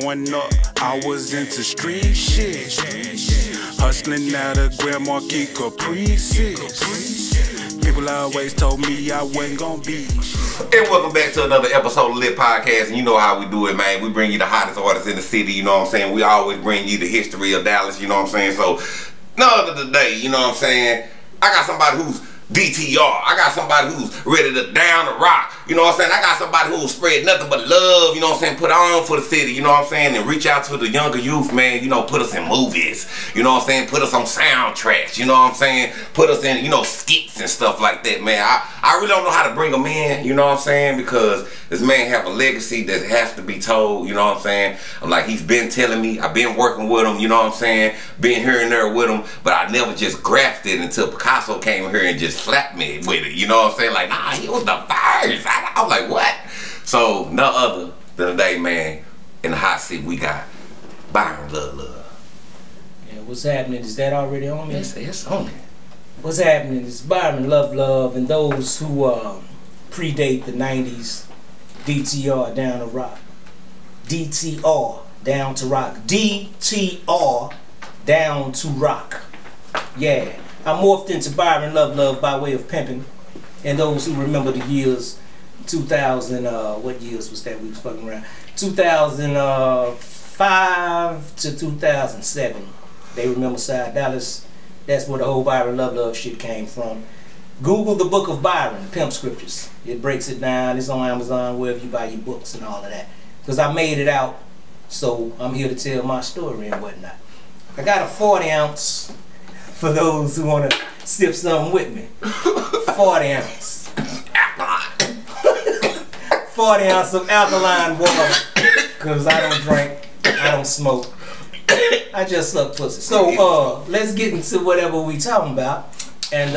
growing up, I was into street shit, hustling out of Grand Marquis Caprices. People always told me I wasn't gonna be. And welcome back to another episode of Lit Podcast. And you know how we do it, man. We bring you the hottest artists in the city, you know what I'm saying? We always bring you the history of Dallas, you know what I'm saying? So, no other today, you know what I'm saying? I got somebody who's DTR. I got somebody who's ready to down the rock. You know what I'm saying? I got somebody who will spread nothing but love, you know what I'm saying? Put on for the city, you know what I'm saying? And reach out to the younger youth, man. You know, put us in movies. You know what I'm saying? Put us on soundtracks. You know what I'm saying? Put us in, you know, skits and stuff like that, man. I really don't know how to bring them in, you know what I'm saying? Because this man have a legacy that has to be told, you know what I'm saying? I'm like, he's been telling me. I've been working with him, you know what I'm saying? Been here and there with him. But I never just grafted until Picasso came here and just slapped me with it, you know what I'm saying? Like, nah, he was the first. I'm like, what? So, no other than today, man, in the hot seat, we got Byron Love. Yeah, what's happening? Is that already on me? Yes, it's on me. What's happening? It's Byron Love, and those who predate the 90s, DTR down to rock. DTR down to rock. DTR down to rock. Yeah. I morphed into Byron Love by way of pimping, and those who remember the years 2000, what years was that we was fucking around? 2005 to 2007. They remember South Dallas. That's where the whole Byron Love shit came from. Google the Book of Byron, Pimp Scriptures. It breaks it down. It's on Amazon, wherever you buy your books and all of that. Because I made it out, so I'm here to tell my story and whatnot. I got a 40-ounce. For those who want to sip something with me. 40 ounce. 40 ounce of alkaline water. Because I don't drink. I don't smoke. I just suck pussy. So let's get into whatever we talking about. And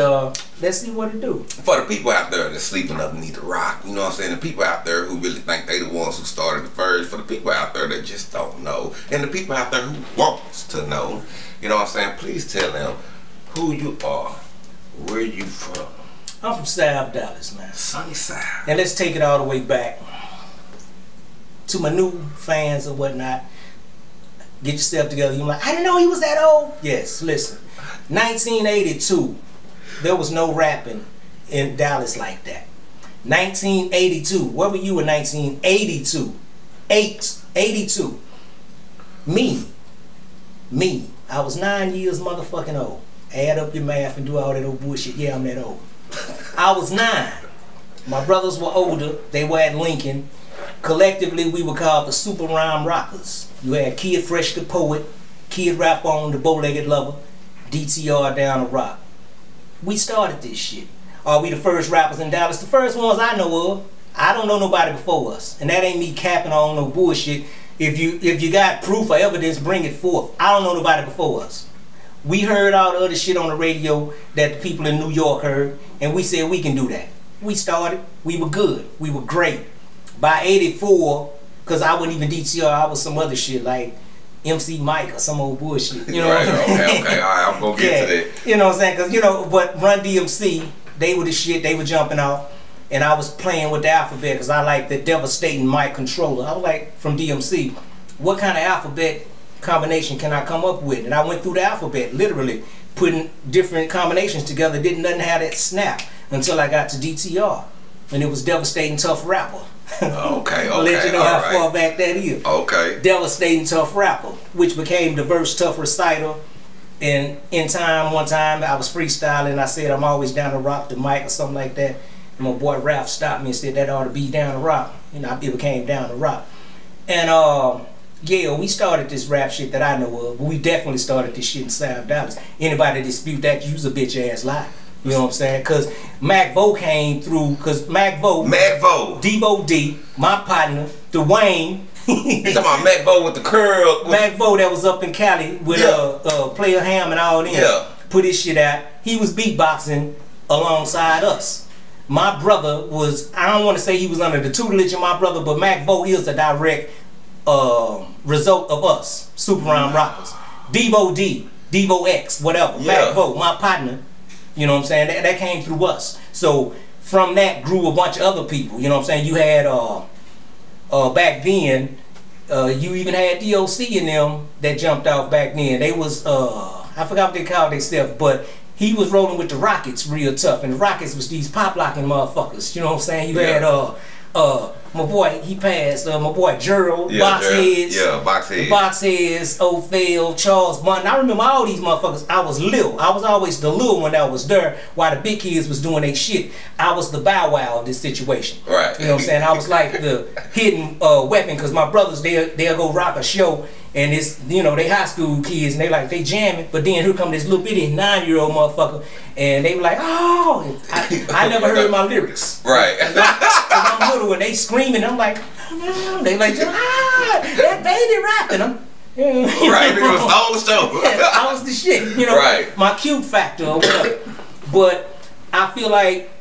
let's see what it do. For the people out there that's sleeping up and need to rock. You know what I'm saying? The people out there who really think they the ones who started the first. For the people out there that just don't know. And the people out there who wants to know. You know what I'm saying? Please tell them who you are, where you from. I'm from South Dallas, man. Sunny Side. And let's take it all the way back to my new fans and whatnot. Get yourself together. You're like, I didn't know he was that old. Yes, listen. 1982, there was no rapping in Dallas like that. 1982, where were you in 1982? 82. Me. I was 9 years motherfucking old. Add up your math and do all that old bullshit. Yeah, I'm that old. I was 9. My brothers were older. They were at Lincoln. Collectively, we were called the Super Rhyme Rockers. You had Kid Fresh the Poet, Kid Rap on the Bow-Legged Lover, DTR down the rock. We started this shit. Are we the first rappers in Dallas? The first ones I know of. I don't know nobody before us. And that ain't me capping on no bullshit. If you got proof or evidence, bring it forth. I don't know nobody before us. We heard all the other shit on the radio that the people in New York heard, and we said we can do that. We started. We were good. We were great. By 84, because I wasn't even DTR, I was some other shit like MC Mike or some old bullshit. You know right, what I'm saying? Okay, all right, I'm going to get to that. You know what I'm saying? Because, you know, but Run DMC, they were the shit. They were jumping off. And I was playing with the alphabet because I like the devastating mic controller. I was like, from DMC, what kind of alphabet combination can I come up with? And I went through the alphabet, literally, putting different combinations together. Didn't nothing have that snap until I got to DTR. And it was Devastating Tough Rapper. Okay, I'll let you know how far back that is. Okay. Devastating Tough Rapper, which became the Verse Tough Reciter. And in time, one time, I was freestyling. I said, I'm always down to rock the mic or something like that. My boy Ralph stopped me and said that ought to be down the rock. You know, it became down the rock. And yeah, we started this rap shit that I know of, but we definitely started this shit in South Dallas. Anybody dispute that, you's a bitch ass lie. You know what I'm saying? Cause Mac Vo came through, cause Mac Vo, Devo D, my partner, Dwayne. You talking about Mac Vo with the curl? Mac Vo that was up in Cali with Player Ham and all them. Yeah. Put his shit out. He was beatboxing alongside us. My brother was, I don't want to say he was under the tutelage of my brother, but Mac Vo is a direct result of us, Super Rhyme Rockers. Devo D, Devo X, whatever. Yeah. Mac Vo, my partner, you know what I'm saying? That came through us. So from that grew a bunch of other people, you know what I'm saying? You had, back then, You even had DOC in them that jumped off back then. They was, I forgot what they called themselves, but he was rolling with the Rockets real tough. And the Rockets was these pop-locking motherfuckers. You know what I'm saying? You had, my boy, he passed, my boy Gerald, Boxheads. Yeah, Boxheads. Boxheads, Ophel, Charles Martin. I remember all these motherfuckers. I was little. I was always the little one that was there while the big kids was doing their shit. I was the Bow Wow of this situation. Right. You know what I'm saying? I was like the hidden weapon, because my brothers, they'll go rock a show, and it's, you know, they high school kids, and they like, they jamming, but then here come this little bitty 9-year-old motherfucker, and they were like, oh, I never heard my lyrics. Right. I'm little, and they screaming, I'm like, oh, they like, ah, that baby rapping. I'm, right, it was all the show. Yeah, I was the shit, you know, right. My cute factor or whatever. But I feel like,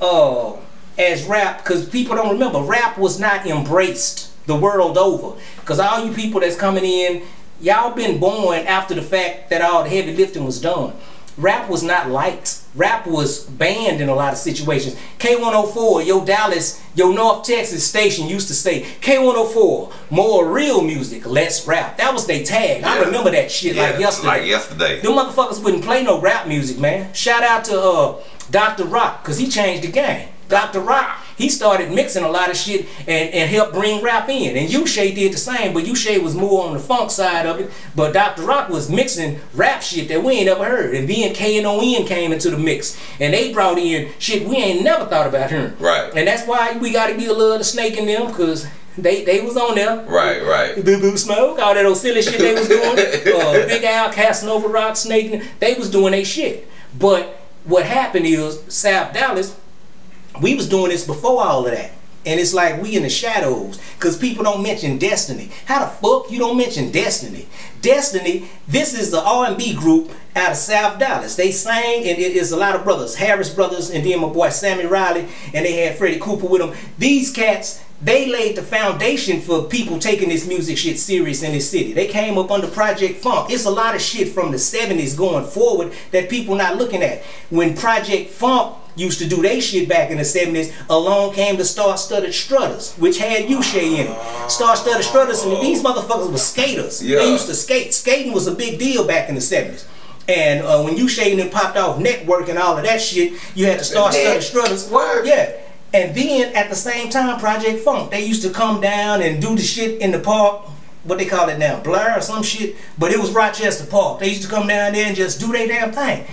as rap, because people don't remember, rap was not embraced the world over, because all you people that's coming in, y'all been born after the fact that all the heavy lifting was done. Rap was not liked. Rap was banned in a lot of situations. K104, your Dallas, your North Texas station used to say, K104, more real music, less rap. That was their tag. Yeah. I remember that shit like yesterday. Like yesterday. Them motherfuckers wouldn't play no rap music, man. Shout out to Dr. Rock, because he changed the game. Dr. Rock, he started mixing a lot of shit and helped bring rap in. And Uche did the same, but Uche was more on the funk side of it. But Dr. Rock was mixing rap shit that we ain't ever heard. And then KNON came into the mix. And they brought in shit we ain't never thought about hearing. Right. And that's why we got to be a little snake in them, because they was on there. Right, right. Boo-Boo Smoke, all that old silly shit they was doing. Big Al, Casanova Rock, Snake, they was doing they shit. But what happened is South Dallas, we was doing this before all of that. And it's like we in the shadows, because people don't mention Destiny. How the fuck you don't mention Destiny? Destiny, this is the R&B group out of South Dallas. They sang, and it is a lot of brothers, Harris Brothers, and then my boy Sammy Riley, and they had Freddie Cooper with them. These cats, they laid the foundation for people taking this music shit serious in this city. They came up under Project Funk. It's a lot of shit from the 70s going forward that people not looking at. When Project Funk used to do they shit back in the 70s, along came the Star-Studded Strutters, which had Uche in it. Star-Studded Strutters, and these motherfuckers were skaters. Yeah. They used to skate. Skating was a big deal back in the 70s. And when Uche and them popped off Network and all of that shit, you had the Star-Studded Strutters. Word. Yeah. And then at the same time, Project Funk, they used to come down and do the shit in the park. What they call it now, Blair or some shit. But it was Rochester Park. They used to come down there and just do their damn thing.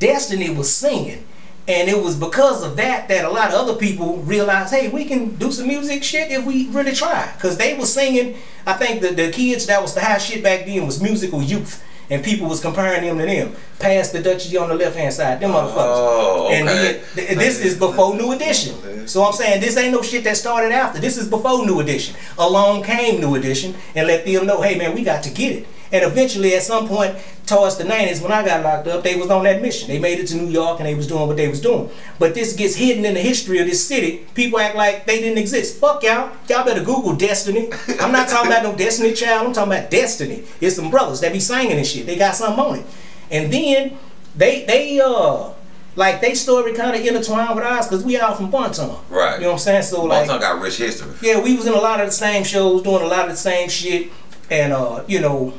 Destiny was singing. And it was because of that that a lot of other people realized, hey, we can do some music shit if we really try. Because they were singing, I think the kids, that was the high shit back then was musical youth. And people was comparing them to them. Past the Duchy on the left-hand side, them motherfuckers. Oh, okay. And this is before New Edition. So I'm saying this ain't no shit that started after. This is before New Edition. Along came New Edition and let them know, hey, man, we got to get it. And eventually, at some point, towards the 90s, when I got locked up, they was on that mission. They made it to New York, and they was doing what they was doing. But this gets hidden in the history of this city. People act like they didn't exist. Fuck y'all. Y'all better Google Destiny. I'm not talking about no Destiny Child. I'm talking about Destiny. It's some brothers that be singing and shit. They got something on it. And then, like, they story kind of intertwined with ours, because we all from Bonton. Right. You know what I'm saying? So, like, Bonton got rich history. Yeah, we was in a lot of the same shows, doing a lot of the same shit. And, you know,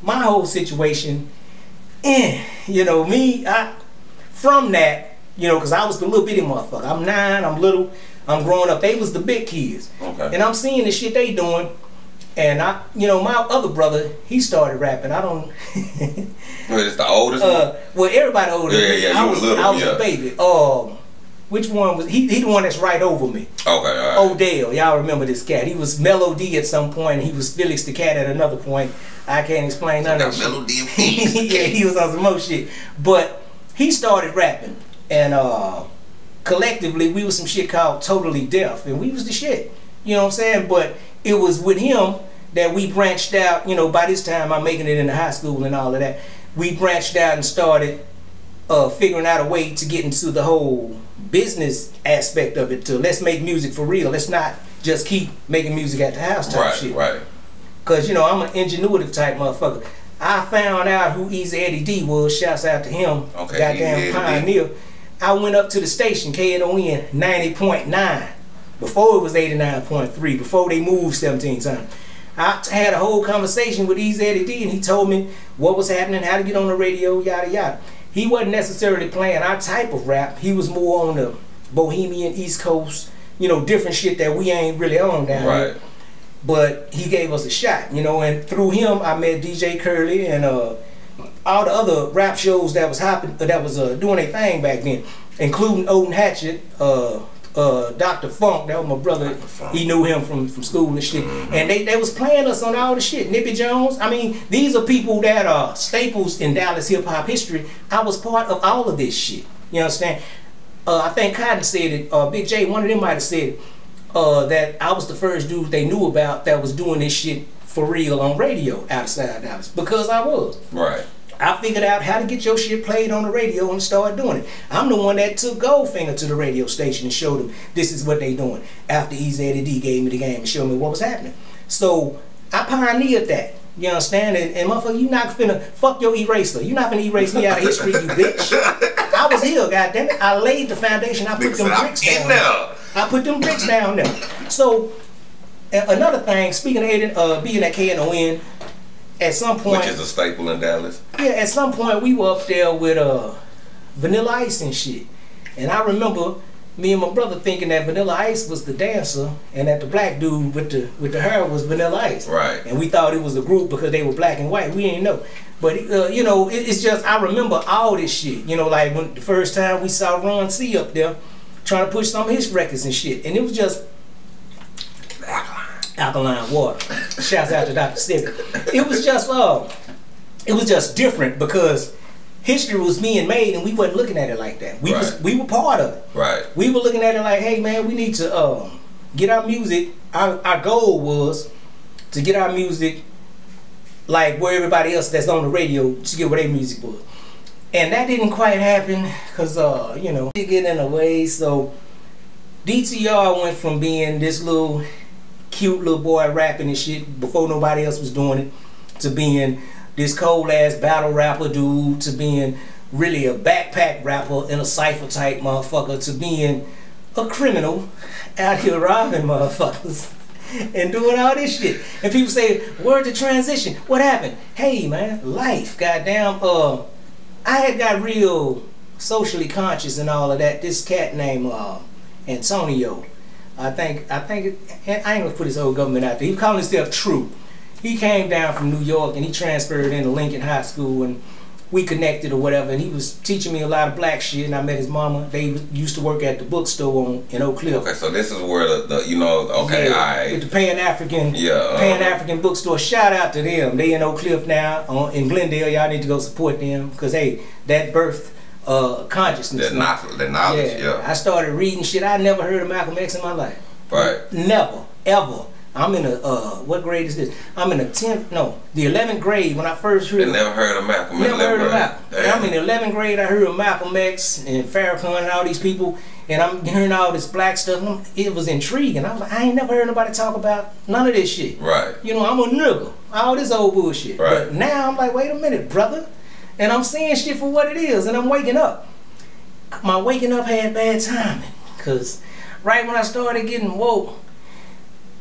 my whole situation, you know, from that, you know, because I was the little bitty motherfucker. I'm 9, I'm little, I'm growing up. They was the big kids. Okay. And I'm seeing the shit they doing. And I, you know, my other brother, he started rapping. I don't. Well, it's the oldest one? Well, everybody older. Yeah, yeah, you was little. I was a baby. Which one was he the one that's right over me? Okay, all right. Odell, y'all remember this cat? He was Mellow D at some point. And he was Felix the Cat at another point. I can't explain none of that. Mellow D. Yeah, he was on some more shit. But he started rapping, and collectively we was some shit called Totally Deaf, and we was the shit. You know what I'm saying? But it was with him that we branched out. You know, by this time I'm making it into high school and all of that. We branched out and started figuring out a way to get into the whole business aspect of it, to let's make music for real. Let's not just keep making music at the house type shit. Right. Cause you know I'm an ingenuitive type motherfucker. I found out who Easy Eddie D was. Shouts out to him. Okay. Goddamn pioneer. I went up to the station KNON 90.9 before it was 89.3. Before they moved 17 times. I had a whole conversation with Easy Eddie D, and he told me what was happening, how to get on the radio, yada yada. He wasn't necessarily playing our type of rap. He was more on the Bohemian East Coast, you know, different shit that we ain't really on down here. But he gave us a shot, you know, and through him I met DJ Curly and all the other rap shows that was hopping, that was doing a thing back then, including Odin Hatchet, Dr. Funk. That was my brother. He knew him from school and shit. And they was playing us on all the shit. Nippy Jones. I mean, these are people that are staples in Dallas hip hop history. I was part of all of this shit. You understand? I think Cotton said it. Big J, one of them might have said it, that I was the first dude they knew about that was doing this shit for real on radio outside Dallas, because I was. Right. I figured out how to get your shit played on the radio and started doing it. I'm the one that took Goldfinger to the radio station and showed them this is what they doing, after Easy Eddie D gave me the game and showed me what was happening. So I pioneered that. You understand? And motherfucker, you not finna fuck your eraser. You not finna erase me out of history, you bitch. I was here, goddammit. I laid the foundation. I put them bricks down there. I put them bricks down there. So another thing, speaking of Aiden, being at KNON, at some point, which is a staple in Dallas. Yeah, at some point we were up there with Vanilla Ice and shit. And I remember me and my brother thinking that Vanilla Ice was the dancer and that the black dude with the hair was Vanilla Ice. Right. And we thought it was a group because they were black and white. We didn't know. But you know, it's just, I remember all this shit. You know, like when the first time we saw Ron C up there trying to push some of his records and shit. And it was just alkaline water. Shouts out to Dr. Sibley. It was just different because history was being made and we wasn't looking at it like that. We were part of it. Right. We were looking at it like, hey man, we need to get our music. Our goal was to get our music like where everybody else that's on the radio, to get where their music was. And that didn't quite happen because you know, it get in the way. So DTR went from being this little cute little boy rapping and shit before nobody else was doing it, to being this cold ass battle rapper dude, to being really a backpack rapper and a cypher type motherfucker, to being a criminal out here robbing motherfuckers and doing all this shit. And people say, where'd the transition? What happened? Hey man, life, goddamn. I had got real socially conscious and all of that. This cat named Antonio, I think I ain't gonna put his old government out there. He called himself True. He came down from New York and he transferred into Lincoln High School and we connected or whatever. And he was teaching me a lot of black shit. And I met his mama. They used to work at the bookstore in Oak Cliff. Okay, so this is where the you know, okay, yeah, with the Pan African bookstore. Shout out to them. They in Oak Cliff now, in Glendale. Y'all need to go support them because hey, that birth. Consciousness. The knowledge, yeah. I started reading shit. I never heard of Malcolm X in my life. Right. Never, ever. I'm in a, what grade is this? I'm in the 10th, no, the 11th grade when I first heard. Never heard of Malcolm. Never heard of Malcolm. I'm in the 11th grade, I heard of Malcolm X and Farrakhan and all these people, and I'm hearing all this black stuff. It was intriguing. I was like, I ain't never heard nobody talk about none of this shit. Right. You know, I'm a nigga. All this old bullshit. Right. But now I'm like, wait a minute, brother. And I'm seeing shit for what it is, and I'm waking up. My waking up had bad timing, because right when I started getting woke,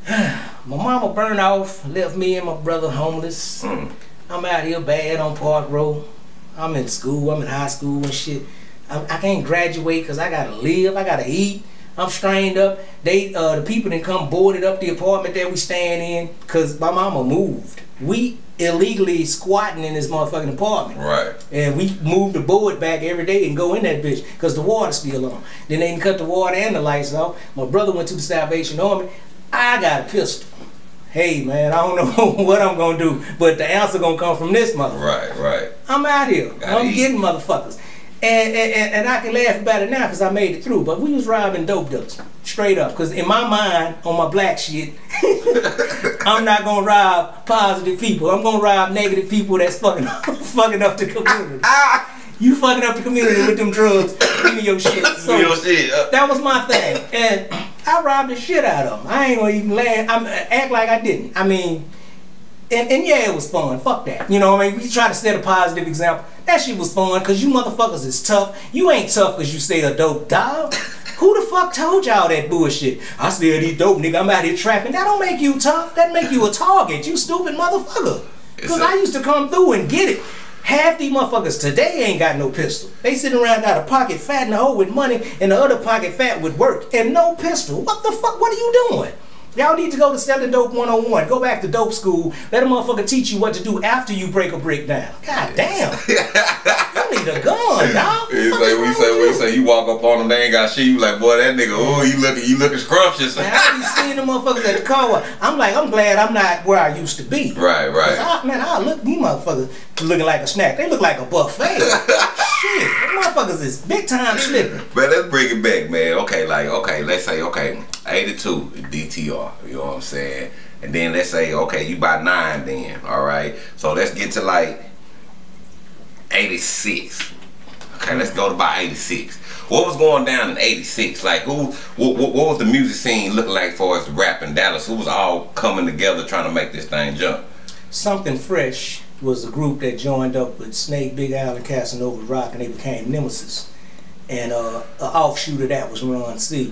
my mama burned off, left me and my brother homeless. I'm out here bad on Park Row. I'm in school, I'm in high school and shit. I can't graduate because I gotta live, I gotta eat. I'm strained up. They, the people that come boarded up the apartment that we staying in, because my mama moved. We illegally squatting in this motherfucking apartment. Right. And we move the board back every day and go in that bitch because the water's still on. Then they can cut the water and the lights off. My brother went to the Salvation Army. I got a pistol. Hey man, I don't know what I'm gonna do, but the answer gonna come from this motherfucker. Right, right. I'm out here. I'm getting motherfuckers. And I can laugh about it now because I made it through, but we was robbing dope dealers, straight up. Because in my mind, on my black shit, I'm not going to rob positive people. I'm going to rob negative people that's fucking up the community. You fucking up the community with them drugs. Give me your shit. So that was my thing. And I robbed the shit out of them. I ain't going to even laugh. I'm act like I didn't. I mean... And yeah, it was fun. Fuck that. You know what I mean? We try to set a positive example. That shit was fun because you motherfuckers is tough. You ain't tough because you say a dope dog. Who the fuck told y'all that bullshit? I still these dope, nigga. I'm out here trapping. That don't make you tough. That make you a target. You stupid motherfucker. Because I used to come through and get it. Half these motherfuckers today ain't got no pistol. They sitting around out of pocket fat in the hole with money and the other pocket fat with work and no pistol. What the fuck? What are you doing? Y'all need to go to Selling Dope 101. Go back to dope school. Let a motherfucker teach you what to do after you break a brick down. God damn. You need a gun, dog. It's like when you say you walk up on them, they ain't got shit. You like, boy, that nigga, oh, you looking scrumptious. Now, I be seeing the motherfuckers at the car. I'm like, I'm glad I'm not where I used to be. Right, right. I look, these motherfuckers looking like a snack. They look like a buffet. Shit, them motherfuckers is big time slipping. But let's bring it back, man. Okay, like, okay, let's say, okay, 82 DTR, you know what I'm saying? And then let's say, okay, you buy 9 then, all right? So let's get to like 86. Okay, let's go to buy 86. What was going down in 86? Like, what was the music scene looking like for us rap in Dallas? Who was all coming together trying to make this thing jump? Something Fresh was a group that joined up with Snake, Big Al, and Casanova Rock, and they became Nemesis. And an offshoot of that was Run C.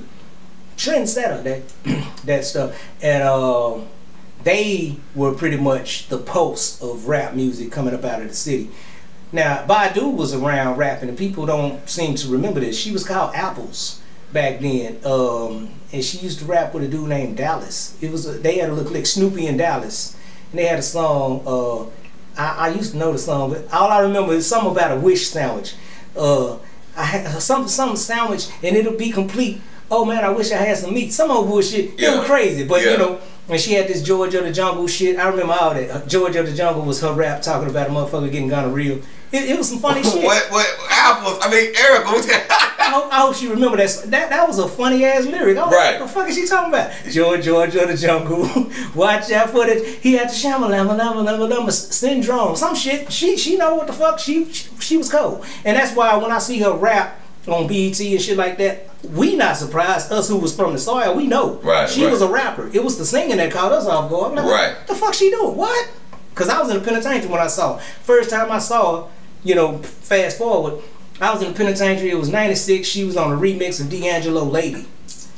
Trendsetter, that stuff. And they were pretty much the pulse of rap music coming up out of the city. Now, Badu was around rapping, and people don't seem to remember this. She was called Apples back then, and she used to rap with a dude named Dallas. It was they had a look like Snoopy and Dallas, and they had a song. I used to know the song, but all I remember is something about a wish sandwich. I had some sandwich, and it'll be complete. Oh man, I wish I had some meat. Some old bullshit. Yeah. It was crazy, but yeah. You know. And she had this George of the Jungle shit. I remember all that. George of the Jungle was her rap talking about a motherfucker getting gonorrhea. It was some funny shit. What? Apples. I mean, Erica. I hope she remember that. That was a funny ass lyric. Oh, right. What the fuck is she talking about? George of the Jungle. Watch out for that. He had the shamalama syndrome. Some shit. She know what the fuck. She was cold. And that's why when I see her rap on BET and shit like that, we not surprised. Us who was from the soil, we know. Right, she was a rapper. It was the singing that caught us off guard. Like, right. What the fuck she doing? What? Because I was in the penitentiary when I saw her. First time I saw her, you know, fast forward, I was in the penitentiary. It was 96. She was on a remix of D'Angelo Lady.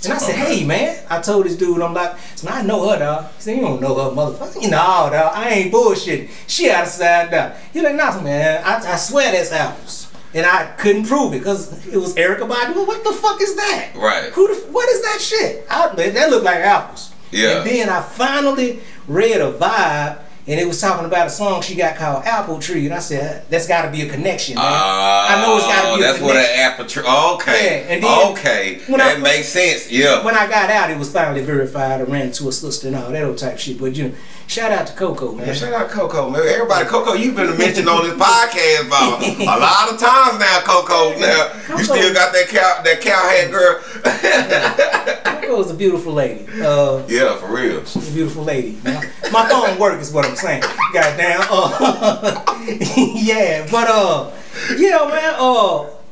And I said, hey, man. I told this dude, I'm like, so I know her, dog. He said, you don't know her, motherfucker. You know, dog, I ain't bullshitting. She out of side, dog. He like, nothing, man. I swear that's Apples. And I couldn't prove it because it was Erykah Badu. What the fuck is that? Right. What is that shit? That looked like Apples. Yeah. And then I finally read a vibe, and it was talking about a song she got called Apple Tree, and I said that's got to be a connection, man. I know it's got to be a connection. That's what an apple tree. Okay. Yeah. And then okay. That makes sense. Yeah. When I got out, it was finally verified. I ran to a sister and all that old type shit. But you know. Shout out to Coco, man. Yeah, shout out to Coco, man. Everybody, Coco, you've been mentioned on this podcast about a lot of times now, Coco. Now Coco, you still got that cow head girl. Yeah. Coco's a beautiful lady. Yeah, for real. She's a beautiful lady. My phone work is what I'm saying. Goddamn. Yeah, but yeah, man.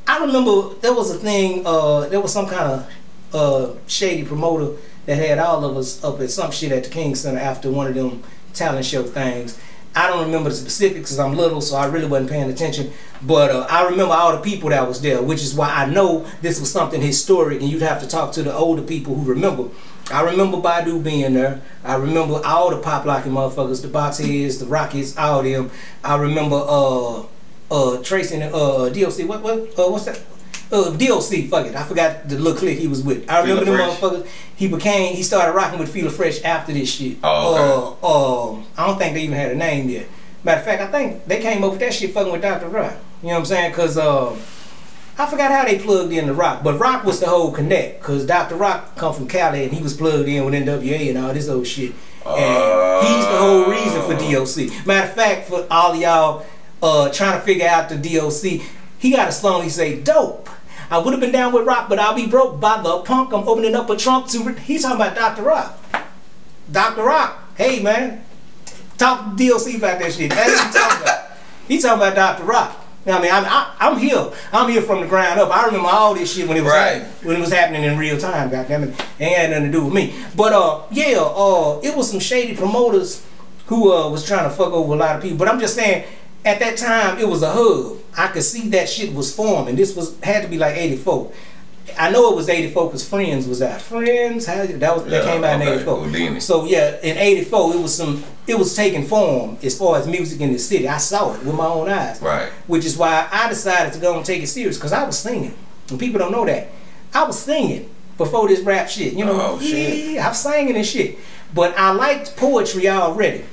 I remember there was a thing. There was some kind of shady promoter that had all of us up at some shit at the King Center after one of them talent show things. I don't remember the specifics because I'm little, so I really wasn't paying attention. But I remember all the people that was there, which is why I know this was something historic, and you'd have to talk to the older people who remember. I remember Badu being there. I remember all the pop-locking motherfuckers, the Boxheads, the Rockets, all them. I remember Tracy and DOC, what's that? DOC, fuck it. I forgot the little clique he was with. I remember them motherfuckers. He started rocking with Fila Fresh after this shit. Oh, okay. I don't think they even had a name yet. Matter of fact, I think they came up with that shit fucking with Dr. Rock. You know what I'm saying? Because I forgot how they plugged in the Rock. But Rock was the whole connect. Because Dr. Rock come from Cali and he was plugged in with NWA and all this old shit. And he's the whole reason for DOC. Matter of fact, for all of y'all trying to figure out the DOC, he got a song he say, Dope. I would have been down with Rock, but I'll be broke by the punk. I'm opening up a trunk to... He's talking about Dr. Rock. Dr. Rock. Hey, man. Talk to DOC about that shit. That's what he's talking about. He's talking about Dr. Rock. You know what I mean? I'm here. I'm here from the ground up. I remember all this shit when it was, when it was happening in real time. Goddammit. It ain't had nothing to do with me. But, yeah, it was some shady promoters who was trying to fuck over a lot of people. But I'm just saying... At that time, it was a hub. I could see that shit was forming. This had to be like 84. I know it was 84 because Friends was out. Friends, how that was that came out in 84. Houdini. So yeah, in 84 it was taking form as far as music in the city. I saw it with my own eyes. Right. Which is why I decided to go and take it serious, because I was singing. And people don't know that. I was singing before this rap shit. You know, oh, shit. I was singing and shit. But I liked poetry already.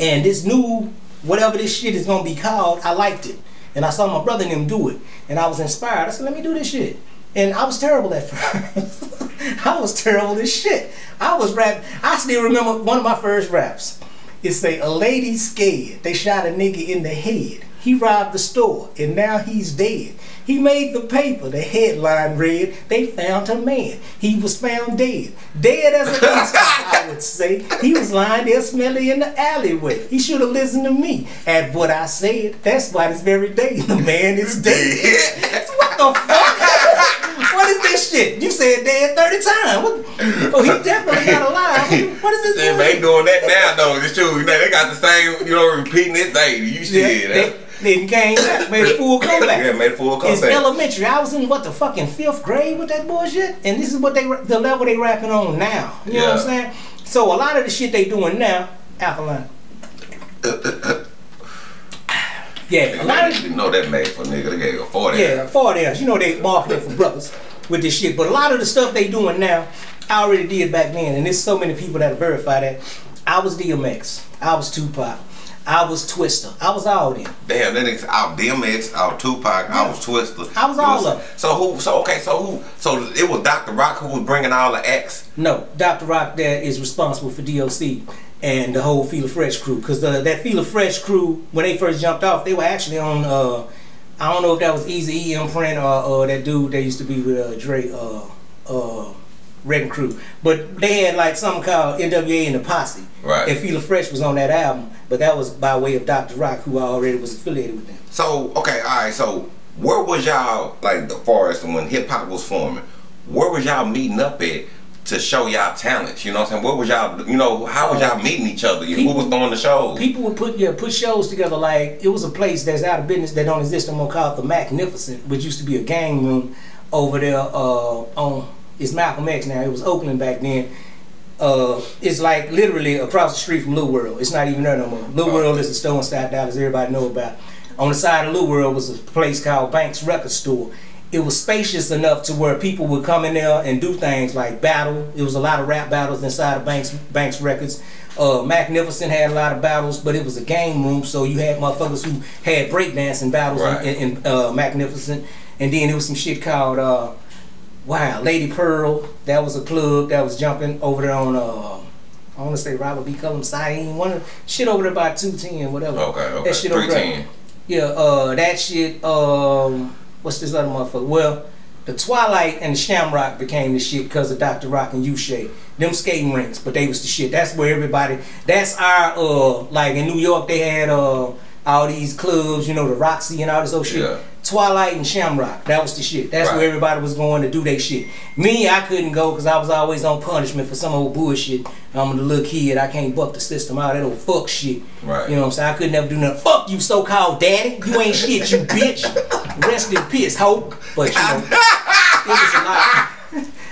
And this new whatever this shit is gonna be called, I liked it. And I saw my brother and him do it. And I was inspired. I said, let me do this shit. And I was terrible at first. I was terrible as shit. I was rap. I still remember one of my first raps. It say, a lady scared. They shot a nigga in the head. He robbed the store and now he's dead. He made the paper, the headline read, they found a man. He was found dead. Dead as an insect, I would say. He was lying there smelly in the alleyway. He should have listened to me at what I said. That's why this very day the man is dead. What the fuck? What is this shit? You said dead 30 times. What? Oh, he definitely not alive. What is this? Yeah, they doing that now, though. It's true. You know, they got the same, you know, repeating it thing. You said that. Then came back, made a full comeback. Yeah, made a full comeback. It's elementary. I was in what the fucking 5th grade with that bullshit, and this is what the level they rapping on now. You know what I'm saying? So a lot of the shit they doing now, alkaline. Yeah, a lot of you know that made for nigga. They gave a 40. Yeah, 40 ounce. You know they marketing for brothers with this shit, but a lot of the stuff they doing now, I already did back then, and there's so many people that verify that. I was DMX. I was Tupac. I was Twista. I was all them. Damn, that nigga's out DMX, out Tupac, yeah. I was Twista. I was all of them. So it was Dr. Rock who was bringing all the acts? No, Dr. Rock there is responsible for DOC and the whole Fila Fresh crew. Because that Fila Fresh crew, when they first jumped off, they were actually on, I don't know if that was Eazy-E imprint or that dude that used to be with Dre, Red and Crew, but they had like something called NWA and the Posse, right? And Fila Fresh was on that album, but that was by way of Dr. Rock, who already was affiliated with them. So okay, all right. So where was y'all like the forest when hip hop was forming? Where was y'all meeting up at to show y'all talents? You know what I'm saying? What was y'all? You know, how was y'all meeting each other? Who was throwing the shows? People would put shows together. Like it was a place that's out of business that don't exist anymore called the Magnificent, which used to be a gang room over there on. It's Malcolm X now. It was Oakland back then. It's like literally across the street from Lil World. It's not even there no more. Lil World is the Stone Side Dallas everybody know about. On the side of Lil World was a place called Banks Record Store. It was spacious enough to where people would come in there and do things like battle. It was a lot of rap battles inside of Banks Records. Magnificent had a lot of battles, but it was a game room, so you had motherfuckers who had breakdancing battles in Magnificent. And then there was some shit called Lady Pearl, that was a club that was jumping over there on, I want to say Robert B. Cullum, Saeed, shit over there by 210, whatever. Okay, that shit 310. Over there. Yeah, that shit, what's this other motherfucker? Well, the Twilight and the Shamrock became the shit because of Dr. Rock and U-Shay. Them skating rinks, but they was the shit. That's where everybody, that's our, like in New York they had all these clubs, you know, the Roxy and all this old shit. Yeah. Twilight and Shamrock, that was the shit. That's right. Where everybody was going to do their shit. Me, I couldn't go because I was always on punishment for some old bullshit. I'm the little kid, I can't buck the system out, that old fuck shit. Right. You know what I'm saying? I could never do nothing. Fuck you, so-called daddy. You ain't shit, you bitch. Rest in peace, hope. But you know, it was a lot.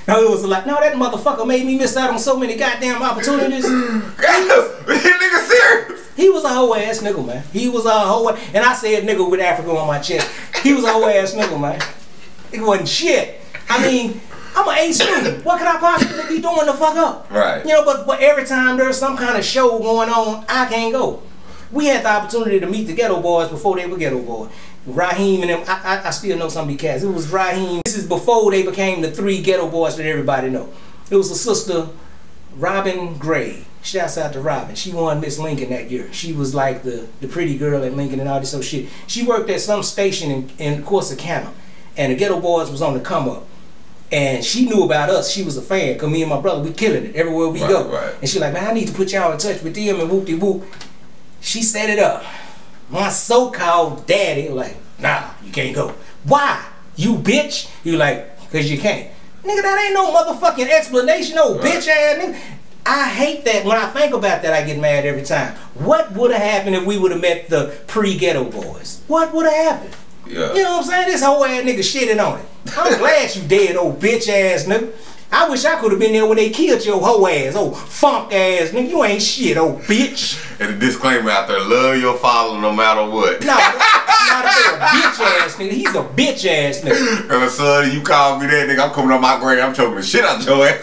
No, it was like, no, that motherfucker made me miss out on so many goddamn opportunities. Nigga serious. He was a whole ass nigga, man. He was a whole ass, and I said nigga with Africa on my chest. He was a whole ass nigga, man. It wasn't shit. I mean, I'm an A student. What could I possibly be doing to fuck up? Right. You know, but every time there's some kind of show going on, I can't go. We had the opportunity to meet the Ghetto Boys before they were Ghetto Boys. Raheem and them, I still know some of these cats. It was Raheem. This is before they became the 3 Ghetto Boys that everybody know. It was a sister, Robin Gray. Shouts out to Robin. She won Miss Lincoln that year. She was like the pretty girl at Lincoln and all this old shit. She worked at some station in Corsicana, and the Ghetto Boys was on the come up. And she knew about us. She was a fan. Cause me and my brother, we killing it everywhere we go. Right. And she like, man, I need to put y'all in touch with them and whoop-de-whoop. She set it up. My so-called daddy like, nah, you can't go. Why? You bitch? You like, cause you can't. Nigga, that ain't no motherfucking explanation, no bitch ass nigga. I hate that. When I think about that, I get mad every time. What would have happened if we would have met the pre-Ghetto Boys? What would have happened? Yeah. You know what I'm saying? This whole ass nigga shitting on it. I'm glad you dead, old bitch ass nigga. I wish I could have been there when they killed your hoe ass, old funk ass nigga. You ain't shit, old bitch. And a disclaimer out there, love your father no matter what. No, not a bitch ass nigga. He's a bitch ass nigga. And son, you call me that nigga, I'm coming on my grave, I'm choking the shit out your ass.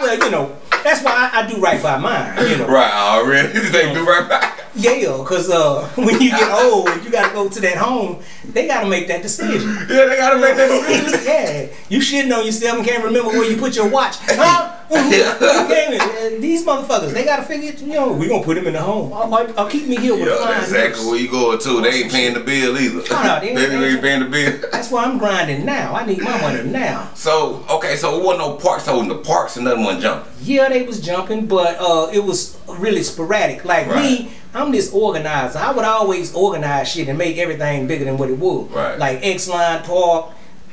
Well, you know, that's why I do right by mine, you know. Right, already. They do right by. Yeah, because when you get old and you got to go to that home, they got to make that decision. Yeah, they got to make that decision. Yeah, you shitting on yourself and can't remember where you put your watch. Huh? These motherfuckers, they got to figure, you know, we're going to put them in the home. I'll keep me here with a fine. Exactly where you going to. They ain't paying the bill either. No, they ain't paying the bill. That's why I'm grinding now. I need my money now. So, okay, so it wasn't no parks holding the parks and nothing wasn't jumping. Yeah, they was jumping, but it was really sporadic. Like me, I'm this organizer. I would always organize shit and make everything bigger than what it was. Right. Like X-Line Park,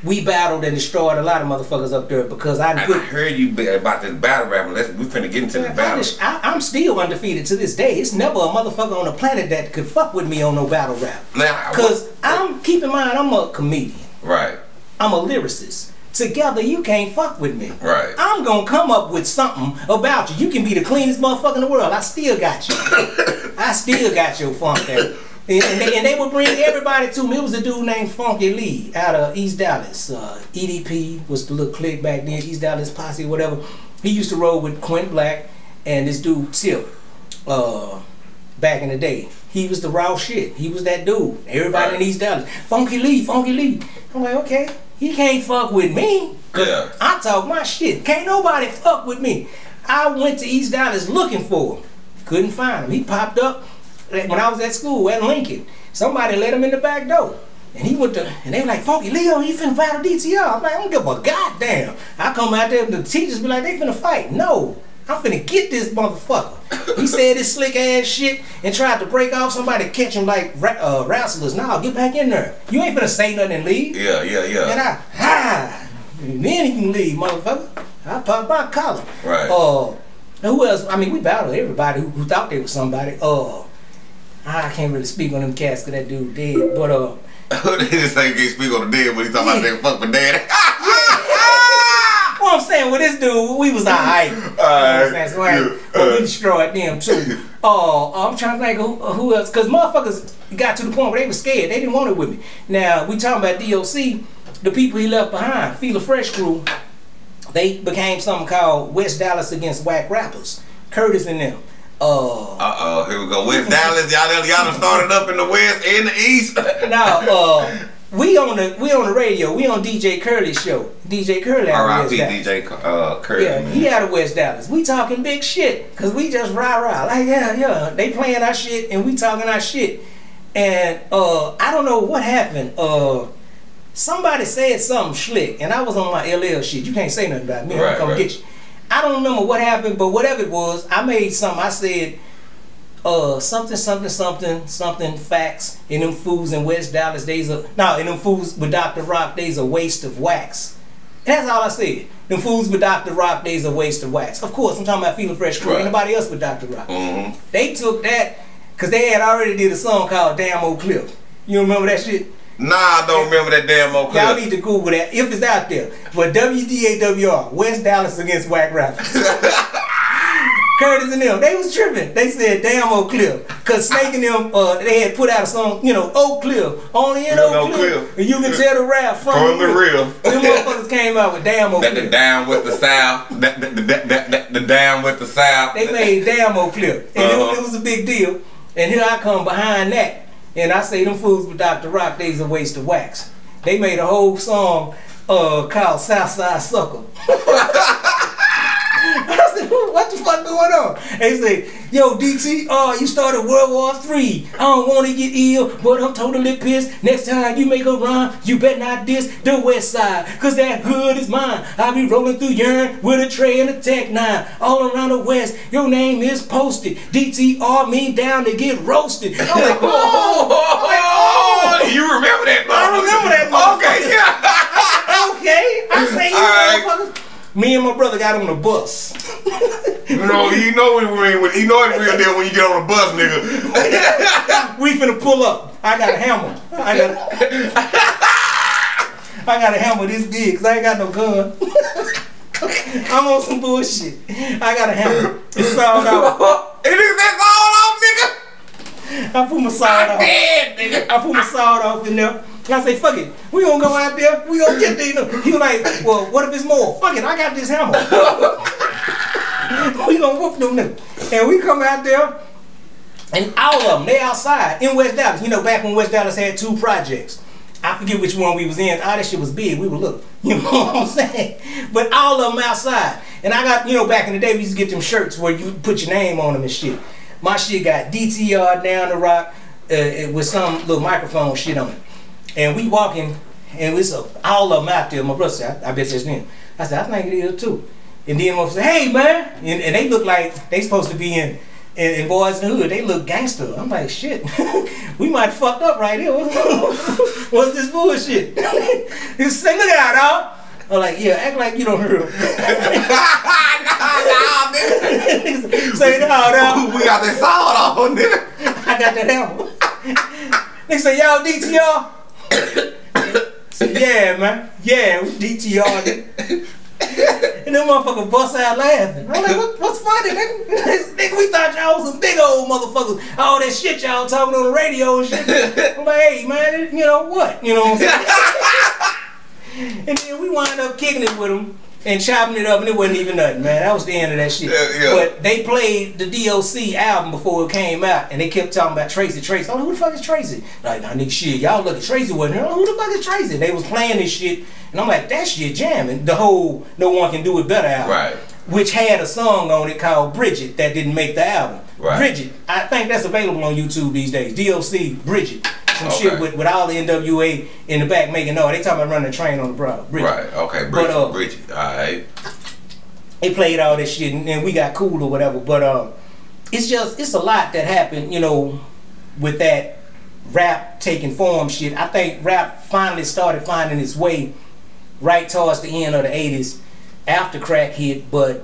we battled and destroyed a lot of motherfuckers up there because I heard you about this battle rap. We finna get into the battle. I'm still undefeated to this day. It's never a motherfucker on the planet that could fuck with me on no battle rap. Because keep in mind, I'm a comedian. Right. I'm a lyricist. Together, you can't fuck with me. Right. I'm gonna come up with something about you. You can be the cleanest motherfucker in the world. I still got you. I still got your funk there. And they would bring everybody to me. It was a dude named Funky Lee out of East Dallas. EDP was the little clique back then. East Dallas Posse, whatever. He used to roll with Quint Black and this dude Tip. Back in the day, he was the raw shit. He was that dude. Everybody in East Dallas, Funky Lee, Funky Lee. I'm like, okay. He can't fuck with me. Yeah. I talk my shit. Can't nobody fuck with me. I went to East Dallas looking for him. Couldn't find him. He popped up when I was at school at Lincoln. Somebody let him in the back door. And he went to, and they were like, Funky Leo, you finna battle DTR. I'm like, I don't give a goddamn. I come out there and the teachers be like, they finna fight. No. I'm finna get this motherfucker. He said this slick ass shit and tried to break off. Somebody catch him like wrestlers. Nah, get back in there. You ain't finna say nothing and leave. Yeah, yeah, yeah. And and then you can leave, motherfucker. I popped my collar. Right. Who else? I mean, we battled everybody who thought they was somebody. I can't really speak on them cats because that dude dead. But this thing can't speak on the dead, but he talking about that fucking dead. What I'm saying, with this dude, we was alright. That's right. But we destroyed them too. I'm trying to think of who else, because motherfuckers got to the point where they were scared. They didn't want it with me. Now, we talking about DOC, the people he left behind, Fila Fresh Crew, they became something called West Dallas Against Whack Rappers. Curtis and them. Here we go. West Dallas, y'all started up in the West and the East. We on the radio. We on DJ Curly's show. DJ Curly out of West Dallas. DJ Curly. Yeah, man. He out of West Dallas. We talking big shit because we just rah-rah. Like, yeah. They playing our shit and we talking our shit. And I don't know what happened. Somebody said something slick and I was on my LL shit. You can't say nothing about me. I'm gonna get you. I don't remember what happened, but whatever it was, I made something. I said, something facts in them fools in West Dallas in them fools with Dr. Rock, they's a waste of wax. And that's all I said. Them fools with Dr. Rock, they's a waste of wax. Of course, I'm talking about Fila Fresh Crew. Anybody else with Dr. Rock? They took that because they had already did a song called Damn Old Cliff. You remember that shit? Nah, I don't remember that damn old clip. Y'all need to Google that if it's out there. But WDAWR, West Dallas Against Whack Rappers. Curtis and them, they was tripping. They said, damn Oak Cliff. Because Snake and them, they had put out a song, you know, Oak Cliff. Only in Oak Cliff. And you can tell the rap from the real. Them motherfuckers came out with damn Oak Cliff. The down with the South. The down with the South. They made damn Oak Cliff. And it was a big deal. And here I come behind that. And I say them fools with Dr. Rock, they's a waste of wax. They made a whole song called Southside Sucker. I said, what the fuck going on? They say, yo, DT, you started World War III. I don't want to get ill, but I'm totally pissed. Next time you make a rhyme, you better not diss the West Side, because that hood is mine. I be rolling through urine with a tray and a Tech-9. All around the West, your name is posted. DTR mean down to get roasted. I'm like, oh, you remember that motherfucker? I remember that motherfucker. Okay, yeah. Okay. I say you motherfuckers. Me and my brother got on the bus. You know when you get on the bus, nigga. We finna pull up. I got a hammer. I got a hammer this big because I ain't got no gun. I'm on some bullshit. I got a hammer. It's sawed off. It is that sawed off, nigga? I put my sawed off. Dead, nigga. I put my sawed off in there. And I say, fuck it. We gonna go out there. We gonna get there. He was like, well, what if it's more? Fuck it. I got this hammer. We gonna whoop them niggas. And we come out there. And all of them, they outside in West Dallas. You know, back when West Dallas had two projects. I forget which one we was in. All that shit was big. We were little. You know what I'm saying? But all of them outside. And I got, you know, back in the day, we used to get them shirts where you put your name on them and shit. My shit got DTR down the rock with some little microphone shit on it. And we walking, and it's all of them out there. My brother said, I bet that's them. I said, I think it is too. And then I said, hey, man. And they look like they supposed to be in... And boys in the hood, they look gangster. I'm like, shit, we might have fucked up right here. What's this bullshit? He said, look at that, dog. I'm like, yeah, act like you don't hear him. Nah, nigga. Say, no, dog. We got that sawed off on there. I got that hammer. Nigga say, y'all DTR? Said, yeah, man. Yeah, we DTR'd it. And them motherfuckers bust out laughing. I'm like, what's funny, nigga? Nigga, we thought y'all was some big old motherfuckers. All that shit y'all talking on the radio and shit. I'm like, hey, man, you know what? You know what I'm saying? And then we wind up kicking it with them and chopping it up, and it wasn't even nothing, man. That was the end of that shit. Yeah. But they played the DOC album before it came out, and they kept talking about Tracy, Tracy. I'm like, who the fuck is Tracy? Like, nah, nigga, shit, y'all look at Tracy wasn't here. Like, who the fuck is Tracy? They was playing this shit, and I'm like, that shit jamming. The whole No One Can Do It Better album. Right. Which had a song on it called Bridget that didn't make the album. Right. Bridget. I think that's available on YouTube these days. DOC, Bridget. Some okay. Shit with all the NWA in the back making noise. They talking about running a train on the Broad. Bridget. Right, okay, Bridget, but, Bridget, all right. They played all this shit, and then we got cool or whatever, but it's just, it's a lot that happened, you know, with that rap taking form shit. I think rap finally started finding its way right towards the end of the 80s after crack hit, but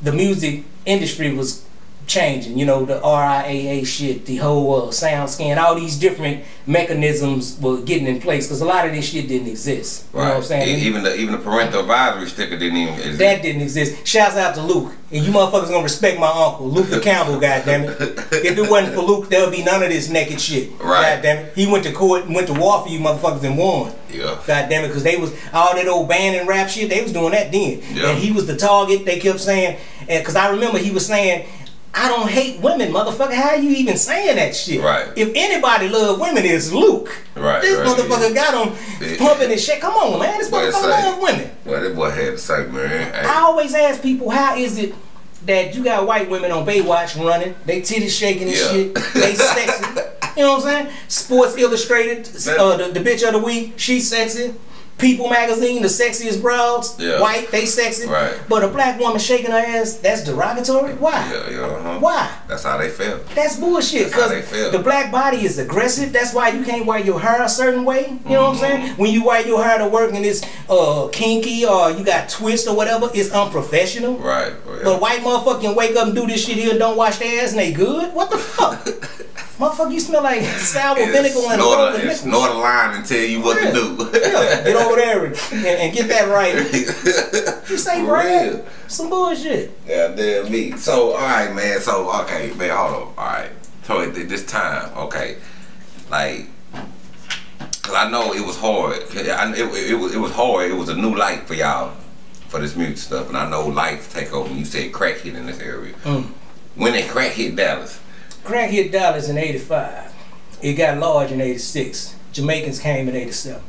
the music industry was changing, you know, the RIAA shit, the whole sound scan, all these different mechanisms were getting in place because a lot of this shit didn't exist. Right. You know what I'm saying? Even the parental advisory sticker didn't even exist. That didn't exist. Shouts out to Luke. And you motherfuckers gonna respect my uncle, Luke the Campbell, goddammit. If it wasn't for Luke, there would be none of this naked shit. Right. Goddammit. He went to court and went to war for you motherfuckers and won. Yeah. Goddammit, because they was all that old band and rap shit, they was doing that then. Yeah. And he was the target, they kept saying, and because I remember he was saying, I don't hate women, motherfucker. How are you even saying that shit? Right. If anybody love women, it's Luke. Right. This right, motherfucker yeah. Got him yeah. Pumping and shit. Come on, man. This motherfucker love women. Well, that boy had to say, man. I always ask people, how is it that you got white women on Baywatch running, they titties shaking and yeah. Shit, they sexy. You know what I'm saying? Sports Illustrated, the bitch of the week, she's sexy. People magazine, the sexiest broads, yeah. White, they sexy. Right. But a black woman shaking her ass, that's derogatory? Why? Yeah, yeah, uh-huh. Why? That's how they feel. That's bullshit. That's how they feel. The black body is aggressive. That's why you can't wear your hair a certain way. You know what I'm saying? When you wear your hair to work and it's kinky or you got twist or whatever, it's unprofessional. Right. Oh, yeah. But white motherfucker can wake up and do this shit here and don't wash their ass and they good? What the fuck? Motherfucker, you smell like sour vinegar and water. It's snort a line and tell you what yeah. To do. Yeah, get over there and get that right. You say, Brad, some bullshit. Yeah, damn me. So, all right, man. So, okay, man, hold on. All right. So, at this time, okay, like, because I know it was hard. It was hard. It was a new life for y'all, for this music stuff. And I know life take over. You said crack hit in this area. Mm. When did crack hit Dallas? Crack hit Dallas in 85. It got large in 86. Jamaicans came in 87.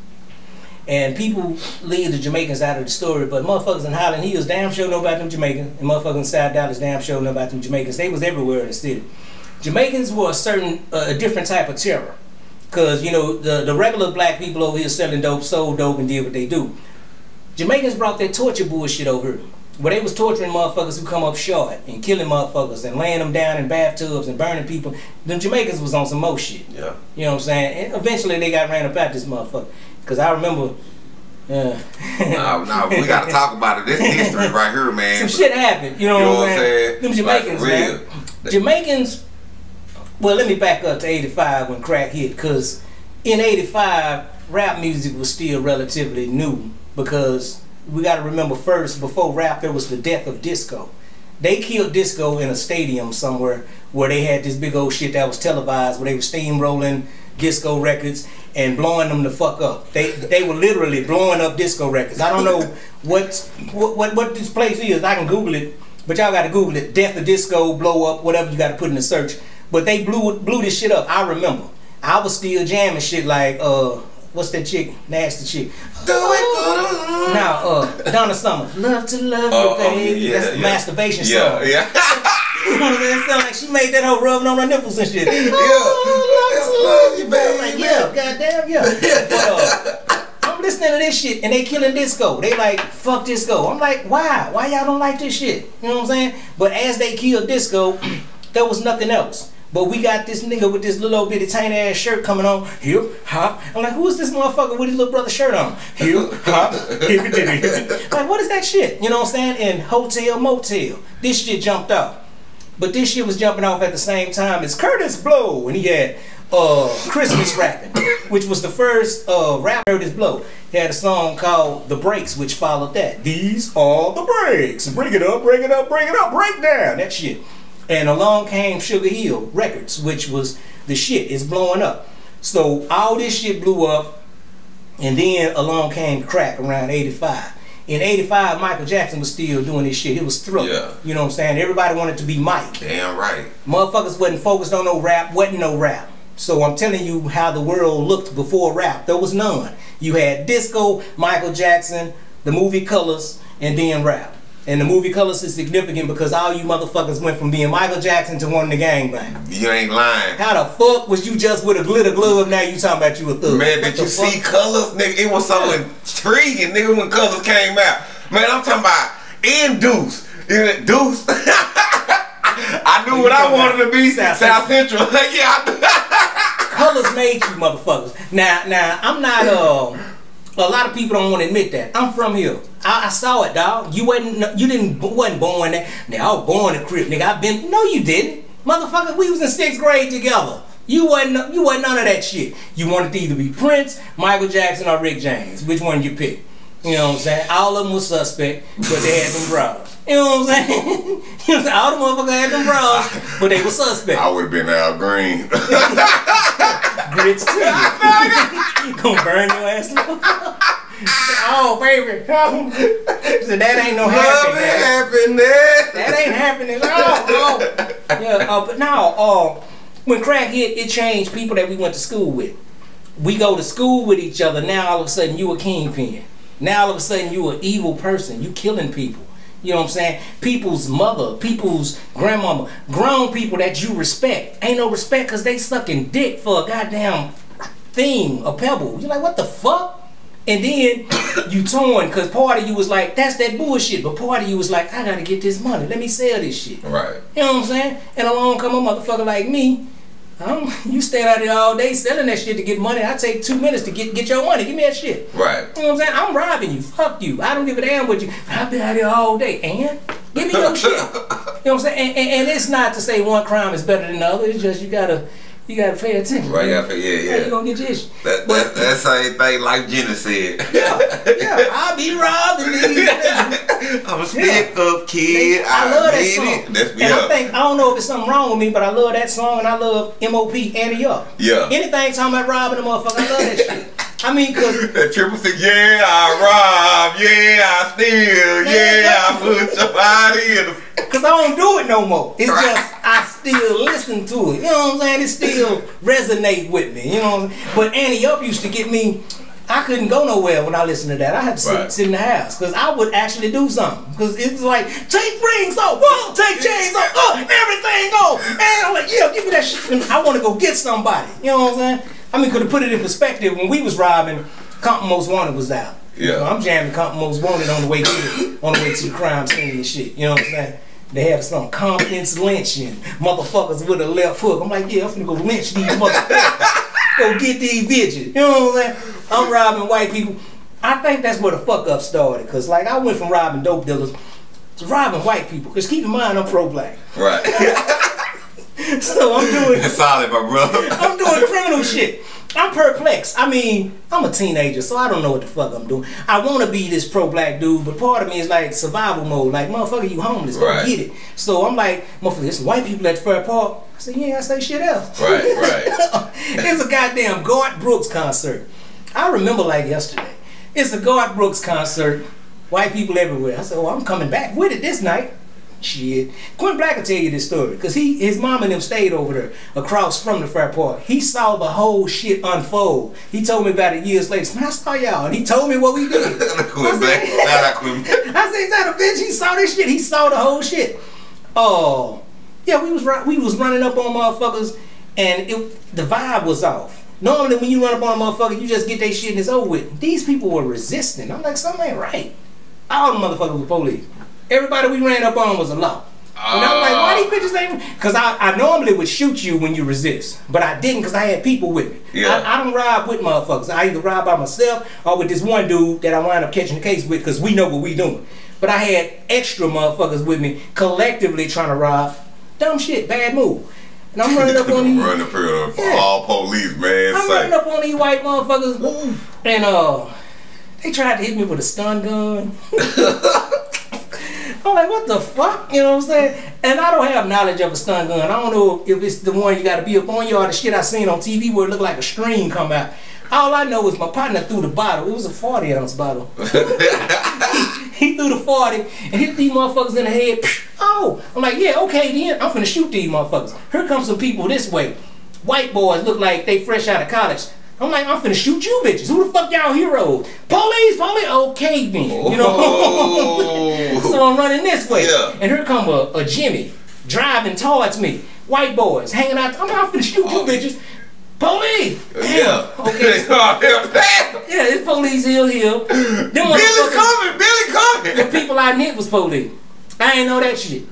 And people leave the Jamaicans out of the story, but motherfuckers in Highland Hills damn sure know about them Jamaicans, and motherfuckers in South Dallas damn sure know about them Jamaicans. They was everywhere in the city. Jamaicans were a different type of terror. Because, you know, the regular black people over here selling dope, sold dope, and did what they do. Jamaicans brought that torture bullshit over here. Where they was torturing motherfuckers who come up short and killing motherfuckers and laying them down in bathtubs and burning people. Them Jamaicans was on some more shit. Yeah. You know what I'm saying? And eventually they got ran about this motherfucker. Because I remember... Nah, we got to talk about it. This history right here, man. Some shit happened. You know what I'm saying? Them Jamaicans, like, man. Jamaicans Well, let me back up to 85 when crack hit, because in 85, rap music was still relatively new, because we got to remember first, before rap, there was the death of disco. They killed disco in a stadium somewhere where they had this big old shit that was televised, where they were steamrolling disco records and blowing them the fuck up. They were literally blowing up disco records. I don't know what this place is. I can Google it, but y'all got to Google it. Death of disco, blow up, whatever you got to put in the search. But they blew this shit up. I remember. I was still jamming shit like, what's that chick? Nasty chick. Do it. Now, Donna Summer. Love to love you, baby. Yeah, that's a masturbation song. Yeah, you know what I'm saying? It sound like she made that whole rubbing on her nipples and shit. Yeah. Oh, love to love you, baby. Like, yeah, goddamn, yeah. But, I'm listening to this shit and they killing disco. They like, fuck disco. I'm like, why? Why y'all don't like this shit? You know what I'm saying? But as they killed disco, there was nothing else. But we got this nigga with this little old bitty tiny ass shirt coming on. Hip hop. I'm like, who is this motherfucker with his little brother shirt on? Hip hop. Like, what is that shit? You know what I'm saying? And hotel, motel. This shit jumped off. But this shit was jumping off at the same time as Curtis Blow. And he had Christmas rapping, which was the first rap Curtis Blow. He had a song called The Breaks, which followed that. These are the breaks. Bring it up, bring it up, bring it up, break down. That shit. And along came Sugar Hill Records, which was the shit. It's blowing up. So all this shit blew up, and then along came crack around 85. In 85, Michael Jackson was still doing this shit. It was Thriller. Yeah. You know what I'm saying? Everybody wanted to be Mike. Damn right. Motherfuckers wasn't focused on no rap, wasn't no rap. So I'm telling you how the world looked before rap. There was none. You had disco, Michael Jackson, the movie Colors, and then rap. And the movie Colors is significant because all you motherfuckers went from being Michael Jackson to wanting the gangbang. You ain't lying. How the fuck was you just with a glitter glove? Now you talking about you a thug. Man, did you see Colors? Nigga, it was so intriguing, nigga, when Colors came out. Man, I'm talking about in Deuce. In Deuce. I knew what I wanted to be. South Central. Yeah, Colors made you motherfuckers. Now, I'm not, a lot of people don't want to admit that. I'm from here. I saw it, dog. You wasn't born there. Now I was born a crip, nigga. No, you didn't, motherfucker. We was in 6th grade together. You wasn't none of that shit. You wanted to either be Prince, Michael Jackson, or Rick James. Which one you pick? You know what I'm saying? All of them were suspect, but they had them bras. You know what I'm saying? All the motherfuckers had them bras, but they were suspect. I would have been Al Green. Grits too. Gonna burn your ass up. Oh, baby. So that ain't no happening. That ain't happening. Oh, no. Yeah, but now, when crack hit, it changed people that we went to school with. We go to school with each other. Now, all of a sudden, you a kingpin. Now all of a sudden you an evil person. You killing people. You know what I'm saying? People's mother, people's grandmama, grown people that you respect. Ain't no respect because they sucking dick for a goddamn thing, a pebble. You're like, what the fuck? And then you torn because part of you was like, that's that bullshit. But part of you was like, I got to get this money. Let me sell this shit. Right. You know what I'm saying? And along come a motherfucker like me. You stand out there all day selling that shit to get money. I take 2 minutes to get your money. Give me that shit. Right. You know what I'm saying? I'm robbing you. Fuck you. I don't give a damn what you. I've been out here all day. And give me your shit. You know what I'm saying? And it's not to say one crime is better than the other. It's just you gotta pay attention. Right. You gotta pay. Yeah. You gonna get your issue. That's same thing like Jenna said. Yeah. I'll be robbing. I'm a stick up kid. I love that song. It. That's me and up. I don't know if there's something wrong with me, but I love that song and I love M.O.P. Annie Up. Yeah. Anything talking about robbing a motherfucker, I love that shit. I mean, cause that triple said, yeah, I rob, yeah, I steal, yeah, I put somebody in the. Cause I don't do it no more. It's just I still listen to it. You know what I'm saying? It still resonate with me. You know what I'm saying? But Annie Up used to get me. I couldn't go nowhere when I listened to that. I had to sit in the house because I would actually do something. Cause it's like take rings off, whoa, take chains off, everything off. And I'm like, yeah, give me that shit. And I want to go get somebody. You know what I'm saying? I mean, could have put it in perspective when we was robbing. Compton Most Wanted was out. Yeah. So I'm jamming Compton Most Wanted on the way to the crime scene and shit. You know what I'm saying? They had some Compton's lynching motherfuckers with a left hook. I'm like, yeah, I'm finna go lynch these motherfuckers. Go get these bitches. You know what I'm saying? I'm robbing white people. I think that's where the fuck up started. Cause like I went from robbing dope dealers to robbing white people. Cause keep in mind I'm pro-black. Right. So I'm doing. That's solid, my brother. I'm doing criminal shit. I'm perplexed. I mean, I'm a teenager, so I don't know what the fuck I'm doing. I want to be this pro-black dude, but part of me is like survival mode. Like, motherfucker, you homeless. Right. Go get it. So I'm like, motherfucker, it's white people at the fair park. I said, yeah, I say shit else. Right, right. It's a goddamn Garth Brooks concert. I remember like yesterday. It's a Garth Brooks concert. White people everywhere. I said, well, I'm coming back with it this night. Shit. Quentin Black will tell you this story because his mom and them stayed over there across from the fair park. He saw the whole shit unfold. He told me about it years later. Man, I saw y'all. And he told me what we did. Quentin Black. I said, is that a bitch? He saw this shit. He saw the whole shit. Oh, yeah, we was running up on motherfuckers and the vibe was off. Normally when you run up on a motherfucker, you just get that shit and it's over with. These people were resisting. I'm like, something ain't right. All the motherfuckers were police. Everybody we ran up on was a law. And I'm like, why these bitches ain't... Because I normally would shoot you when you resist. But I didn't because I had people with me. Yeah. I don't ride with motherfuckers. I either ride by myself or with this one dude that I wind up catching the case with because we know what we doing. But I had extra motherfuckers with me collectively trying to rob. Dumb shit. Bad move. And I'm running up on these... All police, man. I'm running up on these white motherfuckers. And they tried to hit me with a stun gun. I'm like, what the fuck? You know what I'm saying? And I don't have knowledge of a stun gun. I don't know if it's the one you got to be up on you or the shit I seen on TV where it looked like a stream come out. All I know is my partner threw the bottle. It was a 40-ounce bottle. He threw the 40 and hit these motherfuckers in the head. Oh, I'm like, yeah, okay then. I'm finna shoot these motherfuckers. Here come some people this way. White boys look like they fresh out of college. I'm like, I'm finna shoot you bitches. Who the fuck y'all heroes? Police, police. Okay, then. You know? So I'm running this way. Yeah. And here come a Jimmy driving towards me. White boys hanging out. I'm like, I'm finna shoot you bitches. Police. Yeah. Okay. Yeah, it's police hill. Billy's coming. Billy coming. The people I knew was police. I ain't know that shit.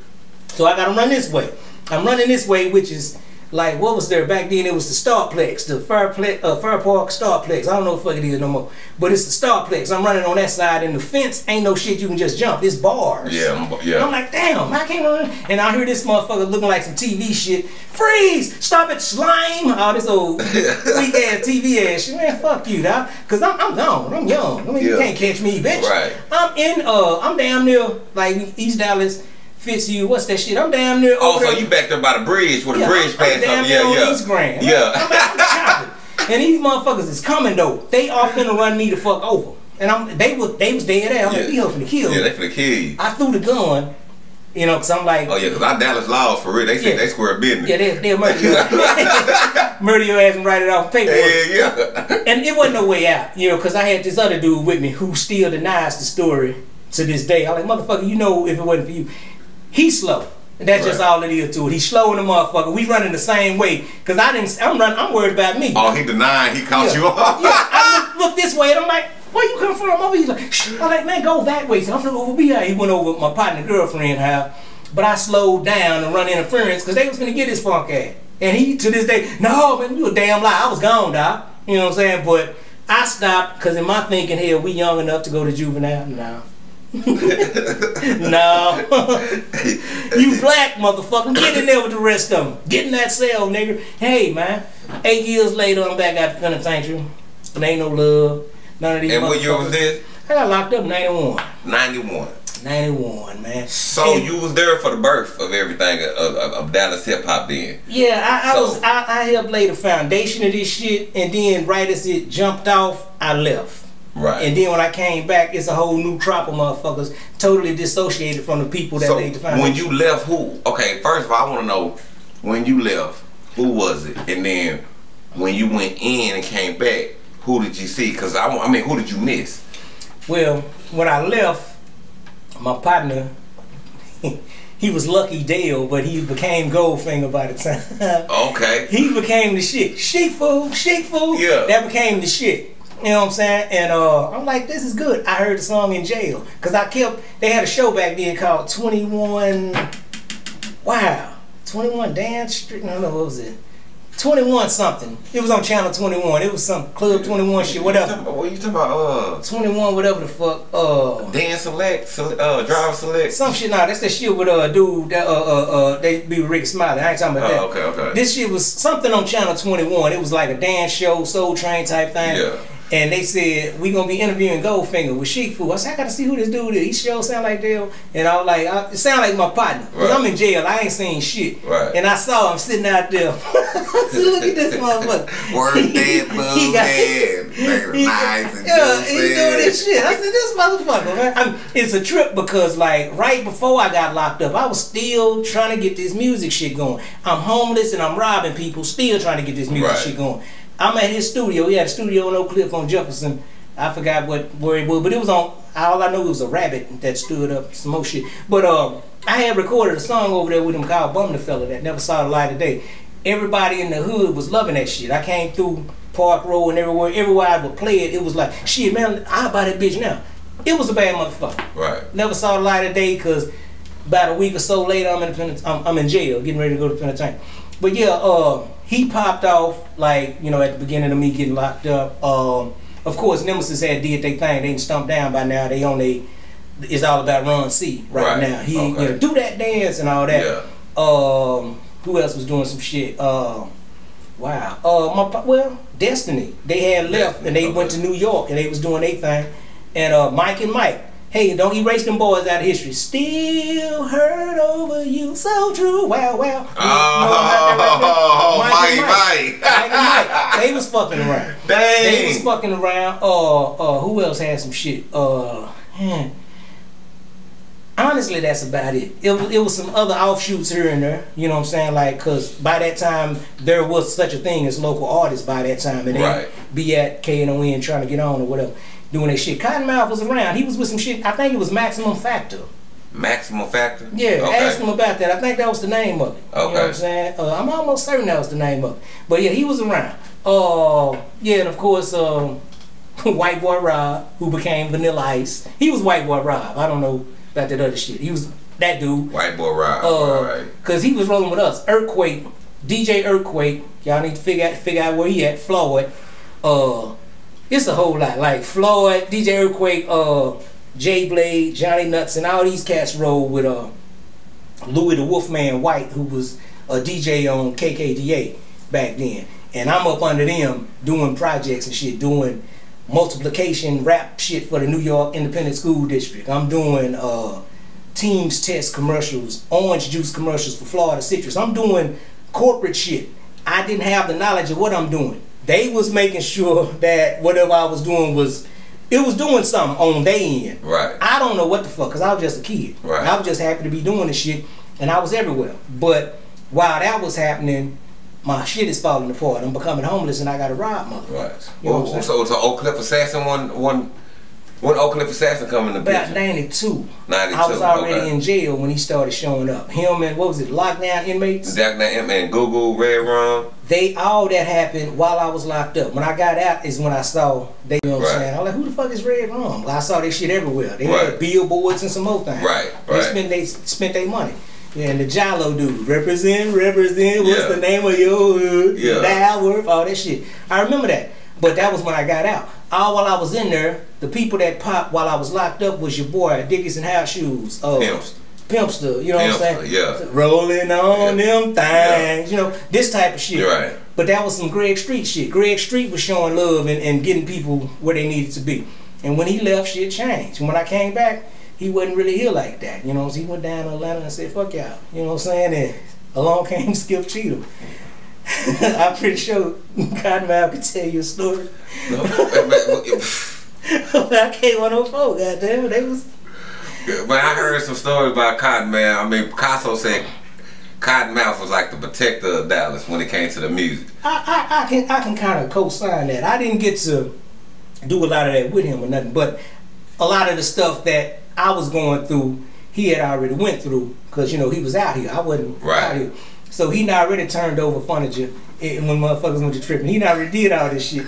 So I gotta run this way. I'm running this way, which is... Like, what was there back then? It was the Starplex, the Fair Park Starplex. I don't know what the fuck it is no more. But it's the Starplex. I'm running on that side, and the fence ain't no shit you can just jump. It's bars. Yeah, yeah. And I'm like, damn, I can't run. And I hear this motherfucker looking like some TV shit. Freeze! Stop it, slime! All this old weak-ass TV-ass shit. Man, fuck you, dog. Because I'm gone. I'm young. I mean, you can't catch me, bitch. Right. I'm damn near, like, East Dallas. Fitzhugh, what's that shit? I'm damn near over there. So you back there by the bridge where the bridge passed up. Yeah. East Grand. Yeah. I'm and these motherfuckers is coming though. They all finna run me the fuck over. And they was dead ass. I'm like, they finna kill me. Yeah, they finna kill you. I threw the gun, you know, cause I'm like, oh yeah, cause our Dallas laws for real. They said they square business. Yeah, they'll murder you. Murder your ass and write it off paper. Yeah. And it wasn't no way out, you know, cause I had this other dude with me who still denies the story to this day. I'm like, motherfucker, you know, if it wasn't for you. He's slow. That's just all it is to it. He's slow in the motherfucker. We running the same way. Cause I'm worried about me. Oh, he denied he caught you off. Yeah, I look this way and I'm like, where you come from? Over here. I'm like, man, go that way. So I'm like, over here. He went over with my partner girlfriend house. But I slowed down and run interference because they was gonna get his funk ass. And he to this day, no man, you a damn lie. I was gone, dog. You know what I'm saying? But I stopped because in my thinking, hell, we young enough to go to juvenile now. No. You black motherfucker. Get in there with the rest of them. Get in that cell, nigga. Hey, man. 8 years later, I'm back out the penitentiary. There ain't no love. None of these motherfuckers. And what year was this? I got locked up in 91. 91. 91, man. So and you was there for the birth of everything of Dallas hip hop then? Yeah, I helped lay the foundation of this shit, and then right as it jumped off, I left. Right. And then when I came back, it's a whole new crop of motherfuckers totally dissociated from the people that they defined. When you left, who? Okay, first of all, I want to know when you left, who was it? And then when you went in and came back, who did you see? Because I mean, who did you miss? Well, when I left, my partner, he was Lucky Dale, but he became Goldfinger by the time. Okay. He became the shit. Chic fool. Yeah. That became the shit. You know what I'm saying? And I'm like, this is good. I heard the song in jail. Because they had a show back then called 21, 21 Dance Street. No, what was it? 21 something. It was on Channel 21. It was some Club 21 shit, whatever. What you talking about? 21, whatever the fuck. Dance Select, Drive Select. Some shit, nah, that's that shit with dude that they be with Ricky Smiley. I ain't talking about that. Okay, okay. This shit was something on Channel 21. It was like a dance show, Soul Train type thing. Yeah. And they said, we gonna be interviewing Goldfinger with Sheik Fu. I said, I gotta see who this dude is. He sure sound like Dale. And I was like, it sound like my partner. Because right. I'm in jail, I ain't seen shit. Right. And I saw him sitting out there. I said, look at this motherfucker. Word dead, he got, man. Yeah, he doing this shit. I said, this motherfucker, man. I mean, it's a trip because like, right before I got locked up, I was still trying to get this music shit going. I'm homeless and I'm robbing people, still trying to get this music shit going. I'm at his studio. He had a studio on Oak Cliff on Jefferson. I forgot where it was, but it was on. All I know it was a rabbit that stood up, some more shit. But I had recorded a song over there with him called "Bum the Fella" that never saw the light of day. Everybody in the hood was loving that shit. I came through Park Road and everywhere I would play it, it was like, shit, man, I buy that bitch now. It was a bad motherfucker. Right. Never saw the light of day because about a week or so later, I'm in jail, getting ready to go to penitentiary. But yeah, he popped off, like, you know, at the beginning of me getting locked up. Of course, Nemesis had did their thing. They didn't stump down by now. They on they, it's all about Run C right now. He, you know, do that dance and all that. Yeah. Who else was doing some shit? Wow. Well, Destiny. They had left and they went to New York and they was doing their thing. And Mike and Mike. Hey, don't erase them boys out of history. Still hurt over you, so true. Wow, wow. Mike. They was fucking around. Dang. They was fucking around. Who else had some shit? Honestly, that's about it. It was some other offshoots here and there. You know what I'm saying? Like, cause by that time there was such a thing as local artists. By that time, and they'd be at KNON trying to get on or whatever. Doing that shit. Cottonmouth was around. He was with some shit. I think it was Maximum Factor. Maximum Factor? Yeah, ask him about that. I think that was the name of it. Okay. You know what I'm saying? I'm almost certain that was the name of it. But yeah, he was around. Yeah, and of course, White Boy Rob, who became Vanilla Ice. He was White Boy Rob. I don't know about that other shit. He was that dude. White Boy Rob. Because he was rolling with us. Earthquake, DJ Earthquake. Y'all need to figure out where he at. Floyd. It's a whole lot, like Floyd, DJ Earthquake, Jay Blade, Johnny Nuts, and all these cats rolled with Louis the Wolfman White, who was a DJ on KKDA back then. And I'm up under them doing projects and shit, doing multiplication rap shit for the New York Independent School District. I'm doing Teams Test commercials, orange juice commercials for Florida Citrus. I'm doing corporate shit. I didn't have the knowledge of what I'm doing. They was making sure that whatever I was doing was, it was doing something on their end. Right. I don't know what the fuck, because I was just a kid. Right. I was just happy to be doing this shit, and I was everywhere. But while that was happening, my shit is falling apart. I'm becoming homeless, and I got to rob motherfuckers. Right. You know what I'm saying? So Oak Cliff Assassin, when Oak Cliff Assassin come in the picture? About 92. 92. I was already in jail when he started showing up. Him and, what was it, Lockdown Inmates? Lockdown Inmates, Google, Red Rum. They, all that happened while I was locked up. When I got out is when I saw, you know what I'm saying? I was like, who the fuck is Red Rum? I saw this shit everywhere. They had billboards and some old things. They spent their money. Yeah, and the Jalo dude, represent, what's the name of your hood? Dalworth, all that shit. I remember that. But that was when I got out. All while I was in there, the people that popped while I was locked up was your boy, Dickies and House Shoes. Pimpster, you know what I'm saying? Yeah. Rolling on them things, you know, this type of shit. You're right. But that was some Greg Street shit. Greg Street was showing love and getting people where they needed to be. And when he left, shit changed. And when I came back, he wasn't really here like that. You know, so he went down to Atlanta and said, fuck y'all. You know what I'm saying? And along came Skip Cheadle. I'm pretty sure Cottonmouth could tell you a story. No, I came on 04, goddamn, they was. But I heard some stories about Cottonmouth. I mean, Picasso said Cottonmouth was like the protector of Dallas when it came to the music. I can kind of co-sign that. I didn't get to do a lot of that with him or nothing, but a lot of the stuff that I was going through, he had already went through because you know he was out here. I wasn't out here. So he not already turned over furniture and when motherfuckers went to tripping. He not already did all this shit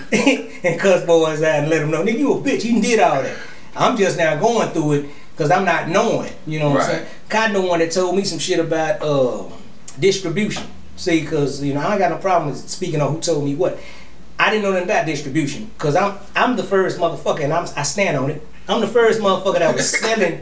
and cuss boys out and let them know, nigga, you a bitch. He did all that. I'm just now going through it because I'm not knowing. You know what I'm saying? Cotton the one that told me some shit about distribution. See, because, you know, I ain't got no problem with speaking on who told me what. I didn't know nothing about distribution, because I'm the first motherfucker, and I stand on it. I'm the first motherfucker that was selling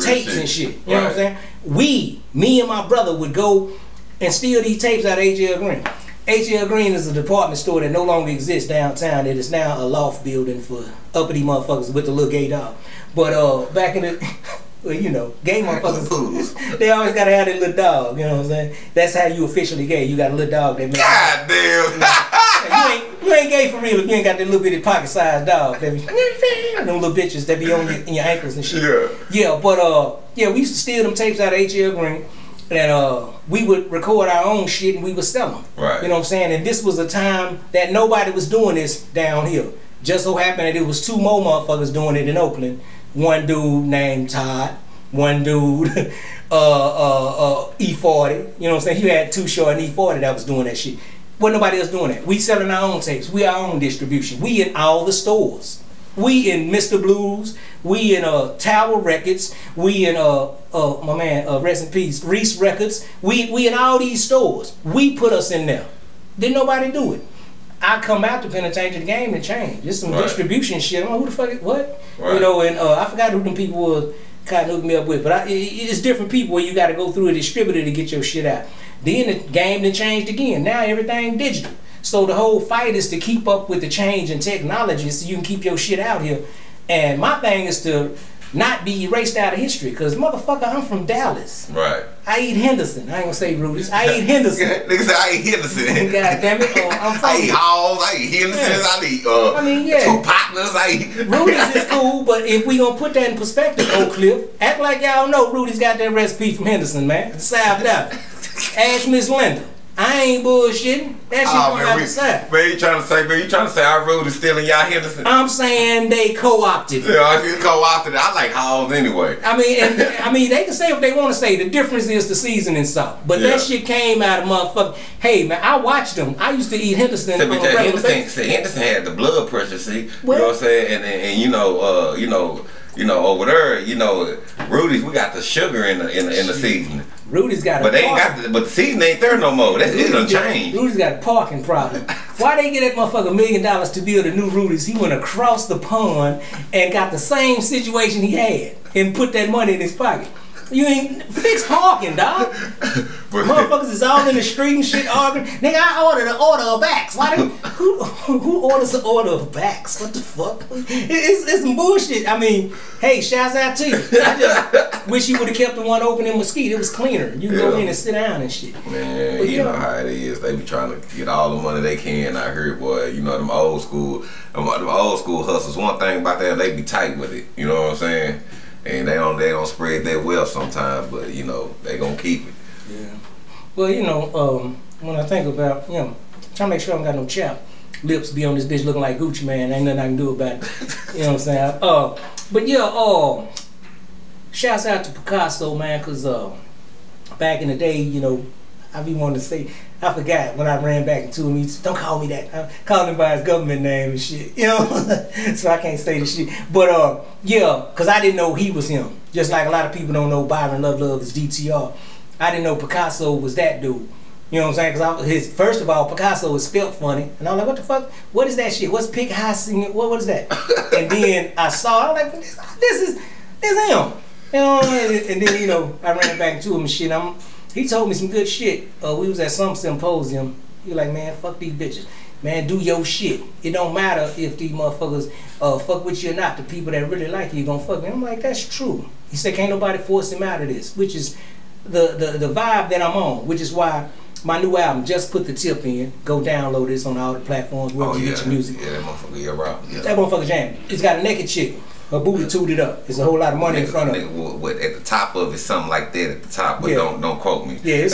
tapes and shit. You know what I'm saying? Me and my brother would go and steal these tapes out of H.L. Green. H.L. Green is a department store that no longer exists downtown. It is now a loft building for uppity motherfuckers with the little gay dog. But back in the... Well, you know, gay motherfuckers, they always gotta have their little dog, you know what I'm saying? That's how you officially gay, you got a little dog that makes God damn! You ain't gay for real if you ain't got that little bitty pocket-sized dog. That be, them little bitches that be on your, in your ankles and shit. Yeah. Yeah, but, yeah, we used to steal them tapes out of H.L. Green, and we would record our own shit and we would sell them. Right. You know what I'm saying? And this was a time that nobody was doing this down here. Just so happened that it was two more motherfuckers doing it in Oakland. One dude named Todd, one dude E40, you know what I'm saying? He had Too Short and E40 that was doing that shit. Wasn't nobody else doing that. We selling our own tapes. We our own distribution. We in all the stores. We in Mr. Blues. We in Tower Records. We in my man, rest in peace, Reese Records. We in all these stores. We put us in there. Didn't nobody do it. I come out the penitentiary game and change. There's some distribution shit. I'm like, who the fuck is what? Right. You know, and I forgot who them people were kind of hooked me up with. But it's different people where you got to go through a distributor to get your shit out. Then the game then changed again. Now everything digital. So the whole fight is to keep up with the change in technology so you can keep your shit out here. And my thing is to not be erased out of history, because motherfucker, I'm from Dallas. Right. I eat Henderson. I ain't gonna say Rudy's. I eat Henderson. Niggas say I eat Henderson. God damn it. I eat Halls. I eat Henderson. Yeah. I eat two partners. I eat Rudy's is cool, but if we gonna put that in perspective, Oak Cliff, act like y'all know Rudy's got that recipe from Henderson, man. South Dallas. Ask Miss Linda. I ain't bullshitting. That shit going out the side. Man, you trying to say our road is stealing y'all Henderson? I'm saying they co-opted. Yeah, they co-opted. I like Halls anyway. I mean, and they can say what they want to say. The difference is the seasoning salt. But that shit came out of motherfucking. Hey man, I watched them. I used to eat Henderson. See, because Henderson had the blood pressure. See, what? You know what I'm saying? And you know over there, you know, Rudy's, we got the sugar in the seasoning. Rudy's got a but the season ain't there no more. That's it, done changed. Rudy's got a parking problem. Why they get that motherfucker $1 million to build a new Rudy's? He went across the pond and got the same situation he had and put that money in his pocket. You ain't fix parking, dog. Motherfuckers is all in the street and shit arguing. Nigga, I ordered an order of backs. Why do who orders an order of backs? What the fuck? It's some bullshit. I mean, hey, shouts out to you. I just wish you would have kept the one open in Mesquite. It was cleaner. You go in and sit down and shit. Man, but, you know how it is. They be trying to get all the money they can out here, boy. You know them old school hustlers. One thing about that, they be tight with it. You know what I'm saying? And they don't spread their wealth sometimes, but you know they gonna keep it. Yeah. Well, you know, when I think about, you know, trying to make sure I don't got no chapped lips, be on this bitch looking like Gucci Man. Ain't nothing I can do about it. You know what I'm saying? But yeah, shouts out to Picasso, man, cause back in the day, you know, I be wanting to say, I forgot when I ran back into him, he said, don't call me that. I called him by his government name and shit, you know? So I can't say the shit. But, yeah, because I didn't know he was him. Just like a lot of people don't know Byron Love is DTR. I didn't know Picasso was that dude. You know what I'm saying? Because first of all, Picasso was spelt funny. And I'm like, what the fuck? What is that shit? What's Pic High Singing? What is that? And then I saw it. I'm like, this is him. You know, and then, you know, I ran back to him and shit. He told me some good shit. We was at some symposium. He was like, man, fuck these bitches. Man, do your shit. It don't matter if these motherfuckers fuck with you or not. The people that really like you gonna fuck me. I'm like, that's true. He said, can't nobody force him out of this, which is the vibe that I'm on, which is why my new album, Just Put the Tip In. Go download this on all the platforms where you get your music. Yeah, that motherfucker, that motherfucker jam. It's got a naked chick. Her booty tooted up. There's a whole lot of money in front of her. At the top of it, something like that at the top, but don't quote me. Yeah,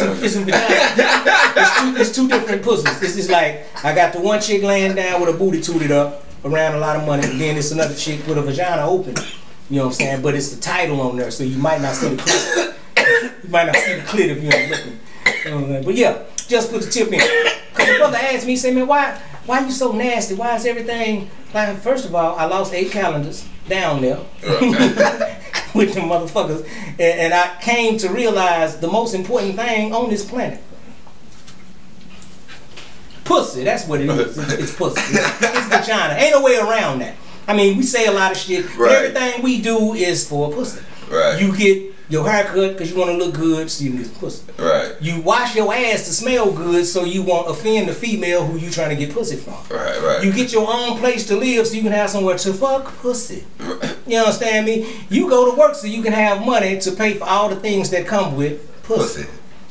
it's two different pussies. It's just like, I got the one chick laying down with her booty tooted up around a lot of money, and then it's another chick with her vagina open. You know what I'm saying? But it's the title on there, so you might not see the clit. You might not see the clit if you ain't looking. But yeah, just put the tip in. Because my brother asked me, he said, man, why you so nasty? Why is everything... Like, first of all, I lost 8 calendars down there with them motherfuckers, and I came to realize the most important thing on this planet pussy. That's what it is. It's pussy. It's vagina. Ain't no way around that. I mean, we say a lot of shit. Right. Everything we do is for pussy. Right. You get your hair cut because you want to look good, so you can get some pussy. Right. You wash your ass to smell good, so you won't offend the female who you trying to get pussy from. Right, right. You get your own place to live, so you can have somewhere to fuck pussy. Right. You understand me? You go to work so you can have money to pay for all the things that come with pussy.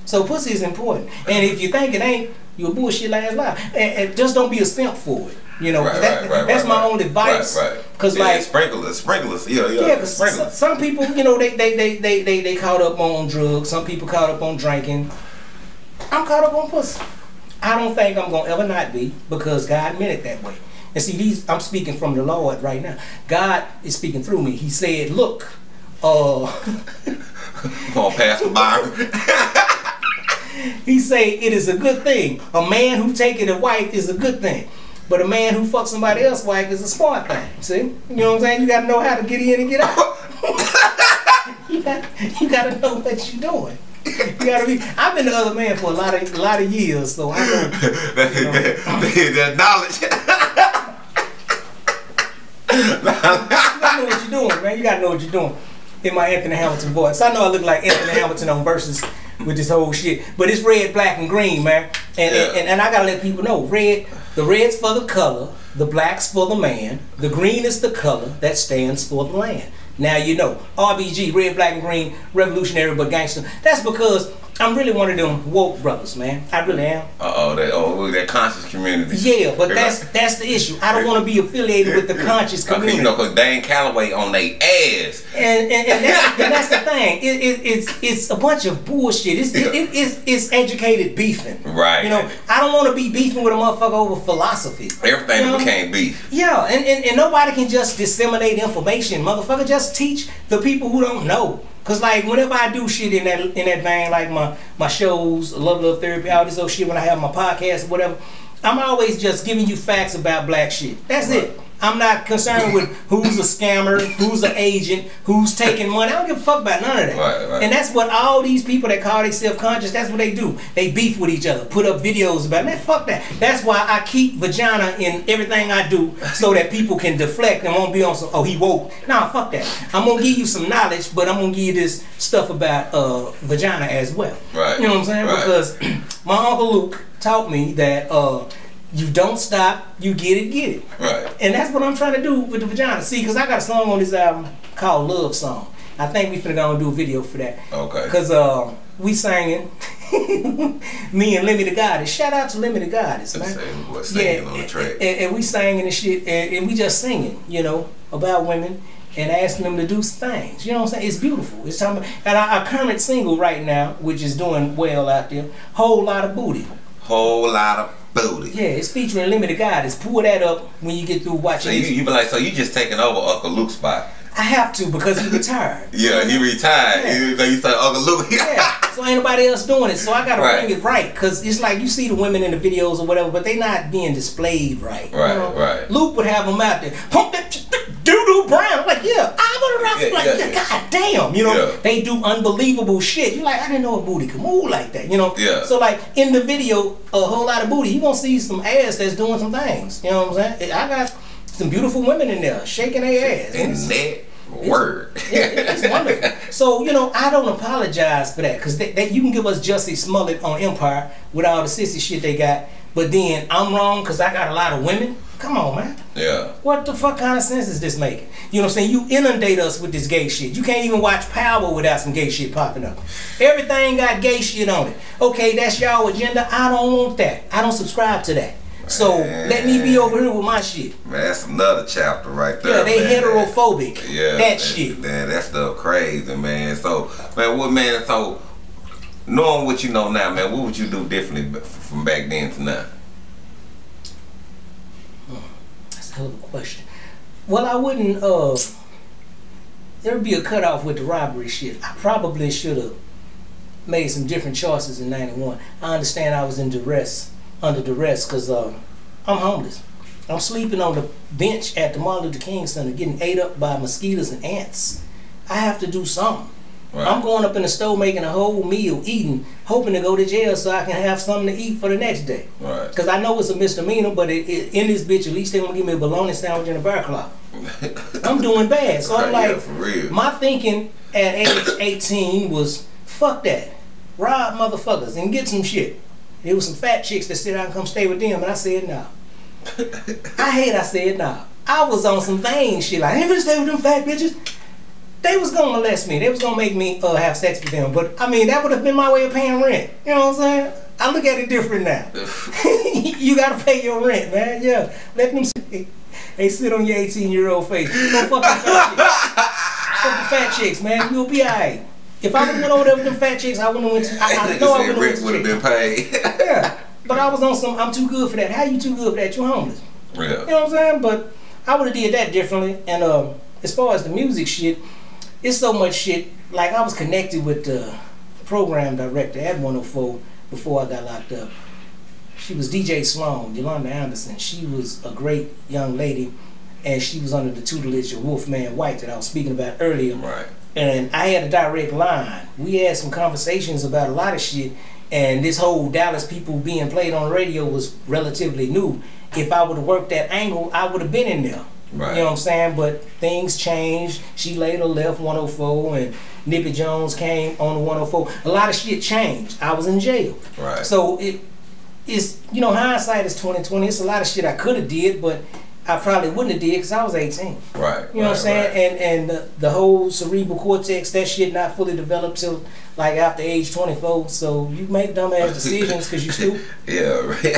So pussy is important. And if you think it ain't, you're bullshit last life. And just don't be a simp for it. You know, right, that's my own advice. Right, right. Cause yeah, like sprinklers, yeah. Cause sprinklers. Some people, you know, they caught up on drugs. Some people caught up on drinking. I'm caught up on pussy. I don't think I'm gonna ever not be, because God meant it that way. And see, these, I'm speaking from the Lord right now. God is speaking through me. He said, "Look, come on, Pastor Byron." He said, "It is a good thing. A man who taketh a wife is a good thing. But a man who fucks somebody else's wife is a smart thing." See? You know what I'm saying? You gotta know how to get in and get out. you gotta know what you're doing. You gotta be. I've been the other man for a lot of years, so I know. That knowledge. You gotta know what you're doing, man. You gotta know what you're doing. In my Anthony Hamilton voice. I know I look like Anthony Hamilton on Versus with this whole shit, but it's red, black, and green, man. And yeah. and I gotta let people know, the red's for the color, the black's for the man, the green is the color that stands for the land. Now you know, RBG, red, black, and green, revolutionary but gangster. That's because I'm really one of them woke brothers, man. I really am. That conscious community. Yeah, but that's the issue. I don't want to be affiliated with the conscious community. You know, because Dan Calloway on their ass. And that's the thing. It's a bunch of bullshit. It's educated beefing. Right. You know, I don't want to be beefing with a motherfucker over philosophy. Everything became beef. Yeah, and nobody can just disseminate information, motherfucker. Just teach the people who don't know. Cause like whenever I do shit in that vein, like my shows, Love Therapy, all this old shit, when I have my podcast or whatever, I'm always just giving you facts about black shit. That's it. I'm not concerned with who's a scammer, who's an agent, who's taking money. I don't give a fuck about none of that. Right, right. And that's what all these people that call themselves conscious, that's what they do. They beef with each other, put up videos about it. Man, fuck that. That's why I keep vagina in everything I do, so that people can deflect and won't be on some, oh, he woke. Nah, fuck that. I'm going to give you some knowledge, but I'm going to give you this stuff about vagina as well. Right. You know what I'm saying? Right. Because my Uncle Luke taught me that... you don't stop, you get it. Right. And that's what I'm trying to do with the vagina. See, because I got a song on this album called Love Song. I think we finna go and do a video for that. Okay. Because we singing, me and Lemmy the Goddess. Shout out to Lemmy the Goddess, that's man. Boy, singing on the track. And we singing and shit, and we just singing, you know, about women and asking them to do things. You know what I'm saying? It's beautiful. It's time. And our current single right now, which is doing well out there, Whole Lot of Booty. Whole lot of booty. Yeah, it's featuring Lemmy the Goddess. Pull that up when you get through watching. So you be like, so you just taking over Uncle Luke's spot? I have to, because he retired. Yeah, he retired. Yeah. You say Uncle Luke. Yeah. So ain't nobody else doing it. So I gotta bring it right, because it's like you see the women in the videos or whatever, but they not being displayed right. Right, you know? Right. Luke would have them out there. Pump that doo-doo brown. I'm like, yeah, I'm like, yeah, god damn, you know, they do unbelievable shit. You're like, I didn't know a booty could move like that, you know. Yeah. So like in the video, a whole lot of booty, you gonna see some ass that's doing some things. You know what I'm saying? I got some beautiful women in there shaking their ass. And that word. It's wonderful. So, you know, I don't apologize for that, because that you can give us Jussie Smollett on Empire with all the sissy shit they got, but then I'm wrong because I got a lot of women. Come on, man. Yeah. What the fuck kind of sense is this making? You know what I'm saying? You inundate us with this gay shit. You can't even watch Power without some gay shit popping up. Everything got gay shit on it. Okay, that's y'all agenda. I don't want that. I don't subscribe to that. Man. So let me be over here with my shit. Man, that's another chapter right there. Yeah, they heterophobic. Yeah, that shit. Man, that stuff crazy, man. So, man, so knowing what you know now, man, what would you do differently from back then to now? Hell of a question. Well, I wouldn't, there'd be a cutoff with the robbery shit. I probably should have made some different choices in 91. I understand I was in duress, under duress, because I'm homeless. I'm sleeping on the bench at the Martin Luther King Center, getting ate up by mosquitoes and ants. I have to do something. Right. I'm going up in the store making a whole meal, eating, hoping to go to jail so I can have something to eat for the next day. Right. Because I know it's a misdemeanor, but in this bitch, at least they want to give me a bologna sandwich and a bar clock. I'm doing bad. So I'm like, yeah, for real. My thinking at age 18 was, fuck that. Rob motherfuckers and get some shit. There was some fat chicks that said I can come stay with them, and I said no. I hate I said no. I was on some vain shit. Like, I ain't gonna stay with them fat bitches. They was gonna molest me. They was gonna make me have sex with them. But I mean, that would have been my way of paying rent. You know what I'm saying? I look at it different now. You gotta pay your rent, man. Yeah. Let them sit on your 18-year-old face. Go fuck the fat chicks, man. You'll be alright. If I would have went over there with them fat chicks, I wouldn't have went to, I know I would have been paid. Yeah. But I was on some, I'm too good for that. How you too good for that? You're homeless. Yeah. You know what I'm saying? But I would have did that differently. And as far as the music shit, it's so much shit. Like, I was connected with the program director at 104 before I got locked up. She was DJ Sloan, Yolanda Anderson. She was a great young lady, and she was under the tutelage of Wolfman White that I was speaking about earlier. Right. And I had a direct line. We had some conversations about a lot of shit, and this whole Dallas people being played on the radio was relatively new. If I would have worked that angle, I would have been in there. Right. You know what I'm saying? But things changed. She later left 104, and Nippy Jones came on the 104. A lot of shit changed. I was in jail. Right. So it's, you know, hindsight is 20/20. It's a lot of shit I could have did, but I probably wouldn't have did because I was 18. Right. You know what I'm saying? Right. And the whole cerebral cortex, that shit not fully developed till like after age 24. So you make dumbass decisions because you stupid. Yeah. Right.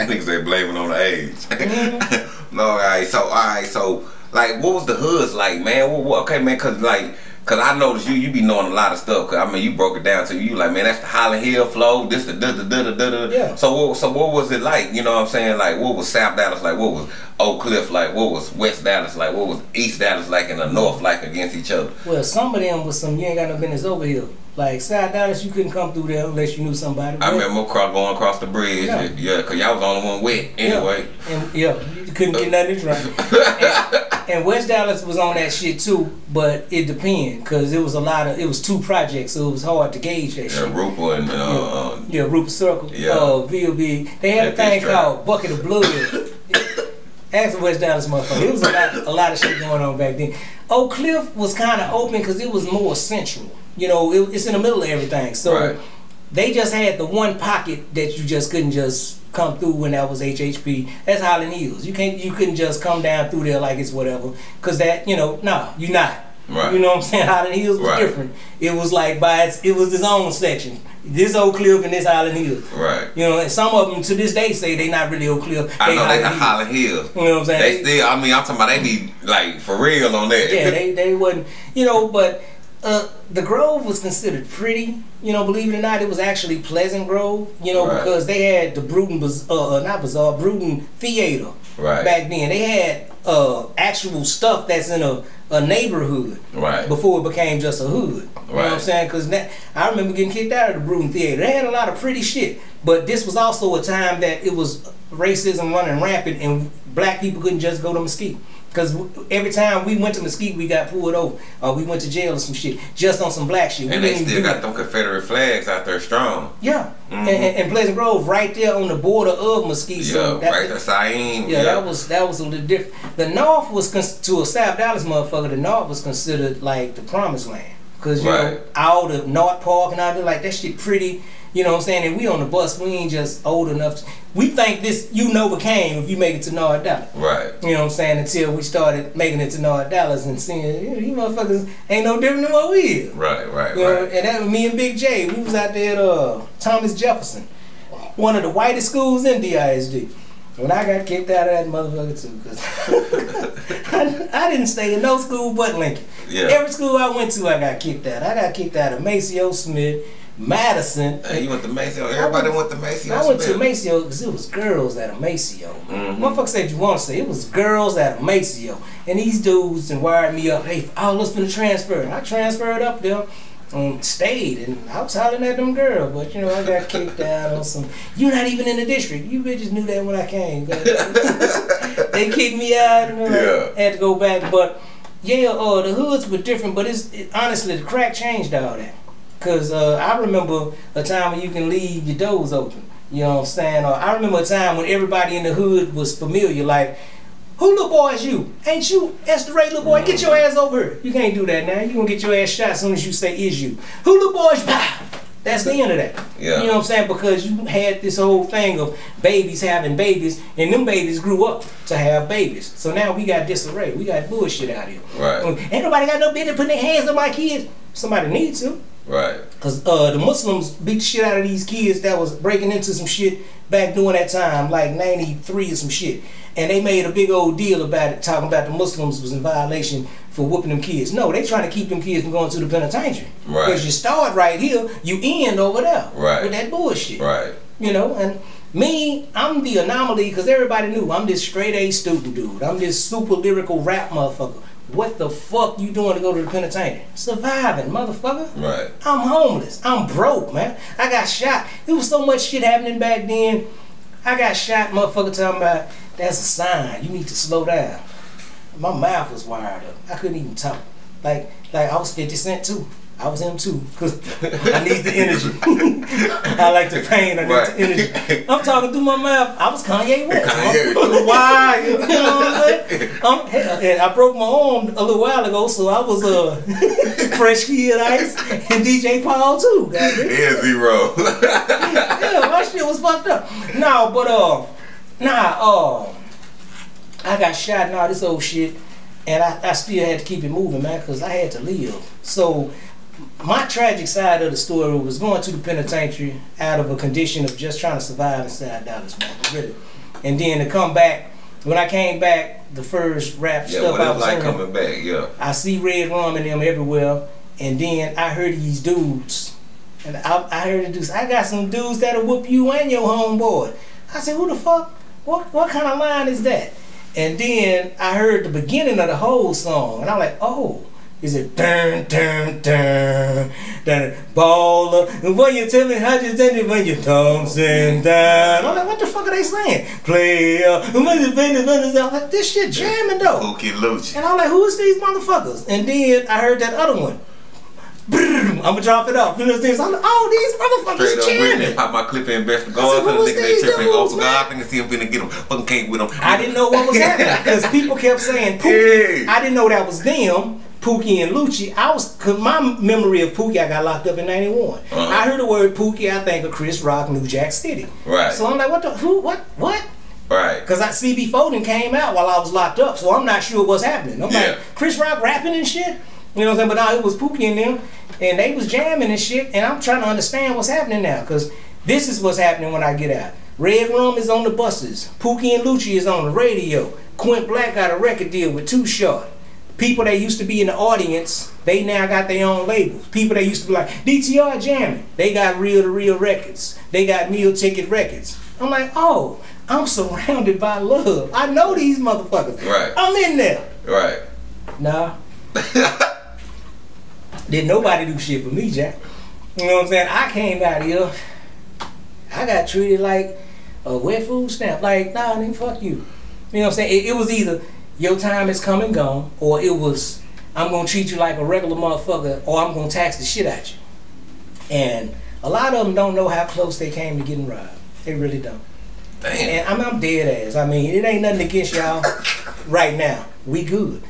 I think they blaming on the age. Mm-hmm. No, all right, so like, what was the hoods like, man? What okay, man? Cause like, I noticed you be knowing a lot of stuff. Cause I mean, you broke it down to you like, man, that's the Holland Hill flow. This the da da da da da. Yeah. So what was it like? You know what I'm saying? Like, what was South Dallas like? What was Oak Cliff like? What was West Dallas like? What was East Dallas like? And the North like against each other? Well, some of them was some you ain't got no business over here. Like South Dallas, you couldn't come through there unless you knew somebody. I remember going across the bridge. Yeah, because y'all was the only one wet anyway. Yeah, and, you couldn't get nothing to drink. And West Dallas was on that shit too, but it depends, because it was a lot of, it was two projects, so it was hard to gauge that shit. Rupa and Rupa Circle. Yeah. VLB. They had a thing called Bucket of Blood. Ask the West Dallas motherfucker. It was a lot of shit going on back then. Oak Cliff was kind of open because it was more central. You know, it's in the middle of everything. So they just had the one pocket that you just couldn't just come through, when that was HHP. That's Holland Hills. You couldn't just come down through there like it's whatever. Cause that, you know, nah, you're not. Right. You know what I'm saying? Holland Hills was different. It was like it was its own section. This Oak Cliff and this Holland Hills. Right. You know, and some of them to this day say they not really Oak Cliff. I know they not Holland Hills. You know what I'm saying? They still, I mean, I'm talking about they be like for real on that. Yeah, they wasn't, you know, but the Grove was considered pretty, you know, believe it or not. It was actually Pleasant Grove, you know, because they had the Brewton Theater back then. They had actual stuff that's in a neighborhood before it became just a hood. You know what I'm saying? Because I remember getting kicked out of the Brewton Theater. They had a lot of pretty shit, but this was also a time that it was racism running rampant, and black people couldn't just go to Mesquite. Because every time we went to Mesquite, we got pulled over. Or we went to jail or some shit. Just on some black shit. And they still got them Confederate flags out there strong. Yeah. Mm-hmm. And Pleasant Grove right there on the border of Mesquite. Yeah, so right there, Syene. Yeah, that was a little different. The North was, to a South Dallas motherfucker, the North was considered like the promised land. Because, you know, all the North Park and all that, like, that shit pretty. You know what I'm saying? And we on the bus, we ain't just old enough. We think this, you know, became if you make it to North Dallas. Right. You know what I'm saying? Until we started making it to North Dallas and seeing, you know, these motherfuckers ain't no different than what we is. Right. And that was me and Big J. We was out there at Thomas Jefferson, one of the whitest schools in DISD. When I got kicked out of that motherfucker too, because I didn't stay in no school but Lincoln. Yeah. Every school I went to, I got kicked out. I got kicked out of Maceo Smith, Madison. Hey, you went to Maceo. Everybody went to Maceo. I went to Maceo because it was girls out of Maceo. Mm-hmm. Motherfucker said you want to say it was girls out of Maceo, and these dudes and wired me up. Hey, I was finna transfer, and I transferred up there and stayed, and I was hollering at them girls, but you know I got kicked out on some. You're not even in the district. You bitches knew that when I came. They kicked me out, and I had to go back, but yeah, the hoods were different, but it honestly, the crack changed all that. Because I remember a time when you can leave your doors open. You know what I'm saying? Or I remember a time when everybody in the hood was familiar. Like, who little boy is you? Ain't you Esther Ray, little boy? Get your ass over here. You can't do that now. You're going to get your ass shot as soon as you say is you. Who little boy is you? That's the end of that. Yeah. You know what I'm saying? Because you had this whole thing of babies having babies, and them babies grew up to have babies. So now we got disarray. We got bullshit out here. Right. Ain't nobody got no business putting their hands on my kids. Somebody needs to. Right. Because the Muslims beat the shit out of these kids that was breaking into some shit back during that time, like 93 or some shit. And they made a big old deal about it, talking about the Muslims was in violation for whooping them kids. No, they trying to keep them kids from going to the penitentiary. Right. Because you start right here, you end over there. Right. With that bullshit. Right. You know, and me, I'm the anomaly because everybody knew I'm this straight A student dude. I'm this super lyrical rap motherfucker. What the fuck you doing to go to the penitentiary? Surviving, motherfucker. Right. I'm homeless. I'm broke, man. I got shot. There was so much shit happening back then. I got shot, motherfucker, talking about, that's a sign. You need to slow down. My mouth was wired up. I couldn't even talk. Like I was 50 Cent, too. I was him, too, because I need the energy. I like the pain. I need the energy. I'm talking through my mouth. I was Kanye West. Why? You know what I'm saying? And I broke my arm a little while ago, so I was Fresh Kid Ice and DJ Paul, too. Yeah, zero. Yeah, my shit was fucked up. No, but, I got shot and all this old shit, and I still had to keep it moving, man, because I had to live. So my tragic side of the story was going to the penitentiary out of a condition of just trying to survive inside Dallas, man, really. And then to come back, when I came back, the first rap stuff I was like hearing, coming back, yeah. I see Red Rum and them everywhere, and then I heard these dudes, and I heard the dudes, I got some dudes that'll whoop you and your homeboy. I said, who the fuck? What kind of line is that? And then I heard the beginning of the whole song, and I'm like, oh. Is it dun dun dun dun baller? And when you tell me how you did it when you dancing down, I'm like, what the fuck are they saying? Player, and when you bend the I'm like, this shit jamming though. Okay, and I'm like, who's these motherfuckers? And then I heard that other one. I'ma drop it off. You know things. I'm like, oh, these motherfuckers jamming. Pop my clip and best going for the nigga they tripping. Oh God, I think see him finna get him. Fucking can't with him. I didn't know what was happening because people kept saying Pookie. I didn't know that was them. Pookie and Lucci, cause my memory of Pookie, I got locked up in 91. I heard the word Pookie, I think of Chris Rock, New Jack City. Right. So I'm like, what the, who, what? Right. Cause CB Foden came out while I was locked up, so I'm not sure what's happening. I'm like, Chris Rock rapping and shit? You know what I'm saying? But no, it was Pookie and them, and they was jamming and shit, and I'm trying to understand what's happening now, cause this is what's happening when I get out. Red Rum is on the buses. Pookie and Lucci is on the radio. Quint Black got a record deal with Too Short. People that used to be in the audience, they now got their own labels. People that used to be like, DTR jamming, they got reel-to-reel records. They got meal ticket records. I'm like, oh, I'm surrounded by love. I know these motherfuckers. Right. I'm in there. Right. Nah. Didn't nobody do shit for me, Jack. You know what I'm saying? I came out here, I got treated like a wet food stamp. Like, nah, nigga, fuck you. You know what I'm saying? It was either your time is come and gone, or it was, I'm going to treat you like a regular motherfucker, or I'm going to tax the shit out you. And a lot of them don't know how close they came to getting robbed. They really don't. Damn. And I'm dead ass. I mean, it ain't nothing against y'all right now. We good.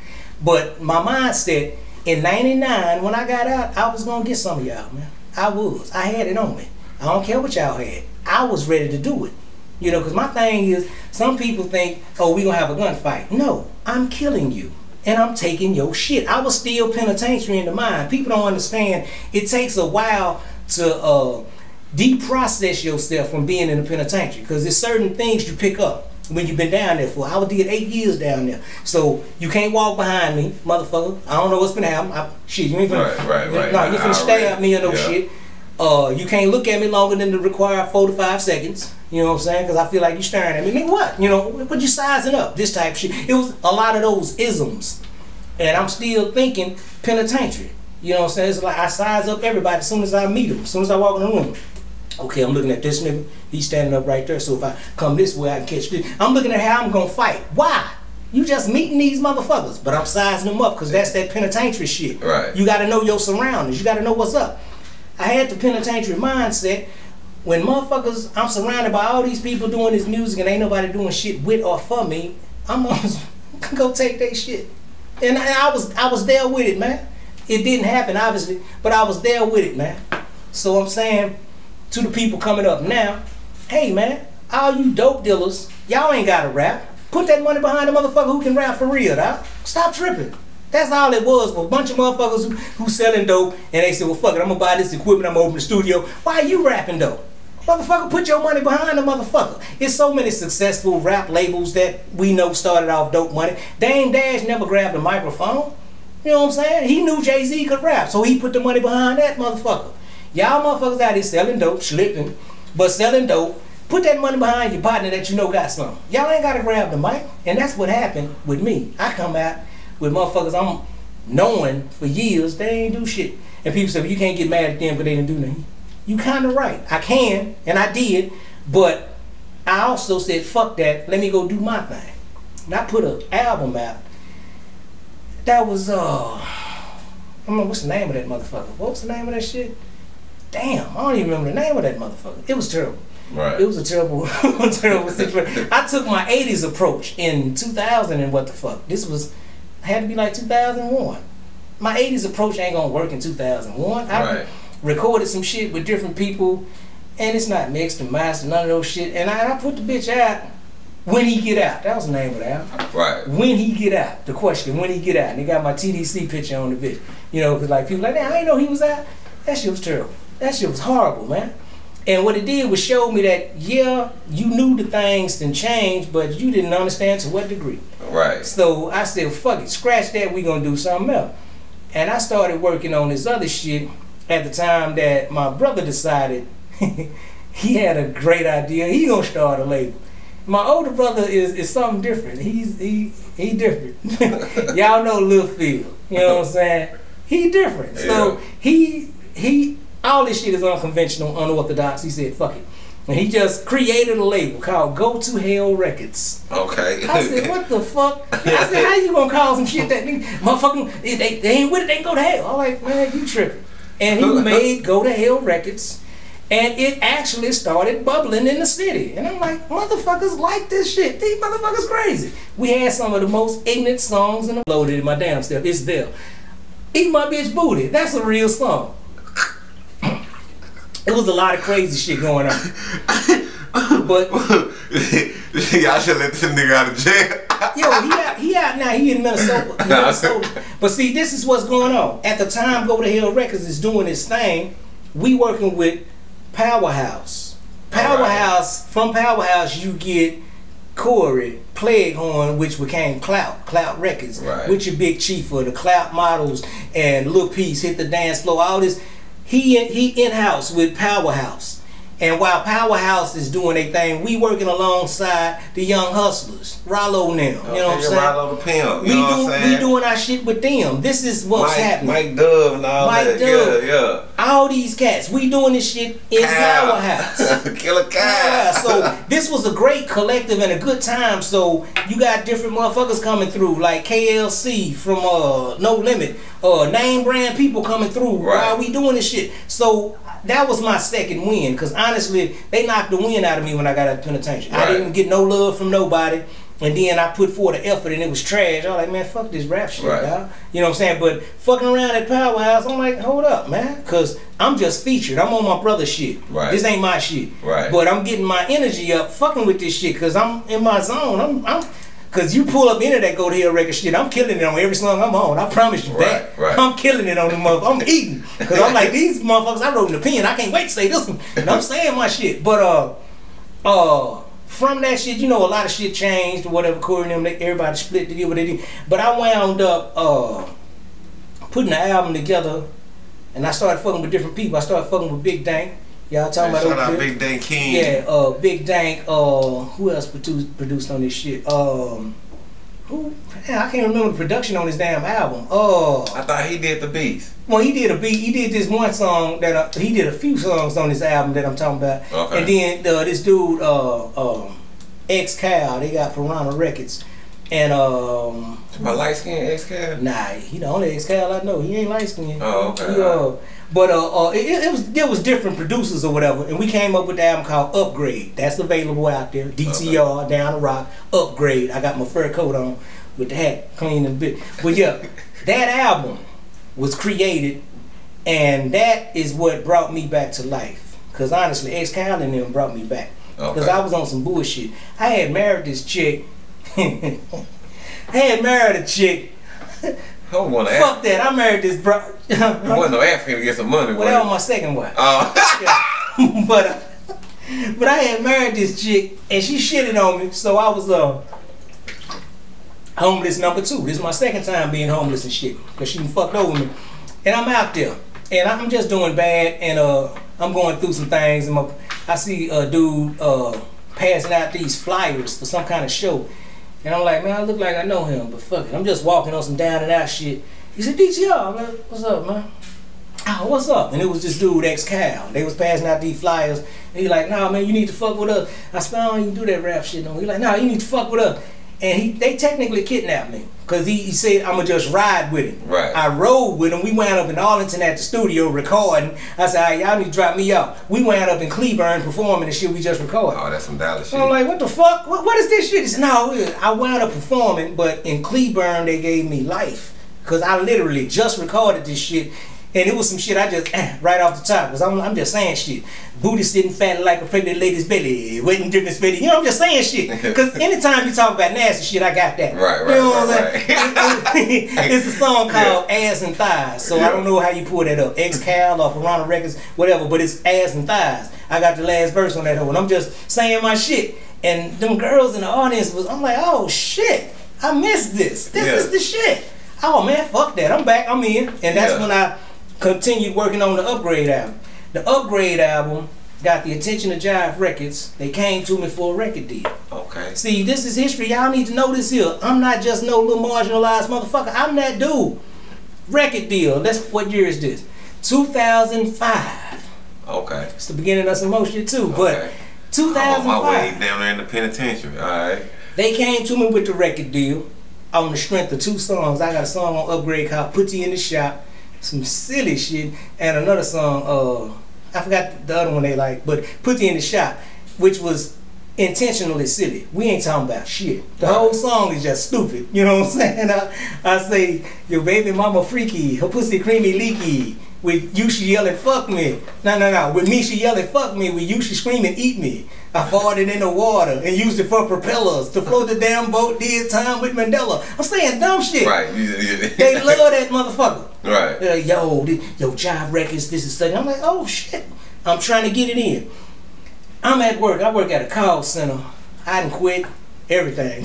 But my mindset, in 99, when I got out, I was going to get some of y'all, man. I was. I had it on me. I don't care what y'all had. I was ready to do it. You know, because my thing is, some people think, oh, we're going to have a gunfight. No, I'm killing you, and I'm taking your shit. I was still penitentiary in the mind. People don't understand. It takes a while to deprocess yourself from being in the penitentiary, because there's certain things you pick up when you've been down there for. I did 8 years down there. So you can't walk behind me, motherfucker. I don't know what's going to happen. Shit, you ain't finna. Right. No, you're finna stab me or no shit. You can't look at me longer than the required 4 to 5 seconds. You know what I'm saying? Because I feel like you're staring at me. I mean, what? You know, what you sizing up? This type of shit. It was a lot of those isms. And I'm still thinking penitentiary. You know what I'm saying? It's like I size up everybody as soon as I meet them, as soon as I walk in the room. Okay, I'm looking at this nigga. He's standing up right there. So if I come this way, I can catch this. I'm looking at how I'm going to fight. Why? You just meeting these motherfuckers, but I'm sizing them up because that's that penitentiary shit. Right. You got to know your surroundings. You got to know what's up. I had the penitentiary mindset. When motherfuckers, I'm surrounded by all these people doing this music and ain't nobody doing shit with or for me, I'm gonna go take their shit. And I was there with it, man. It didn't happen, obviously, but I was there with it, man. So I'm saying to the people coming up now, hey, man, all you dope dealers, y'all ain't got to rap. Put that money behind the motherfucker who can rap for real, dog. Stop tripping. That's all it was a bunch of motherfuckers who selling dope, and they said, well, fuck it, I'm gonna buy this equipment, I'm gonna open the studio. Why are you rapping dope? Motherfucker, put your money behind the motherfucker. It's so many successful rap labels that we know started off dope money. Dame Dash never grabbed a microphone. You know what I'm saying? He knew Jay-Z could rap, so he put the money behind that motherfucker. Y'all motherfuckers out here selling dope, slipping, but selling dope. Put that money behind your partner that you know got something. Y'all ain't gotta grab the mic. And that's what happened with me. I come out with motherfuckers I'm knowing for years, they ain't do shit. And people say, well, you can't get mad at them because they didn't do nothing. You kinda right. I can, and I did, but I also said, fuck that, let me go do my thing. And I put an album out. That was, I don't know, what's the name of that motherfucker? What's the name of that shit? Damn, I don't even remember the name of that motherfucker. It was terrible. Right. It was a terrible, terrible situation. I took my 80s approach in 2000 and what the fuck. This was, had to be like 2001. My 80s approach ain't gonna work in 2001. I recorded some shit with different people and it's not mixed and mastered, none of those shit. And I put the bitch out when he get out. That was the name of the album. Right. When he get out. The question, when he get out. And they got my TDC picture on the bitch. You know, cause like people like, I didn't know he was out. That shit was terrible. That shit was horrible, man. And what it did was show me that, yeah, you knew the things and changed, but you didn't understand to what degree. Right. So I said, fuck it, scratch that, we gonna do something else. And I started working on this other shit at the time that my brother decided he had a great idea, he gonna start a label. My older brother is something different. He different. Y'all know Lil Phil, you know what I'm saying? He different. Yeah. So he all this shit is unconventional, unorthodox. He said, fuck it. And he just created a label called Go To Hell Records. Okay. I said, what the fuck? I said, how you gonna call some shit that nigga, motherfucking, they ain't with it, they can go to hell. I'm like, man, you tripping. And he made Go To Hell Records. And it actually started bubbling in the city. And I'm like, motherfuckers like this shit. These motherfuckers crazy. We had some of the most ignorant songs in the loaded in my damn self. It's there. Eat My Bitch Booty. That's a real song. It was a lot of crazy shit going on. But y'all should let this nigga out of jail. Yo, he out now, he in Minnesota. But see, this is what's going on. At the time Go To Hell Records is doing this thing, we working with Powerhouse. Powerhouse, from Powerhouse you get Corey, Plaguehorn, which became Clout, Clout Records, with your Big Chief or the Clout Models and Lil Peace, Hit The Dance Floor, all this. He in-house with Powerhouse. And while Powerhouse is doing their thing, we working alongside the Young Hustlers. Rollo now, you know what I'm saying? Rollo the Pimp, you know what I'm saying? We doing our shit with them. This is what's happening. Mike Dove and all that. Mike Dove. Yeah, yeah. All these cats, we doing this shit in Powerhouse. Killer Cow. So this was a great collective and a good time. So you got different motherfuckers coming through, like KLC from No Limit, name brand people coming through while we doing this shit. So that was my second win, because honestly, they knocked the wind out of me when I got out of penitentiary. I didn't get no love from nobody, and then I put forth an effort, and it was trash. I was like, man, fuck this rap shit, dog. You know what I'm saying? But fucking around at Powerhouse, I'm like, hold up, man, because I'm just featured. I'm on my brother's shit. This ain't my shit. But I'm getting my energy up fucking with this shit, because I'm in my zone. Because you pull up into that Go To Hell Record shit, I'm killing it on every song I'm on. I promise you that. I'm killing it on the motherfuckers. I'm eating. Because I'm like, these motherfuckers, I wrote an opinion. I can't wait to say this one. And I'm saying my shit. But from that shit, you know, a lot of shit changed or whatever. Corey and them, everybody split to do what they did. But I wound up putting the album together, and I started fucking with different people. I started fucking with Big Dank. Y'all talking about shout out Big Dank King. Yeah, Big Dank. Who else produced on this shit? Who? Man, I can't remember the production on this damn album. I thought he did the beats. Well, he did a beat. He did this one song that he did a few songs on this album that I'm talking about. And then this dude, X Cal. They got Piranha Records. And my light skinned ex-cal? Nah, he the only ex-cal I know. He ain't light skinned. Oh, okay. He, but it was different producers or whatever, and we came up with the album called Upgrade. That's available out there. DTR, okay. Down the Rock, Upgrade. I got my fur coat on with the hat, clean and bit. But yeah, that album was created, and that is what brought me back to life. Cause honestly, ex-cal and them brought me back. Okay. Cause I was on some bullshit. I had married this chick. Fuck that! I married this bro. I wasn't no asking to get some money. Well, that was my second wife. Oh. Yeah. But I had married this chick, and she shitted on me, so I was homeless #2. This is my second time being homeless and shit, cause she fucked over me. And I'm out there, and I'm just doing bad, and I'm going through some things, and I see a dude passing out these flyers for some kind of show. And I'm like, man, I look like I know him, but fuck it. I'm just walking on some down and out shit. He said, DTR, I'm like, what's up, man? Oh, what's up? And it was this dude, ex-cal. They was passing out these flyers. And he like, nah, man, you need to fuck with us. I said, I don't even do that rap shit no more. He like, nah, you need to fuck with us. And they technically kidnapped me. Because he said, I'ma just ride with him. Right. I rode with him. We wound up in Arlington at the studio recording. I said, all right, y'all need to drop me out. We wound up in Cleburne performing the shit we just recorded. Oh, that's some Dallas shit. I'm like, what the fuck? What is this shit? He said, no, I wound up performing, but in Cleburne, they gave me life. Because I literally just recorded this shit. And it was some shit I just, right off the top. Because I'm just saying shit. Booty sitting fat like a pregnant lady's belly. Waiting different spitty. You know, I'm just saying shit. Because anytime you talk about nasty shit, I got that. Right, you know what I'm saying? Right. It's a song called Ass and Thighs. So I don't know how you pull that up. Ex-Cal or Piranha Records, whatever. But it's Ass and Thighs. I got the last verse on that. And I'm just saying my shit. And them girls in the audience was, I'm like, oh shit. I missed this. This is the shit. Oh man, fuck that. I'm back. I'm in. And that's when I continued working on the Upgrade album. The Upgrade album got the attention of Jive Records. They came to me for a record deal. Okay. See, this is history. Y'all need to know this here. I'm not just no little marginalized motherfucker. I'm that dude. Record deal. That's what year is this? 2005. Okay. It's the beginning of some more shit too, but 2005. I'm on my way down there in the penitentiary. All right. They came to me with the record deal on the strength of two songs. I got a song on Upgrade called "Put You in the Shop." Some silly shit, and another song, I forgot the other one they like, but "Put You in the Shop," which was intentionally silly. We ain't talking about shit. The whole song is just stupid, you know what I'm saying? I say, your baby mama freaky, her pussy creamy leaky, with you she yelling fuck me. No, with me she yelling fuck me, with you she screaming eat me. I farted in the water and used it for propellers to float the damn boat, did time with Mandela. I'm saying dumb shit. Right. They love that motherfucker. Right. They're like, yo, Jive Records, this is such. I'm like, oh shit. I'm trying to get it in. I'm at work. I work at a call center. I done quit everything.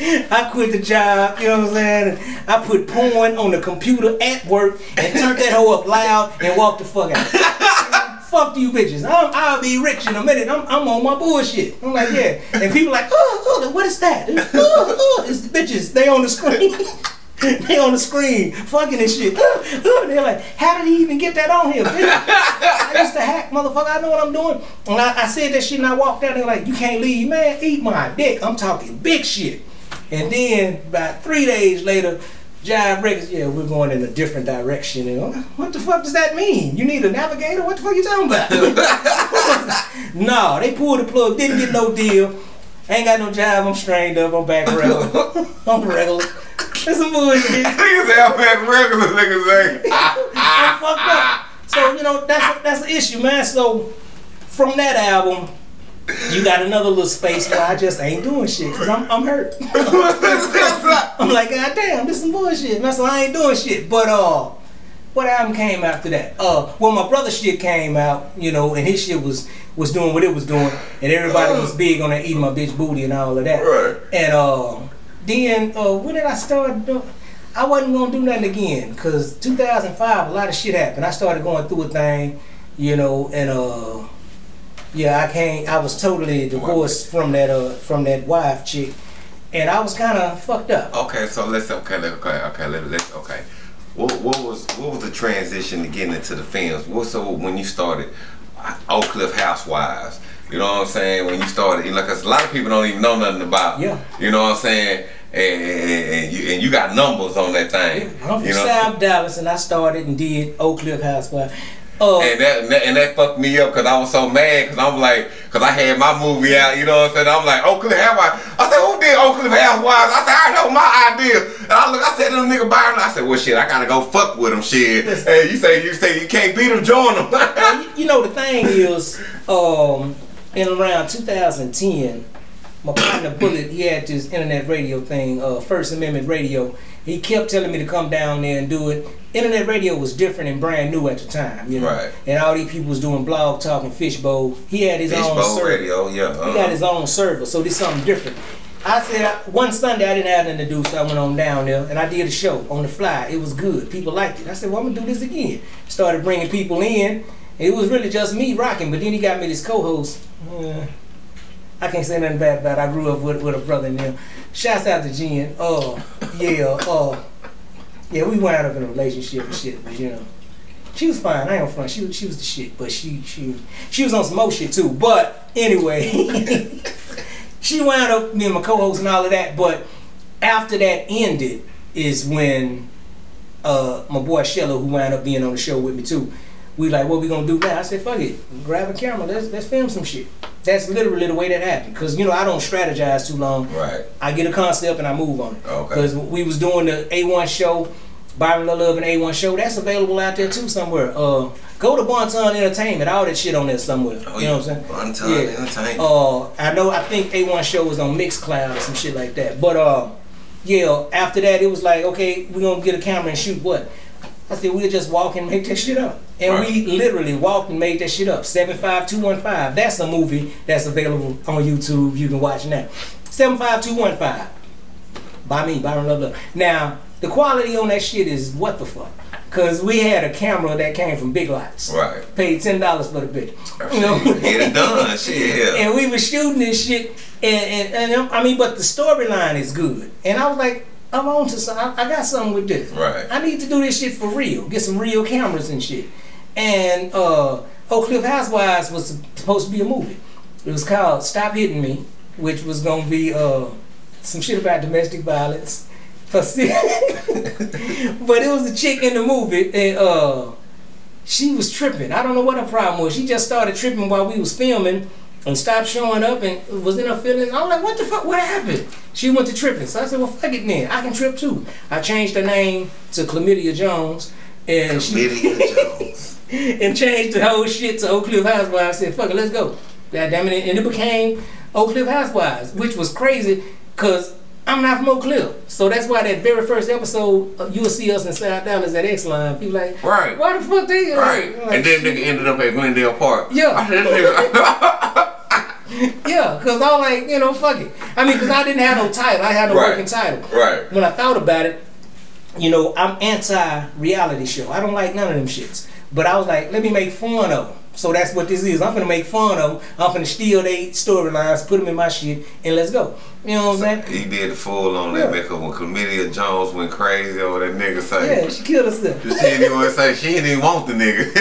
I quit the job, you know what I'm saying? I put porn on the computer at work and turned that hoe up loud and walked the fuck out. Fuck you bitches. I'll be rich in a minute. I'm on my bullshit. I'm like, yeah. And people like, oh, what is that? It's the bitches. They on the screen. They on the screen fucking and shit. They're like, how did he even get that on here? I used to hack, motherfucker. I know what I'm doing. And I said that shit and I walked out. They're like, you can't leave, man. Eat my dick. I'm talking big shit. And then about 3 days later, Jive Records, yeah, we're going in a different direction. And what the fuck does that mean? You need a navigator? What the fuck you talking about? No, they pulled the plug. Didn't get no deal. Ain't got no job. I'm strained up. I'm back regular. I'm regular. That's some bullshit. Niggas say I'm back regular. Niggas say I'm fucked up. So you know that's the issue, man. So from that album, you got another little space where I just ain't doing shit because I'm hurt. I'm like, god damn, this some bullshit, man. So I ain't doing shit. But what album came after that? Well, my brother's shit came out, you know, and his shit was doing what it was doing, and everybody was big on that eating my bitch booty and all of that. Right. And then when did I start doing? I wasn't gonna do nothing again because 2005 a lot of shit happened. I started going through a thing, you know, and yeah, I was totally divorced from that wife chick, and I was kind of fucked up. Okay, so let's what was the transition to getting into the films? So when you started Oak Cliff Housewives, You know what I'm saying? When you started, you know, cause a lot of people don't even know nothing about. Yeah. You know what I'm saying? And you got numbers on that thing. Yeah. I'm from South Dallas, and I started and did Oak Cliff Housewife. And that fucked me up because I was so mad because I'm like, because I had my movie out, you know what I'm saying? I'm like, Oak Cliff Housewives. I said, who did Oak Cliff Housewives? I said, I know my idea. And I look, I said to the nigga Byron, I said, well, shit, I gotta go fuck with him, shit. Hey, you say you can't beat him, join him. You know, the thing is, in around 2010, my partner Bullet, he had this internet radio thing, First Amendment Radio. He kept telling me to come down there and do it. Internet radio was different and brand new at the time, you know. Right. And all these people was doing blog talk and fishbowl. He had his own server. Radio, yeah. He got his own server, so this something different. I said, one Sunday I didn't have nothing to do, so I went on down there and I did a show on the fly. It was good. People liked it. I said, well, I'm gonna do this again. Started bringing people in. It was really just me rocking, but then he got me this co-host. I can't say nothing bad about it. I grew up with a brother in there. Shouts out to Jen. Yeah, we wound up in a relationship and shit, but you know. She was fine, I ain't gonna front. She was the shit, but she was on some more shit too. But anyway, she wound up me and my co-host and all of that, but after that ended is when my boy Shello, who wound up being on the show with me too, we like, what we gonna do now? I said, fuck it, grab a camera, let's film some shit. That's literally the way that happened. Because, you know, I don't strategize too long. Right. I get a concept and I move on it. Okay. Because we was doing the A1 show, Byron Love and A1 show. That's available out there, too, somewhere. Go to Bonton Entertainment. All that shit on there somewhere. Oh, you know what I'm saying? Bonton Entertainment. I think A1 show was on Mixcloud or some shit like that. But, yeah, after that, it was like, okay, we're going to get a camera and shoot what? I said, we'll just walk and make that shit up. And we literally walked and made that shit up. 75215. That's a movie that's available on YouTube. You can watch now. 75215. By me, Byron Love Love. Now, the quality on that shit is what the fuck? Because we had a camera that came from Big Lots. Right. Paid $10 for the bitch. You know? Get it done. Shit, yeah. And we were shooting this shit. And I mean, but the storyline is good. And I was like, I'm on to some, I got something with this. Right. I need to do this shit for real. Get some real cameras and shit. And Oak Cliff Housewives was supposed to be a movie. It was called Stop Hitting Me, which was going to be some shit about domestic violence. But it was a chick in the movie, and she was tripping. I don't know what her problem was. She just started tripping while we was filming and stopped showing up and was in her feelings. I'm like, what the fuck, what happened? She went to tripping. So I said, well, fuck it then. I can trip too. I changed her name to Chlamydia Jones. And Chlamydia Jones. And changed the whole shit to Oak Cliff Housewives. I said, fuck it, let's go. God damn it. And it became Oak Cliff Housewives, which was crazy because I'm not from Oak Cliff. So that's why that very first episode, you'll see us in South Dallas at X-Line. People like, right. Why the fuck they? Right. Like, and then nigga ended up at Glendale Park. Yeah. Yeah, because I was like, you know, fuck it. I mean, because I didn't have no title. I had no working title. Right. When I thought about it, you know, I'm anti-reality show. I don't like none of them shits. But I was like, let me make fun of them. So that's what this is. I'm finna make fun of them. I'm finna steal their storylines, put them in my shit, and let's go. You know what I'm saying? He did the full on that because when Chlamydia Jones went crazy over that nigga saying. Yeah, she killed herself. She didn't even want to say, she didn't even want the nigga.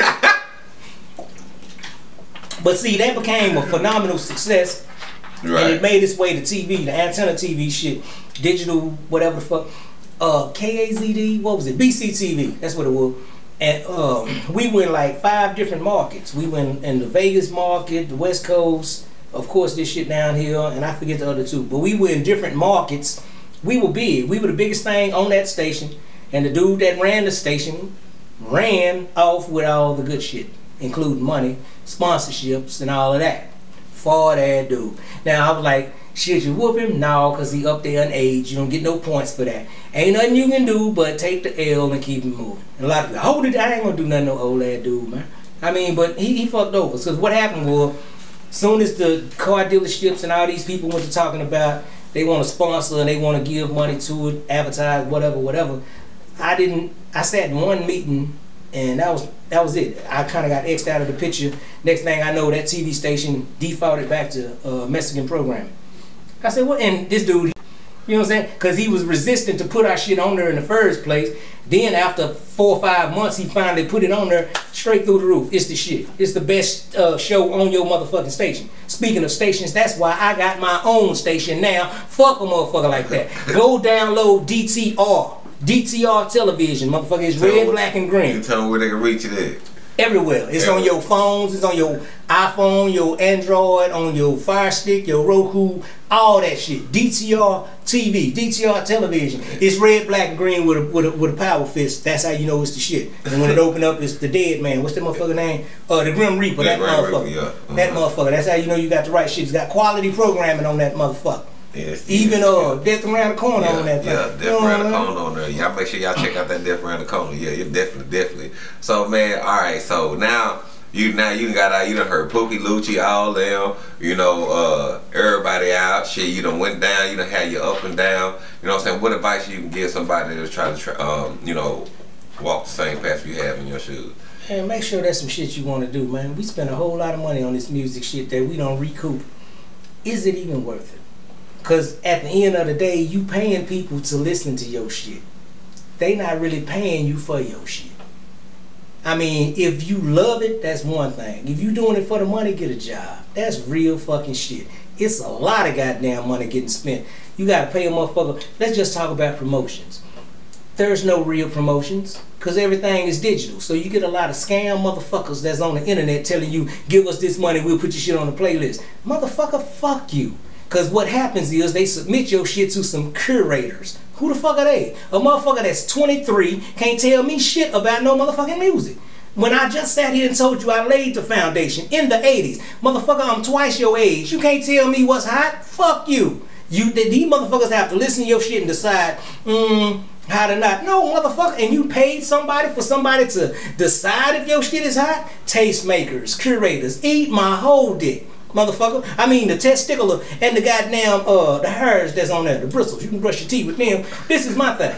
But see, that became a phenomenal success, and it made its way to TV, the antenna TV shit, digital, whatever the fuck, KAZD, what was it, BCTV, that's what it was, and we went like 5 different markets. We went in the Vegas market, the West Coast, of course this shit down here, and I forget the other 2, but we were in different markets. We were big, we were the biggest thing on that station, and the dude that ran the station ran off with all the good shit, including money, sponsorships, and all of that. For that dude. Now, I was like, should you whoop him? No, because he up there in age. You don't get no points for that. Ain't nothing you can do but take the L and keep him moving. And a lot of people, hold it, I ain't going to do nothing to no old ass dude, man. I mean, but he fucked over. Because what happened was, soon as the car dealerships and all these people went to talking about, they want to sponsor and they want to give money to it, advertise, whatever, whatever. I didn't, I sat in one meeting, and that was it. I kind of got X'd out of the picture. Next thing I know, that TV station defaulted back to Mexican programming. I said, well, and this dude, You know what I'm saying? Because he was resistant to put our shit on there in the first place. Then after 4 or 5 months, he finally put it on there straight through the roof. It's the shit. It's the best show on your motherfucking station. Speaking of stations, that's why I got my own station now. Fuck a motherfucker like that. Go download DTR. DTR television, motherfucker. It's red, black, and green. You tell them where they can reach it at. Everywhere. It's everywhere. On your phones, it's on your iPhone, your Android, on your Fire Stick, your Roku, all that shit. DTR TV, DTR television. It's red, black, and green with a power fist. That's how you know it's the shit. And when it open up, it's the dead man. What's that motherfucker name? The Grim Reaper. Yeah, that motherfucker. Reaper, yeah. That motherfucker. That's how you know you got the right shit. It's got quality programming on that motherfucker. Yes, even Death Around the Corner on that thing. Yeah, Death Around the Corner on there. Y'all make sure y'all check out that Death Around the Corner. Yeah, you're definitely. So man, alright, so now you got out, you done heard Pookie, Lucci, all them, you know, everybody out. Shit, you done went down, you done had your up and down. You know what I'm saying? What advice you can give somebody that's trying to you know, walk the same path you have in your shoes? Man, make sure that's some shit you wanna do, man. We spend a whole lot of money on this music shit that we don't recoup. Is it even worth it? Because at the end of the day, you paying people to listen to your shit. They not really paying you for your shit. I mean, if you love it, that's one thing. If you doing it for the money, get a job. That's real fucking shit. It's a lot of goddamn money getting spent. You got to pay a motherfucker. Let's just talk about promotions. There's no real promotions because everything is digital. So you get a lot of scam motherfuckers that's on the internet telling you, give us this money, we'll put your shit on the playlist. Motherfucker, fuck you. Because what happens is they submit your shit to some curators. Who the fuck are they? A motherfucker that's 23 can't tell me shit about no motherfucking music. When I just sat here and told you I laid the foundation in the 80s. Motherfucker, I'm twice your age. You can't tell me what's hot? Fuck you. These motherfuckers have to listen to your shit and decide, how to not. No, motherfucker, and you paid somebody for somebody to decide if your shit is hot? Tastemakers, curators, eat my whole dick. Motherfucker, I mean the testicular and the goddamn the hairs that's on there, the bristles. You can brush your teeth with them. This is my thing.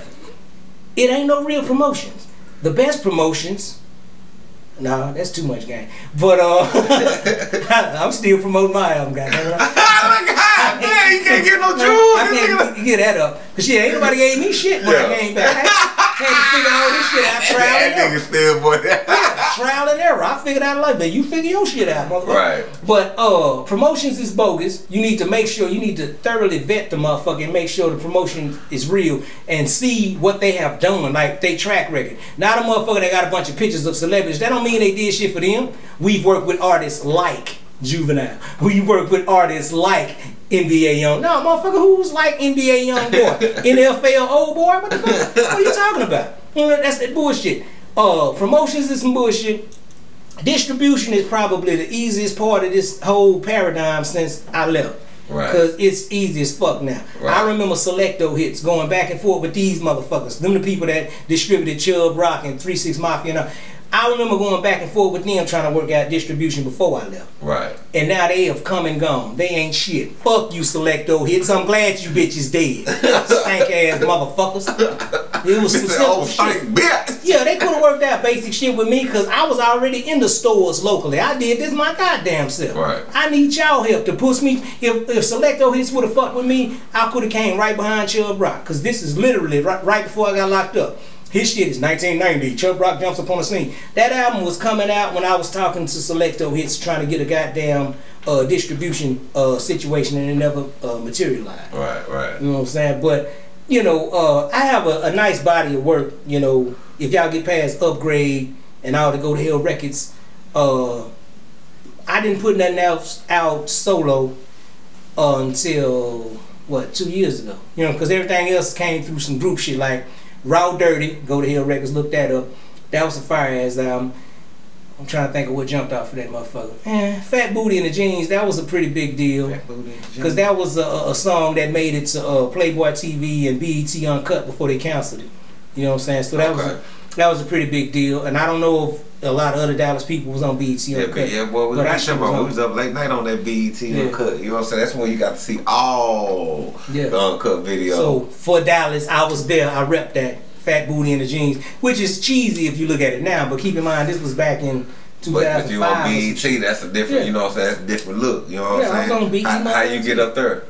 It ain't no real promotions. The best promotions. Nah, that's too much game. But I'm still promoting my album, goddamn. Oh my god, man, you can't get no juice. I can't get that up. Cause shit, ain't nobody gave me shit when I came back. I had to figure all this shit out. Trial and error. I figured out life, but you figure your shit out, motherfucker. Right. But promotions is bogus. You need to make sure, you need to thoroughly vet the motherfucker and make sure the promotion is real and see what they have done, like they track record. Not a motherfucker that got a bunch of pictures of celebrities. That don't mean they did shit for them. We've worked with artists like Juvenile. We work with artists like NBA Young. No, motherfucker, who's like NBA Young Boy? NFL Old Boy? What the fuck? What are you talking about? You know, that's that bullshit. Promotions is some bullshit. Distribution is probably the easiest part of this whole paradigm since I left. Right. Because it's easy as fuck now. Right. I remember Selecto hits going back and forth with these motherfuckers. Them the people that distributed Chub Rock and 3-6 Mafia and all. I remember going back and forth with them trying to work out distribution before I left. Right. And now they have come and gone. They ain't shit. Fuck you, Selecto hits. I'm glad you bitches dead. Stank ass motherfuckers. It was some simple shit. Yeah, they could have worked out basic shit with me because I was already in the stores locally. I did this my goddamn self. Right. I need y'all help to push me. If Selecto hits would have fucked with me, I could have came right behind Chub Rock because this is literally right before I got locked up. His shit is 1990. Chub Rock jumps upon the scene. That album was coming out when I was talking to Selecto Hits trying to get a goddamn distribution situation, and it never materialized. Right, right. You know what I'm saying? But, you know, I have a nice body of work, you know, if y'all get past Upgrade and all the Go to Hell Records. I didn't put nothing else out solo until, what, 2 years ago. You know, because everything else came through some group shit like Raw Dirty, Go to Hell Records, look that up. That was a fire ass album. I'm trying to think of what jumped out for that motherfucker. Fat Booty and the Jeans, that was a pretty big deal. Fat Booty and the Jeans. Because that was a song that made it to Playboy TV and BET Uncut before they canceled it. You know what I'm saying? So that was a pretty big deal. And I don't know if a lot of other Dallas people was on BET Uncut. Yeah, boy, we was up late night on that BET Uncut. You know what I'm saying? That's when you got to see all the Uncut video. So for Dallas, I was there. I repped that Fat Booty and the Jeans, which is cheesy if you look at it now. But keep in mind, this was back in 2005. But you on BET, that's a different, you know what I'm saying? That's a different look. You know what I'm saying? I was on BET. How you get up there?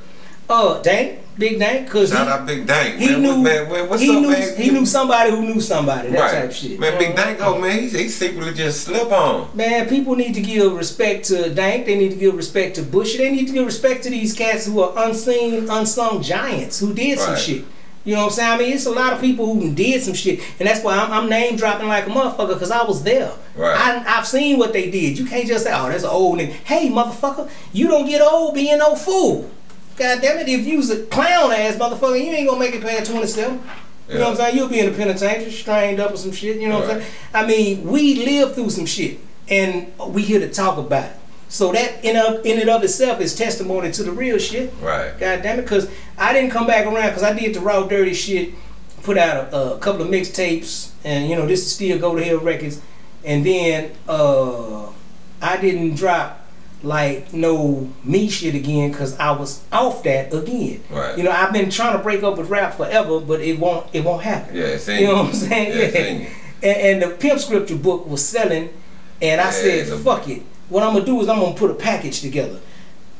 Dang. Big Dank. Shout out Big Dank. He man. He knew somebody who knew somebody. That type of shit. Man, Big Dank, man, he secretly just slip on. Man, people need to give respect to Dank. They need to give respect to Bush. They need to give respect to these cats who are unseen, unsung giants who did some shit. You know what I'm saying? I mean, it's a lot of people who did some shit, and that's why I'm name dropping like a motherfucker, because I was there. Right. I've seen what they did. You can't just say, oh, that's an old nigga. Hey, motherfucker, you don't get old being no fool. God damn it, if you was a clown ass motherfucker, you ain't gonna make it past 27. You know what I'm saying? You'll be in the penitentiary, strained up or some shit. You know what I'm saying? I mean, we live through some shit, and we here to talk about it. So that in and of itself is testimony to the real shit. Right. God damn it, because I didn't come back around because I did the raw dirty shit, put out a couple of mixtapes, and you know this is still Go to Hell Records, and then I didn't drop like no me shit again because I was off that again. Right. You know, I've been trying to break up with rap forever, but it won't happen. Yeah, you know what I'm saying? Yeah. And the Pimp Scripture book was selling, and I said fuck it. What I'm gonna do is I'm gonna put a package together.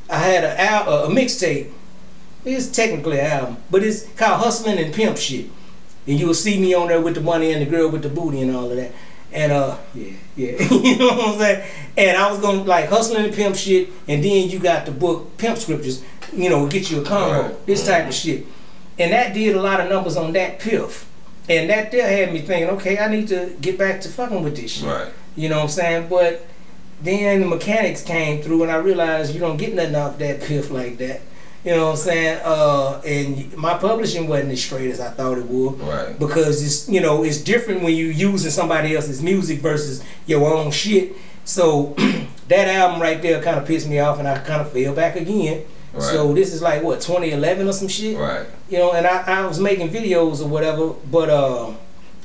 I had a mixtape. It's technically an album, but it's called Hustling and Pimp Shit. And you'll see me on there with the money and the girl with the booty and all of that. And yeah, you know what I'm saying? And I was gonna like Hustling and Pimp Shit, and then you got the book Pimp Scriptures, you know, get you a combo, this type of shit. And that did a lot of numbers on that piff. And that there had me thinking, okay, I need to get back to fucking with this shit. Right. You know what I'm saying? But then the mechanics came through, and I realized you don't get nothing off that piff like that. You know what I'm saying? And my publishing wasn't as straight as I thought it would, because it's, you know, it's different when you using somebody else's music versus your own shit. So that album right there kind of pissed me off, and I kind of fell back again. Right. So this is like what 2011 or some shit, you know? And I was making videos or whatever, but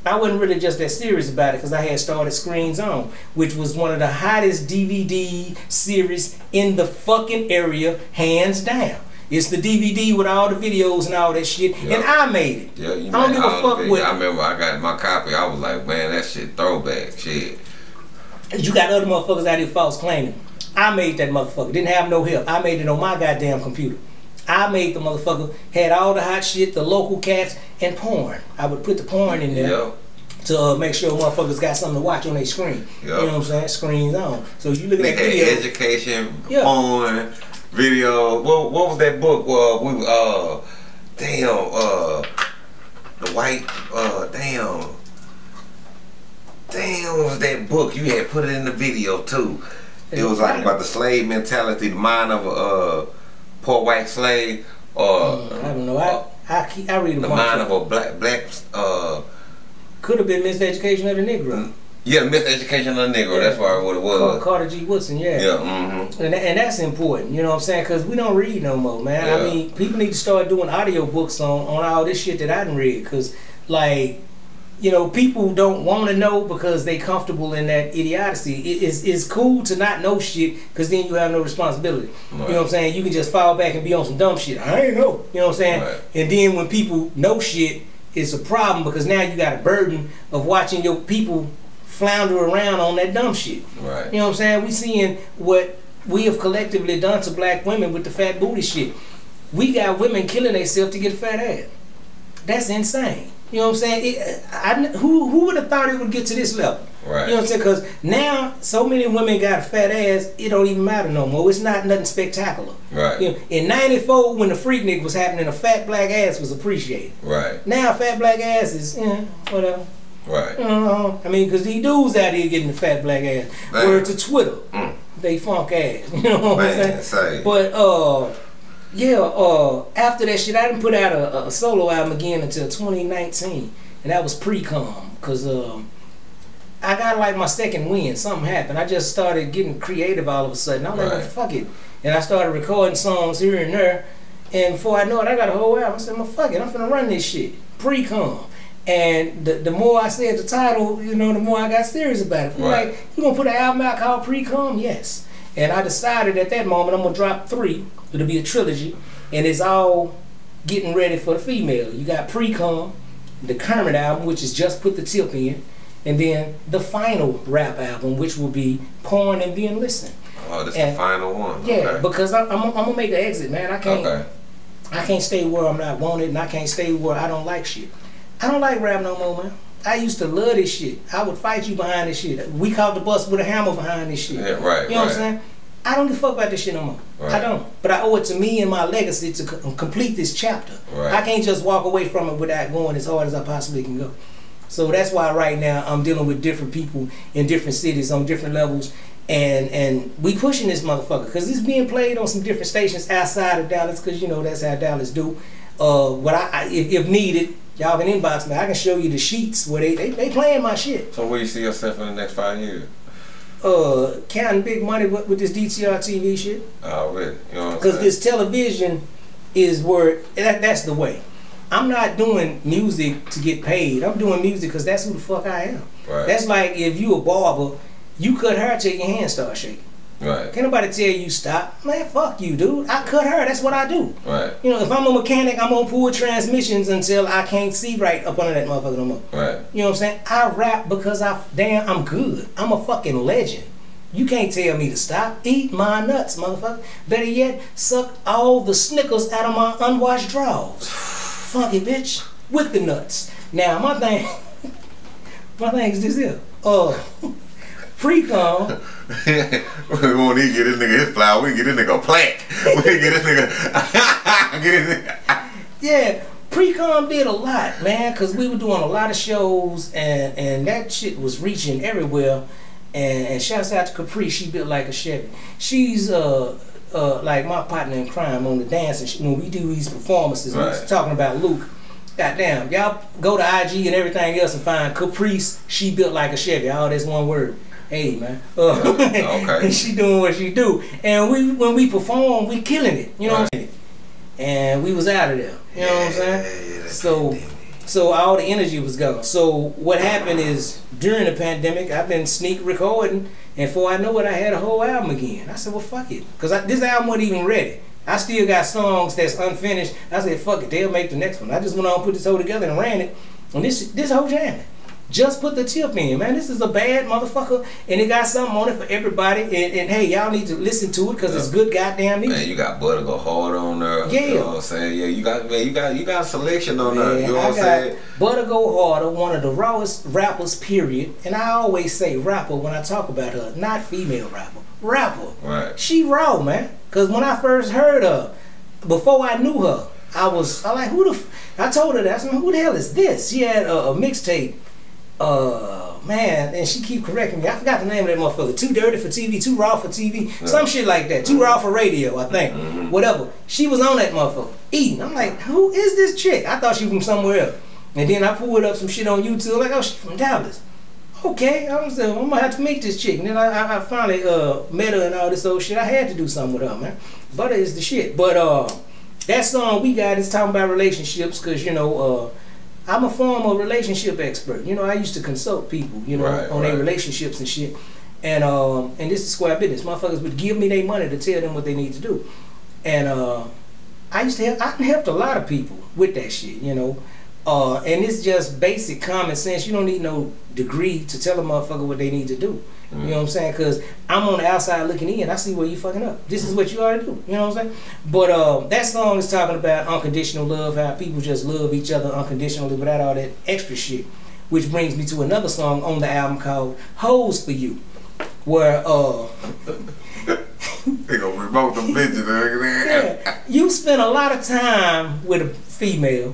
I wasn't really just that serious about it because I had started Screens On, which was one of the hottest DVD series in the fucking area, hands down. It's the DVD with all the videos and all that shit, and I made it. Yeah, you I don't give a fuck with it. I remember I got my copy, I was like, man, that shit throwback, shit. You got other motherfuckers out here false claiming. I made that motherfucker, didn't have no help. I made it on my goddamn computer. I made the motherfucker, had all the hot shit, the local cats, and porn. I would put the porn in there to make sure motherfuckers got something to watch on their screen. You know what I'm saying? Screens On. So you look at that video. Education, porn, video. What was that book? Damn, was that book? You had put it in the video too. It was like about the slave mentality, the mind of a poor white slave, or I don't know. I read the mind of a black. Could have been Miseducation of the Negro. Yeah, Miseducation of the Negro. Yeah. That's probably what it was. Carter G. Woodson. Yeah. Yeah. And that's important. You know what I'm saying? Because we don't read no more, man. I mean, people need to start doing audio books on all this shit that I done read. Because like, you know, people don't want to know because they comfortable in that idiocy. It's cool to not know shit because then you have no responsibility. You know what I'm saying? You can just fall back and be on some dumb shit. I ain't know. You know what I'm saying? And then when people know shit, it's a problem because now you got a burden of watching your people flounder around on that dumb shit. You know what I'm saying? We seeing what we have collectively done to black women with the fat booty shit. We got women killing themselves to get a fat ass. That's insane. You know what I'm saying? Who would have thought it would get to this level? You know what I'm saying? Because now so many women got a fat ass, it don't even matter no more. It's not nothing spectacular. You know, in '94, when the Freaknik was happening, a fat black ass was appreciated. Now, fat black ass is, whatever. I mean, because these dudes out here getting the fat black ass. Word to Twitter. They funk ass. You know what I'm saying? But, after that shit, I didn't put out a solo album again until 2019, and that was pre-com, because I got like my second win. Something happened. I just started getting creative all of a sudden. I'm like, well, fuck it, and I started recording songs here and there, and before I know it, I got a whole album. I said, well, fuck it, I'm finna run this shit. Pre-com. And the more I said the title, you know, the more I got serious about it. Like, you gonna put an album out called Pre-com? Yes. And I decided at that moment I'm gonna drop 3. It'll be a trilogy, and it's all getting ready for the female. You got Pre-com, the Kermit album, which is just Put the Tip In, and then the final rap album, which will be Porn and Then Listen. Oh, that's the final one. Yeah, because I'm gonna make an exit, man. I can't. I can't stay where I'm not wanted, and I can't stay where I don't like shit. I don't like rap no more, man. I used to love this shit. I would fight you behind this shit. We caught the bus with a hammer behind this shit. Yeah, right. You know what I'm saying? I don't give a fuck about this shit no more. Right. I don't. But I owe it to me and my legacy to complete this chapter. Right. I can't just walk away from it without going as hard as I possibly can go. So that's why right now I'm dealing with different people in different cities on different levels. And we pushing this motherfucker because it's being played on some different stations outside of Dallas because, you know, that's how Dallas do. What if needed, y'all can inbox me. I can show you the sheets where they playing my shit. So where do you see yourself in the next 5 years? Counting big money with this DTR TV shit. Oh, really? You know what I'm saying? Because this television is where, that's the way. I'm not doing music to get paid. I'm doing music because that's who the fuck I am. Right. That's like if you a barber, you cut hair till your hands start shaking. Right. Can't nobody tell you stop. Man, fuck you, dude. I cut hair. That's what I do. Right. You know, if I'm a mechanic, I'm gonna pull transmissions until I can't see right up under that motherfucker no more. Right. You know what I'm saying? I rap because I'm good. I'm a fucking legend. You can't tell me to stop. Eat my nuts, motherfucker. Better yet, suck all the Snickers out of my unwashed drawers. Fuck it, bitch. With the nuts. Now my thing, my thing's this here. Free cone. We won't even get this nigga his flower. We can get this nigga a plaque. We can get this nigga. Yeah, Precom did a lot, man, because we were doing a lot of shows, and that shit was reaching everywhere. And shouts out to Capri. She built like a Chevy. She's like my partner in crime on the dance. And she, when we do these performances, right. We was talking about Luke. Goddamn, y'all go to IG and everything else and find Caprice. She built like a Chevy. All that's one word. Hey, man. Okay. She doing what she do. And we, when we perform, we killing it. You know what I'm saying? And we was out of there. You know what I'm saying? Yeah, so all the energy was gone. So what happened is, during the pandemic, I've been sneak recording. And before I know it, I had a whole album again. I said, well, fuck it. Because this album wasn't even ready. I still got songs that's unfinished. I said, fuck it. They'll make the next one. I just went on and put this whole together and ran it. And this whole jam. Just put the tip in, man. This is a bad motherfucker, and it got something on it for everybody. And hey, y'all need to listen to it because it's good goddamn music. Man, you got Butter Go Hard on there. Yeah, you know what I'm saying. Yeah, you got selection on there. You know what I'm saying. Butter Go Harder, one of the rawest rappers, period. And I always say rapper when I talk about her, not female rapper, rapper. Right. She raw, man. Cause when I first heard her, before I knew her, I like who the. I told her that. I said, who the hell is this? She had a mixtape. Man, and she keep correcting me. I forgot the name of that motherfucker. Too Dirty for TV, Too Raw for TV, some shit like that. Too Raw for Radio, I think. Whatever. She was on that motherfucker eating. I'm like, who is this chick? I thought she was from somewhere else. And then I pulled up some shit on YouTube. Like, oh, she from Dallas. Okay, I was like, I'm gonna have to meet this chick. And then I finally met her and all this old shit. I had to do something with her, man. Butter is the shit. But that song we got is talking about relationships, cause you know. I'm a former relationship expert. You know, I used to consult people, you know, on their relationships and shit. And this is square business. Motherfuckers would give me their money to tell them what they need to do. And I used to help, I helped a lot of people with that shit, you know. And it's just basic common sense. You don't need no degree to tell a motherfucker what they need to do. You know what I'm saying? Because I'm on the outside looking in. I see where you fucking up. This is what you ought to do. You know what I'm saying? But that song is talking about unconditional love, how people just love each other unconditionally without all that extra shit. Which brings me to another song on the album called Hoes For You, where they gonna remote them bitches. Yeah, you spend a lot of time with a female,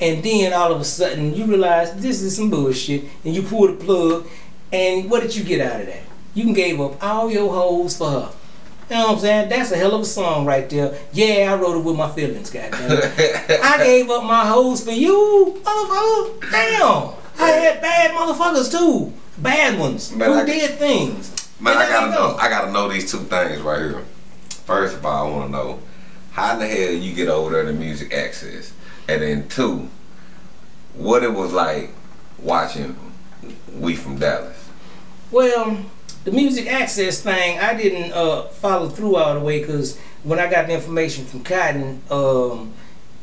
and then all of a sudden you realize this is some bullshit, and you pull the plug. And what did you get out of that? You gave up all your hoes for her. You know what I'm saying? That's a hell of a song right there. Yeah, I wrote it with my feelings, goddamn. I gave up my hoes for you, motherfucker. Damn. I had bad motherfuckers too. Bad ones. Man, who did things. Man, I gotta know these two things right here. First of all, I wanna know how in the hell you get over there to music access. And then two, what it was like watching We From Dallas. Well, the music access thing, I didn't follow through all the way, because when I got the information from Cotton,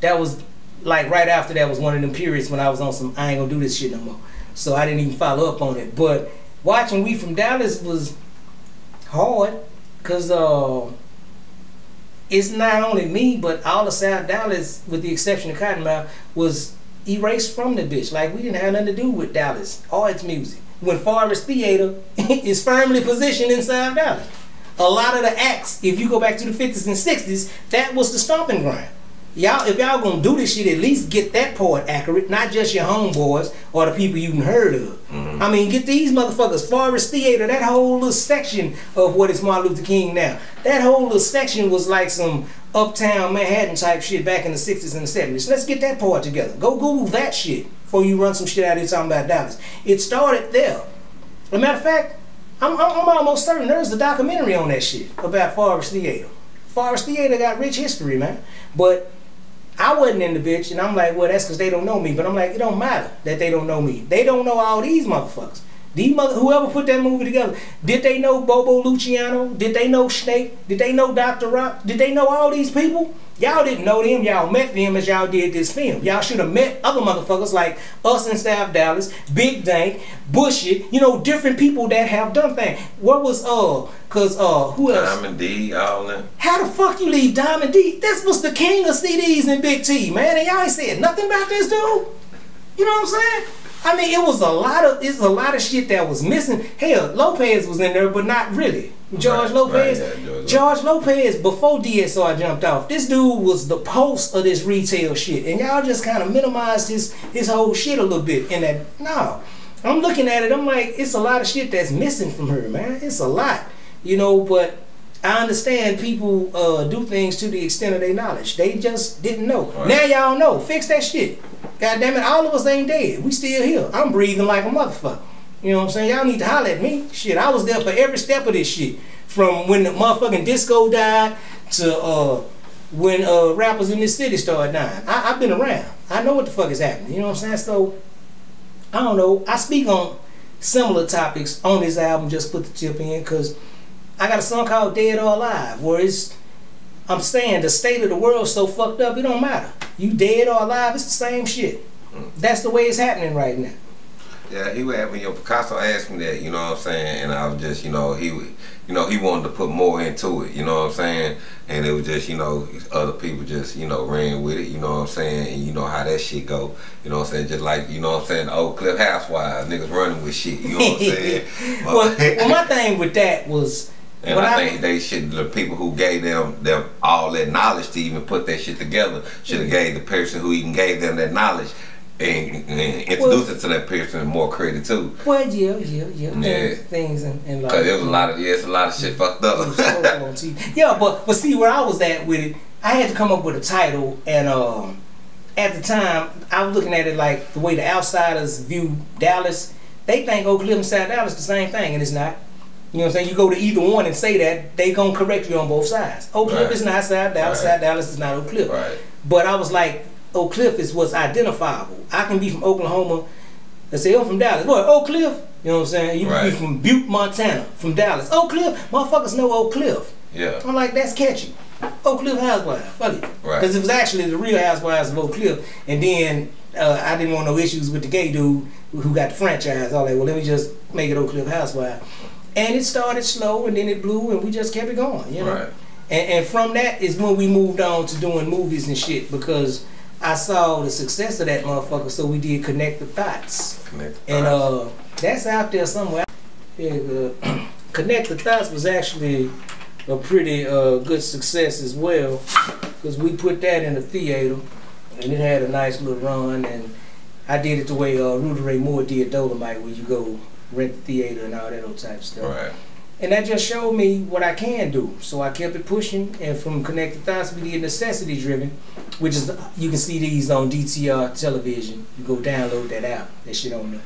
that was like right after that was one of them periods when I was on some, I ain't gonna do this shit no more. So I didn't even follow up on it. But watching We From Dallas was hard, because it's not only me, but all the South Dallas, with the exception of Cottonmouth, was erased from the bitch. Like, we didn't have nothing to do with Dallas or its music. When Forest Theater is firmly positioned in South Dallas. A lot of the acts, if you go back to the 50s and 60s, that was the stomping ground. Y'all, if y'all gonna do this shit, at least get that part accurate, not just your homeboys or the people you've heard of. Mm-hmm. I mean, get these motherfuckers. Forest Theater, that whole little section of what is Martin Luther King now, that whole little section was like some uptown Manhattan type shit back in the 60s and the 70s. Let's get that part together. Go Google that shit before you run some shit out here talking about Dallas. It started there. As a matter of fact, I'm almost certain there's a documentary on that shit about Forest Theater. Forest Theater got rich history, man. But I wasn't in the bitch, and I'm like, well, that's because they don't know me. But I'm like, it don't matter that they don't know me. They don't know all these motherfuckers. These whoever put that movie together, did they know Bobo Luciano? Did they know Snake? Did they know Dr. Rock? Did they know all these people? Y'all didn't know them. Y'all met them as y'all did this film. Y'all should have met other motherfuckers like us in South Dallas, Big Dank, Bushit, you know, different people that have done things. What was, who else? Diamond D, all that. How the fuck you leave Diamond D? This was the king of CDs and Big T, man. And y'all ain't said nothing about this dude. You know what I'm saying? I mean, it was a lot of shit that was missing. Hell, Lopez was in there, but not really. George Lopez before DSR jumped off. This dude was the post of this retail shit, and y'all just kind of minimized his whole shit a little bit. And that no, I'm looking at it, I'm like, it's a lot of shit that's missing from her, man. It's a lot, you know. But I understand people do things to the extent of their knowledge. They just didn't know. Right. Now y'all know. Fix that shit. God damn it, all of us ain't dead. We still here. I'm breathing like a motherfucker. You know what I'm saying? Y'all need to holler at me. Shit, I was there for every step of this shit. From when the motherfucking disco died to when rappers in this city started dying. I've been around. I know what the fuck is happening. You know what I'm saying? So, I don't know. I speak on similar topics on this album, Just Put the Chip In, because I got a song called Dead or Alive, where it's, I'm saying the state of the world's so fucked up, it don't matter. You dead or alive, it's the same shit. That's the way it's happening right now. Yeah, he was having, Picasso asked me that, you know what I'm saying? And I was just, he wanted to put more into it, you know what I'm saying? And it was just, other people just, ran with it, you know what I'm saying? And you know how that shit go, you know what I'm saying? Just like, you know what I'm saying, the old Cliff Housewives, niggas running with shit, you know what I'm saying? well, my thing with that was, and but I think they should, the people who gave them all that knowledge to even put that shit together should have gave the person who even gave them that knowledge and introduce it to that person more credit too. Well, yeah. Things and like, cause it was a lot of shit fucked up. Yeah, but see where I was at with it, I had to come up with a title, and at the time I was looking at it like the way the outsiders view Dallas, they think Oak Cliff and South Dallas the same thing, and it's not. You know what I'm saying? You go to either one and say that, they gonna correct you on both sides. Oak Cliff is not South Dallas, South Dallas is not Oak Cliff. Right. But I was like, Oak Cliff is what's identifiable. I can be from Oklahoma and say, I'm from Dallas. Boy, Oak Cliff, you know what I'm saying? You can be from Butte, Montana, from Dallas. Oak Cliff, motherfuckers know Oak Cliff. Yeah. I'm like, that's catchy. Oak Cliff Housewives, fuck it. Right. Because it was actually the real Housewives of Oak Cliff. And then I didn't want no issues with the gay dude who got the franchise. All that. Well, let me just make it Oak Cliff Housewives. And it started slow, and then it blew, and we just kept it going, you know. Right. And from that is when we moved on to doing movies and shit, because I saw the success of that motherfucker, so we did Connect the Thoughts. And that's out there somewhere. Yeah, Connect the Thoughts was actually a pretty good success as well, because we put that in the theater, and it had a nice little run, and I did it the way Rudy Ray Moore did Dolomite, where you go rent the theater and all that old type stuff. Right. And that just showed me what I can do. So I kept it pushing, and from Connected Thoughts we did Necessity Driven, which is, you can see these on DTR television. You go download that app, that shit on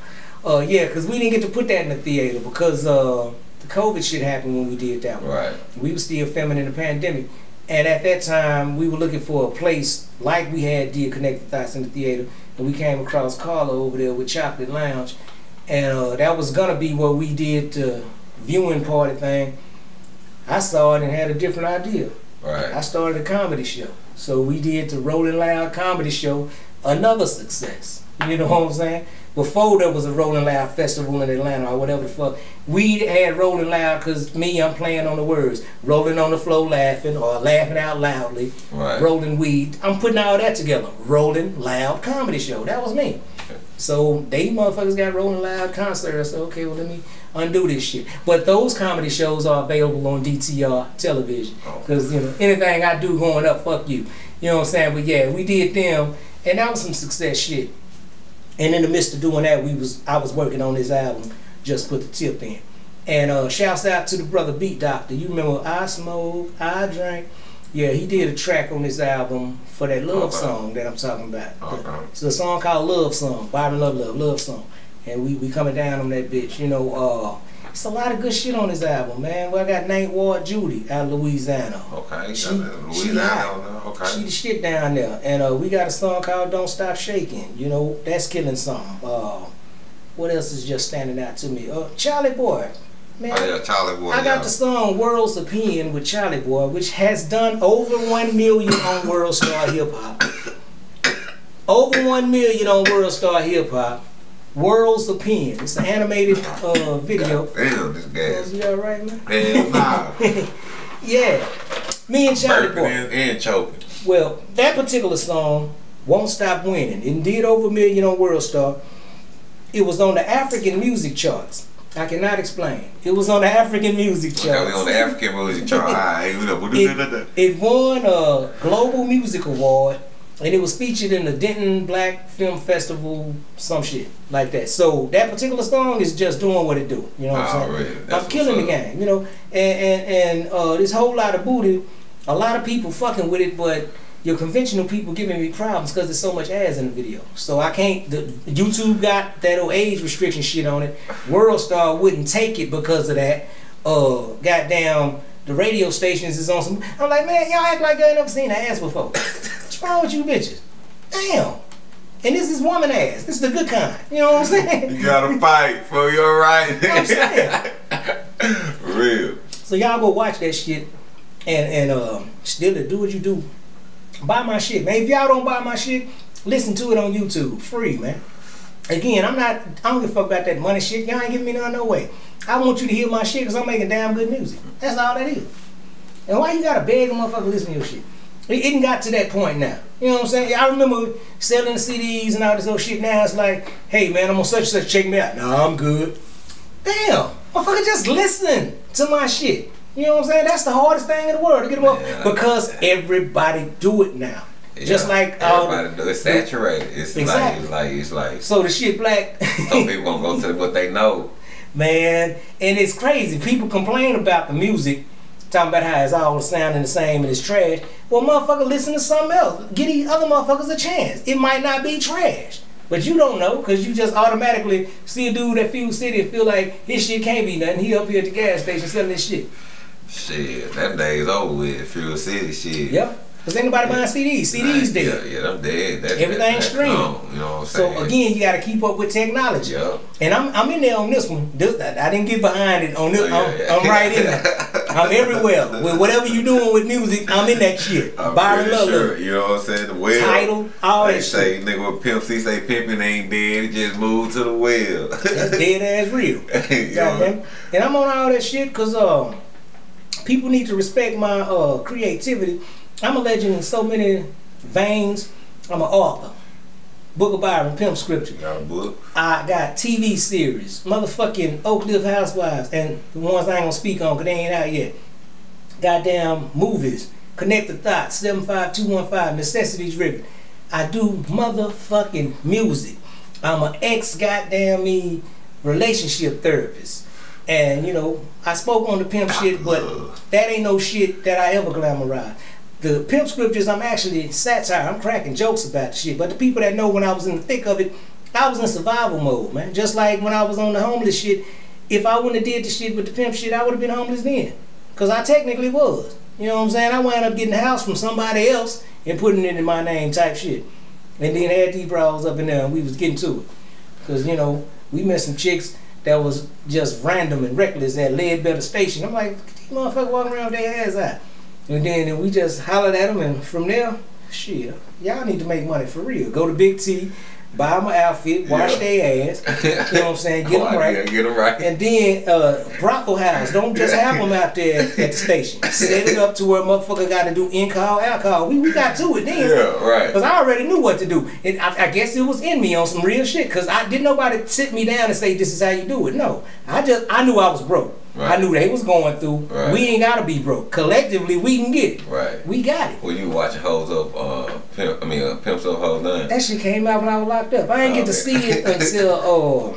there. Yeah, because we didn't get to put that in the theater because the COVID shit happened when we did that one. Right. We were still filming in the pandemic. And at that time we were looking for a place like we had did Connected Thoughts in the theater, and we came across Carla over there with Chocolate Lounge. And that was gonna be what we did, the viewing party thing. I saw it and had a different idea. Right. I started a comedy show. So we did the Rolling Loud comedy show another success. You know what I'm saying? Before there was a Rolling Loud festival in Atlanta or whatever the fuck, we had Rolling Loud because I'm playing on the words. Rolling on the floor laughing or laughing out loudly. Right. Rolling weed. I'm putting all that together. Rolling Loud comedy show. That was me. So they motherfuckers got Rolling Loud concerts. So okay, well let me undo this shit. But those comedy shows are available on DTR television. Because you know, anything I do going up, fuck you. You know what I'm saying? But yeah, we did them and that was some success shit. And in the midst of doing that, I was working on this album, Just Put the Tip In. And shouts out to the brother Beat Doctor. You remember I Smoked, I Drank? Yeah, he did a track on this album for that love song that I'm talking about. It's a song called Love Song, Bobby Love Love, Love Song. And we coming down on that bitch, you know. It's a lot of good shit on this album, man. Well, I got Nate Ward Judy out of Louisiana. Okay, Louisiana. Okay. She the shit down there. And we got a song called Don't Stop Shaking. You know, that's killing song. What else is just standing out to me? Charlie Boy. Man, oh, yeah, Charlie Boy. I got the song World's Opinion with Charlie Boy, which has done over 1 million on World Star Hip Hop. Over 1 million on World Star Hip Hop. World's Opinion. It's an animated video. God damn, this gas. You all right, man? Damn, nah. Yeah. Me and Charlie Boy. And choking. Well, that particular song, Won't Stop Winning, it did over 1 million on World Star. It was on the African music charts. I cannot explain. It was on the African music charts. Okay, we on the African music charts. It won a Global Music Award. And it was featured in the Denton Black Film Festival, some shit like that. So that particular song is just doing what it do. You know what I'm saying? Really? I'm killing the game, you know. And this whole lot of booty, a lot of people fucking with it, but your conventional people giving me problems because there's so much ass in the video. So I can't, YouTube got that old age restriction shit on it. World Star wouldn't take it because of that. Goddamn, the radio stations is on some, I'm like, man, y'all act like y'all ain't never seen an ass before. What's wrong with you bitches? Damn. And this is woman ass. This is the good kind. You know what I'm saying? You gotta fight for your right. You know what I'm saying? Real. So y'all go watch that shit and still do what you do. Buy my shit, man. If y'all don't buy my shit, listen to it on YouTube. Free, man. Again, I don't give a fuck about that money shit. Y'all ain't giving me none no way. I want you to hear my shit because I'm making damn good music. That's all that is. And why you gotta beg a motherfucker listen to your shit? It ain't got to that point now. You know what I'm saying? I remember selling CDs and all this old shit. Now it's like, hey man, I'm on such and such, check me out. Nah, I'm good. Damn, motherfucker, just listen to my shit. You know what I'm saying? That's the hardest thing in the world to get them off because everybody do it now. Yeah, just like everybody do. It's saturated. It's exactly. It's like. So the shit black. Some people won't go to what they know. Man, and it's crazy. People complain about the music. Talking about how it's all sounding the same and it's trash. Well, motherfucker, listen to something else. Give these other motherfuckers a chance. It might not be trash, but you don't know because you just automatically see a dude at Field City and feel like his shit can't be nothing. He up here at the gas station selling this shit. Shit, that day's over with. Field City shit. Yep. Because anybody buying CDs? CDs dead. Yeah, them dead. Everything's streaming. You know what I'm saying? So again, you got to keep up with technology. Yeah. And I'm in there on this one. I didn't get behind it on this. Oh, yeah, I'm right in there. I'm everywhere. With whatever you doing with music, I'm in that shit. Byron Love. Sure. You know what I'm saying? The well. Title, all that shit. They say, nigga, Pimp C say pimping ain't dead. It just moved to the well. That's dead ass real. Goddamn. And I'm on all that shit because people need to respect my creativity. I'm a legend in so many veins. I'm an author. Book of Byron, Pimp Scripture. Got a book. I got TV series, motherfucking Oak Cliff Housewives, and the ones I ain't gonna speak on because they ain't out yet. Goddamn movies, Connect the Thoughts, 75215, Necessity Driven. I do motherfucking music. I'm an ex-goddamn relationship therapist. And you know, I spoke on the pimp shit, but that ain't no shit that I ever glamorized. The Pimp Scriptures, I'm actually satire. I'm cracking jokes about the shit. But the people that know when I was in the thick of it, I was in survival mode, man. Just like when I was on the homeless shit, if I wouldn't have did the shit with the pimp shit, I would have been homeless then. Because I technically was. You know what I'm saying? I wound up getting a house from somebody else and putting it in my name type shit. And then had these brawls up in there and we was getting to it. Because, you know, we met some chicks that was just random and reckless at Leadbetter Station. I'm like, these motherfuckers walking around with their ass out. And then we just hollered at them, and from there, shit, y'all need to make money for real. Go to Big T, buy them an outfit, wash their ass, you know what I'm saying, get them right. Yeah, get them right. And then brothel house, don't just have them out there at the station. Set it up to where a motherfucker got to do in-call, alcohol. We got to it then. Yeah, right. Because I already knew what to do. And I guess it was in me on some real shit, because I didn't nobody sit me down and say, this is how you do it. No, I knew I was broke. Right. I knew they was going through. Right. We ain't gotta be broke. Collectively, we can get it. Right. We got it. Well, you watching Hoes Up, Pimps Up Hoes Down. That shit came out when I was locked up. I ain't get to see it until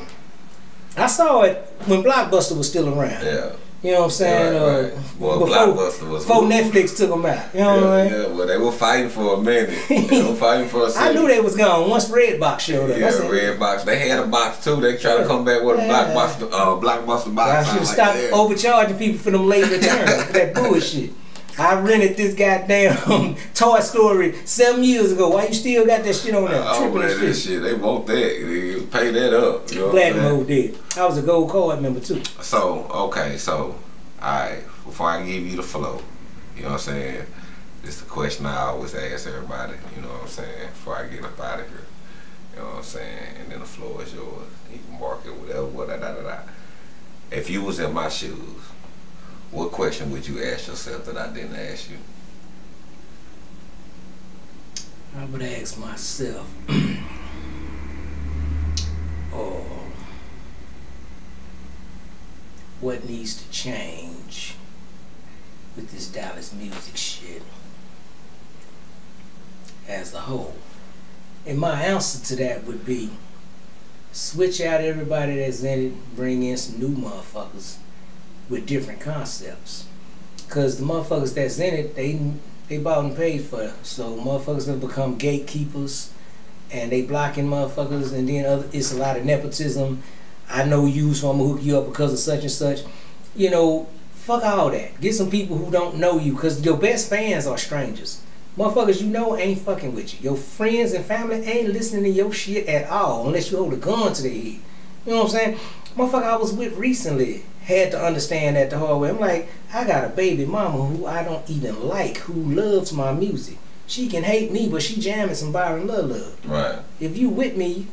I saw it when Blockbuster was still around. Yeah. You know what I'm saying? Yeah, right, well, Blockbuster was before Netflix took them out. You know what I mean? Yeah, well, they were fighting for a minute. They were fighting for a second. I knew they was gone once Redbox showed up. Yeah, Redbox. They had a box too. They tried to come back with a Blockbuster box. I should have stopped overcharging people for them late returns. For that bullshit. I rented this goddamn Toy Story 7 years ago. Why you still got that shit on there? Oh, man, this shit. They want that. They pay that up. You know Platinum did. I was a gold card member too. So, okay, so, alright. Before I give you the flow, you know what I'm saying? This is the question I always ask everybody, you know what I'm saying? Before I get up out of here, you know what I'm saying? And then the floor is yours. You can mark it, whatever, If you was in my shoes, what question would you ask yourself that I didn't ask you? I would ask myself, what needs to change with this Dallas music shit as a whole? And my answer to that would be, switch out everybody that's in it, bring in some new motherfuckers with different concepts. Cause the motherfuckers that's in it, they bought and paid for it. So motherfuckers have become gatekeepers and they blocking motherfuckers, and then it's a lot of nepotism. I know you, so I'm gonna hook you up because of such and such. You know, fuck all that. Get some people who don't know you, cause your best fans are strangers. Motherfuckers you know ain't fucking with you. Your friends and family ain't listening to your shit at all unless you hold a gun to their head. You know what I'm saying? Motherfucker I was with recently had to understand that the hard way. I'm like, I got a baby mama who I don't even like, who loves my music. She can hate me, but she jamming some Byron Love. Right. If you with me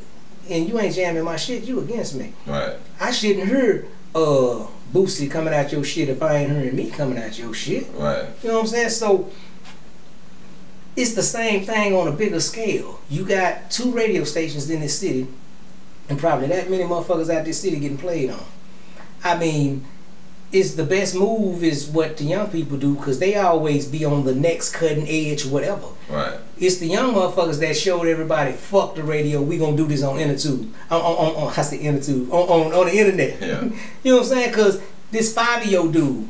and you ain't jamming my shit, you against me. Right. I shouldn't hear Boosie coming out your shit if I ain't hearing me coming out your shit. Right. You know what I'm saying? So it's the same thing on a bigger scale. You got 2 radio stations in this city and probably that many motherfuckers out this city getting played on. I mean, it's the best move is what the young people do, because they always be on the next cutting edge, whatever. Right. It's the young motherfuckers that showed everybody, fuck the radio, we gonna do this on InterTube. On the internet. Yeah. You know what I'm saying? Because this 5-year-old dude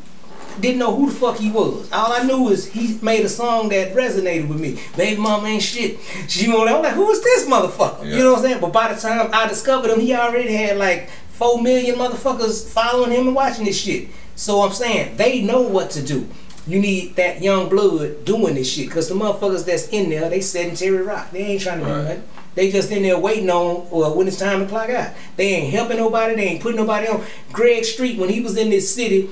didn't know who the fuck he was. All I knew is he made a song that resonated with me. Baby mama ain't shit. She won't. I'm like, who is this motherfucker? Yeah. You know what I'm saying? But by the time I discovered him, he already had like 4 million motherfuckers following him and watching this shit. So I'm saying, they know what to do. You need that young blood doing this shit, because the motherfuckers that's in there, they sedentary rock. They ain't trying to do nothing. They just in there waiting on when it's time to clock out. They ain't helping nobody. They ain't putting nobody on. Greg Street, when he was in this city,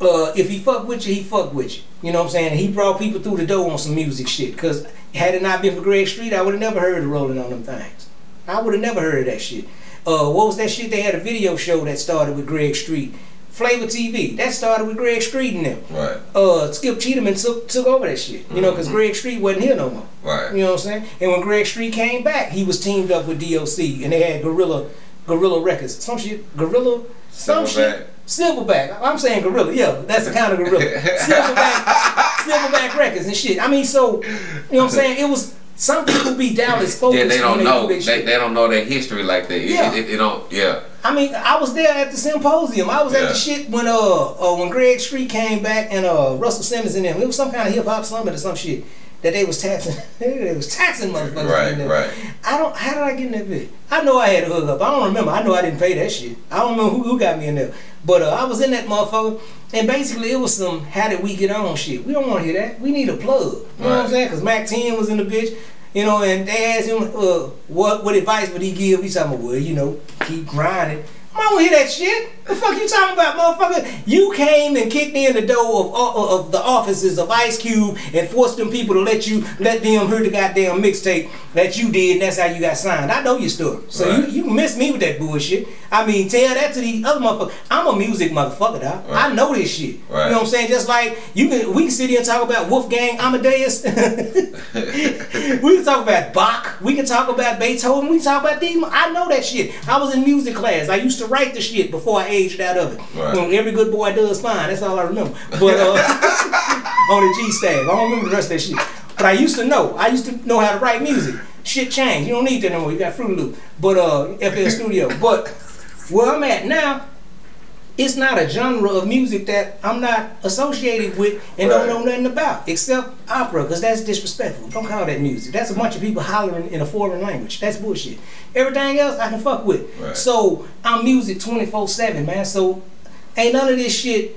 if he fucked with you, he fucked with you. You know what I'm saying? He brought people through the door on some music shit, because had it not been for Greg Street, I would have never heard of Rolling on Them Things. I would have never heard of that shit. What was that shit? They had a video show that started with Greg Street. Flavor TV, that started with Greg Street in them. Right. Skip Cheaterman took over that shit. You know, because Greg Street wasn't here no more. Right. You know what I'm saying? And when Greg Street came back, he was teamed up with DOC, and they had Gorilla Records. Some shit, Gorilla, some shit. Silverback. I'm saying Gorilla. Yeah, that's the kind of Gorilla. Silverback, Silverback Records and shit. I mean, so, you know what I'm saying? It was, some people be Dallas focused. Yeah, they don't know. They don't know their history like that. Yeah. It don't. Yeah. I mean, I was there at the symposium. I was at the shit when Greg Street came back and Russell Simmons and them. It was some kind of hip hop summit or some shit that they was taxing. They was taxing motherfuckers. Right. Right. I don't. How did I get in that bit? I know I had a hook up. I don't remember. I know I didn't pay that shit. I don't know who got me in there. But I was in that motherfucker, and basically it was some how did we get on shit. We don't want to hear that. We need a plug. You know what I'm saying? Because Mac 10 was in the bitch, you know, and they asked him what advice would he give. He's talking about, well, you know, keep grinding. I don't want to hear that shit. The fuck you talking about, motherfucker? You came and kicked in the door of the offices of Ice Cube and forced them people to let them hear the goddamn mixtape that you did, and that's how you got signed. I know your story. So you miss me with that bullshit. I mean, tell that to these other motherfuckers. I'm a music motherfucker, dog. Right. I know this shit. Right. You know what I'm saying? Just like we can sit here and talk about Wolfgang Amadeus. We can talk about Bach. We can talk about Beethoven. We can talk about these. I know that shit. I was in music class. I used to write the shit before I aged out of it. Right. You know, every good boy does fine. That's all I remember. But on the G staff, I don't remember the rest of that shit. But I used to know. I used to know how to write music. Shit changed. You don't need that no more. You got Fruit Loop. But FL Studio. But where I'm at now, it's not a genre of music that I'm not associated with and don't know nothing about, except opera, because that's disrespectful. Don't call that music. That's a bunch of people hollering in a foreign language. That's bullshit. Everything else I can fuck with. Right. So I'm music 24/7, man. So ain't none of this shit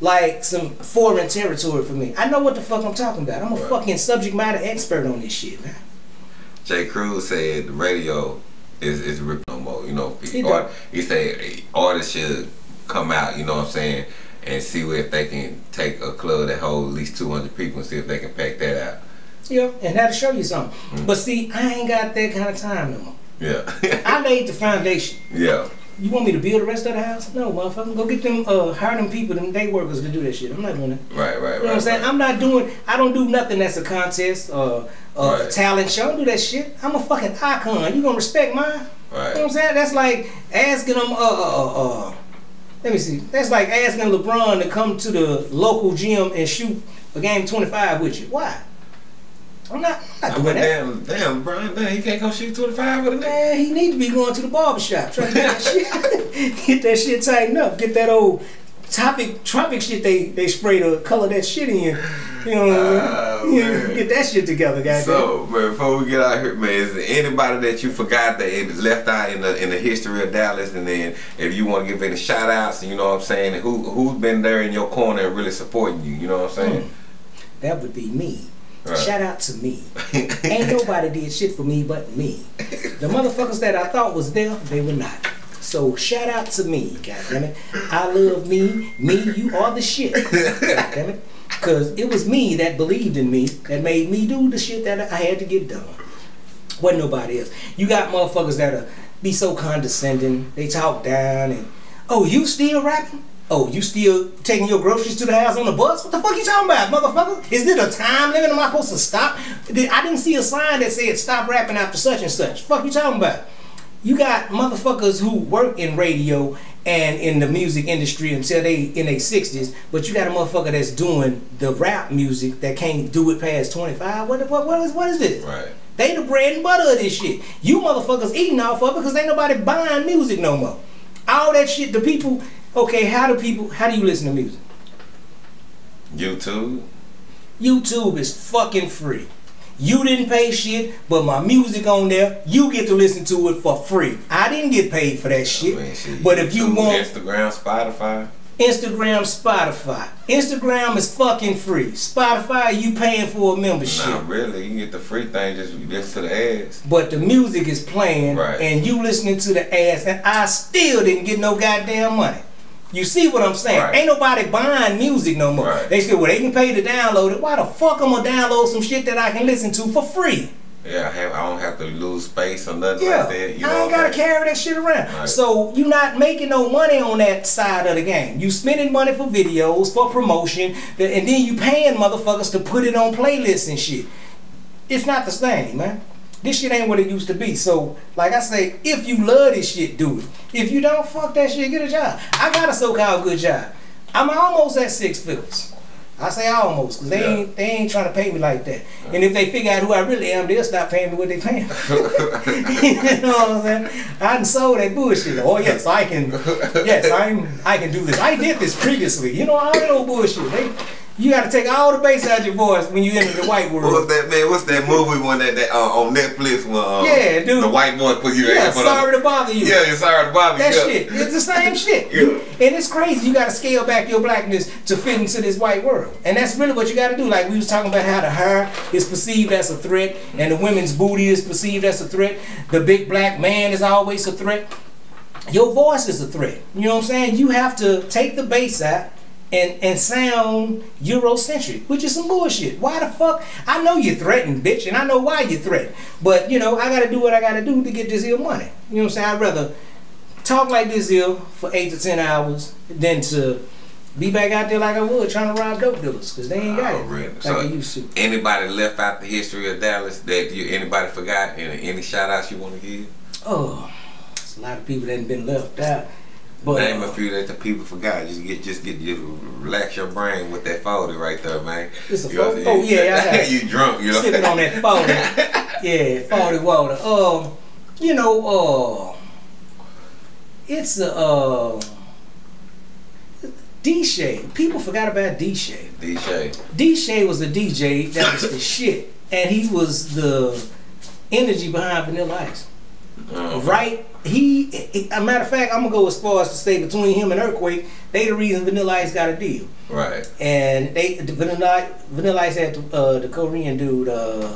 like some foreign territory for me. I know what the fuck I'm talking about. I'm a fucking subject matter expert on this shit, man. J. Crew said the radio is ripped no more. You know, he said artists should come out, you know what I'm saying, and see if they can take a club that holds at least 200 people and see if they can pack that out. Yeah, and that'll show you something. Mm-hmm. But see, I ain't got that kind of time no more. Yeah. I laid the foundation. Yeah. You want me to build the rest of the house? No, motherfucker. Go get them, hire them people, them day workers to do that shit. I'm not doing that. Right. You know what I'm saying? I'm not doing, I don't do nothing that's a contest or a talent show. I don't do that shit. I'm a fucking icon. You gonna respect mine? Right. You know what I'm saying? That's like asking them, let me see. That's like asking LeBron to come to the local gym and shoot a game 25 with you. Why? I'm not doing that. Damn, Brian, man, he can't come shoot 25 with a nigga. Man, he need to be going to the barbershop. Trying to get that shit. Get that shit tightened up. Get that old tropic shit they spray to color that shit in. You know what I mean? Man. Get that shit together, guys. So, man, before we get out here, man, is there anybody that you forgot that it was left out in the history of Dallas? And then, if you want to give any shout outs, you know what I'm saying? And who's been there in your corner and really supporting you? You know what I'm saying? That would be me. Right. Shout out to me. Ain't nobody did shit for me but me. The motherfuckers that I thought was there, they were not. So shout out to me, goddammit. I love me. Me, you are the shit. Goddammit. Because it was me that believed in me, that made me do the shit that I had to get done. Wasn't nobody else. You got motherfuckers that'll be so condescending. They talk down and, oh, you still rapping? Oh, you still taking your groceries to the house on the bus? What the fuck you talking about, motherfucker? Is there a time limit? Am I supposed to stop? I didn't see a sign that said stop rapping after such and such. Fuck you talking about? You got motherfuckers who work in radio and in the music industry until they in their 60s, but you got a motherfucker that's doing the rap music that can't do it past 25. What is this? Right. They the bread and butter of this shit. You motherfuckers eating off of it because ain't nobody buying music no more. All that shit, the people. Okay, how do you listen to music? YouTube. YouTube is fucking free. You didn't pay shit, but my music on there, you get to listen to it for free. I didn't get paid for that shit. I mean, but YouTube, if you want Instagram, Spotify. Instagram, Spotify. Instagram is fucking free. Spotify, you paying for a membership. Not really. You get the free thing, just listen to the ads. But the music is playing, and you listening to the ads, and I still didn't get no goddamn money. You see what I'm saying? Ain't nobody buying music no more. They said, well, they can pay to download it. Why the fuck I'm gonna download some shit that I can listen to for free? Yeah, I don't have to lose space or nothing like that. You know, I ain't gotta carry that shit around. So you're not making no money on that side of the game. You spending money for videos, for promotion, and then you paying motherfuckers to put it on playlists and shit. It's not the same, man. This shit ain't what it used to be. So, like I say, if you love this shit, do it. If you don't, fuck that shit, get a job. I got a so-called good job. I'm almost at 6 figures. I say almost, because they ain't trying to pay me like that. And if they figure out who I really am, they'll stop paying me what they paying. You know what I'm saying? I done sold that bullshit. Oh, yes, I can do this. I did this previously. You know, all that old bullshit. You gotta take all the bass out of your voice when you enter the white world. What's that, man? What's that movie one that on Netflix when the white boy put you in? Yeah, Sorry to Bother You. Yeah, Sorry to Bother You. That shit, it's the same shit. And it's crazy. You gotta scale back your blackness to fit into this white world, and that's really what you gotta do. Like we was talking about how the hair is perceived as a threat, and the women's booty is perceived as a threat. The big black man is always a threat. your voice is a threat. You know what I'm saying? You have to take the bass out and sound Eurocentric, which is some bullshit. Why the fuck? I know you're threatened, bitch, and I know why you're threatened. But, you know, I got to do what I got to do to get this here money. You know what I'm saying? I'd rather talk like this here for 8 to 10 hours than to be back out there like I would trying to rob dope dealers, because they ain't got it really. Like so they used to. Anybody left out the history of Dallas that you anybody forgot, and any shout outs you want to give? Oh, there's a lot of people that ain't been left out. But name a few that the people forgot. Just get you relax your brain with that folder right there, man. It's a folder. Oh yeah, you drunk, you know. Sipping on that folder. Yeah, folder water. You know, it's a D-Shay. People forgot about D-Shay. D-Shay was a DJ that was the shit. And he was the energy behind Vanilla Ice. Right? He, a matter of fact, I'm going to go as far as to say between him and Earthquake, they the reason Vanilla Ice got a deal. Right. And they Vanilla Ice had the Korean dude,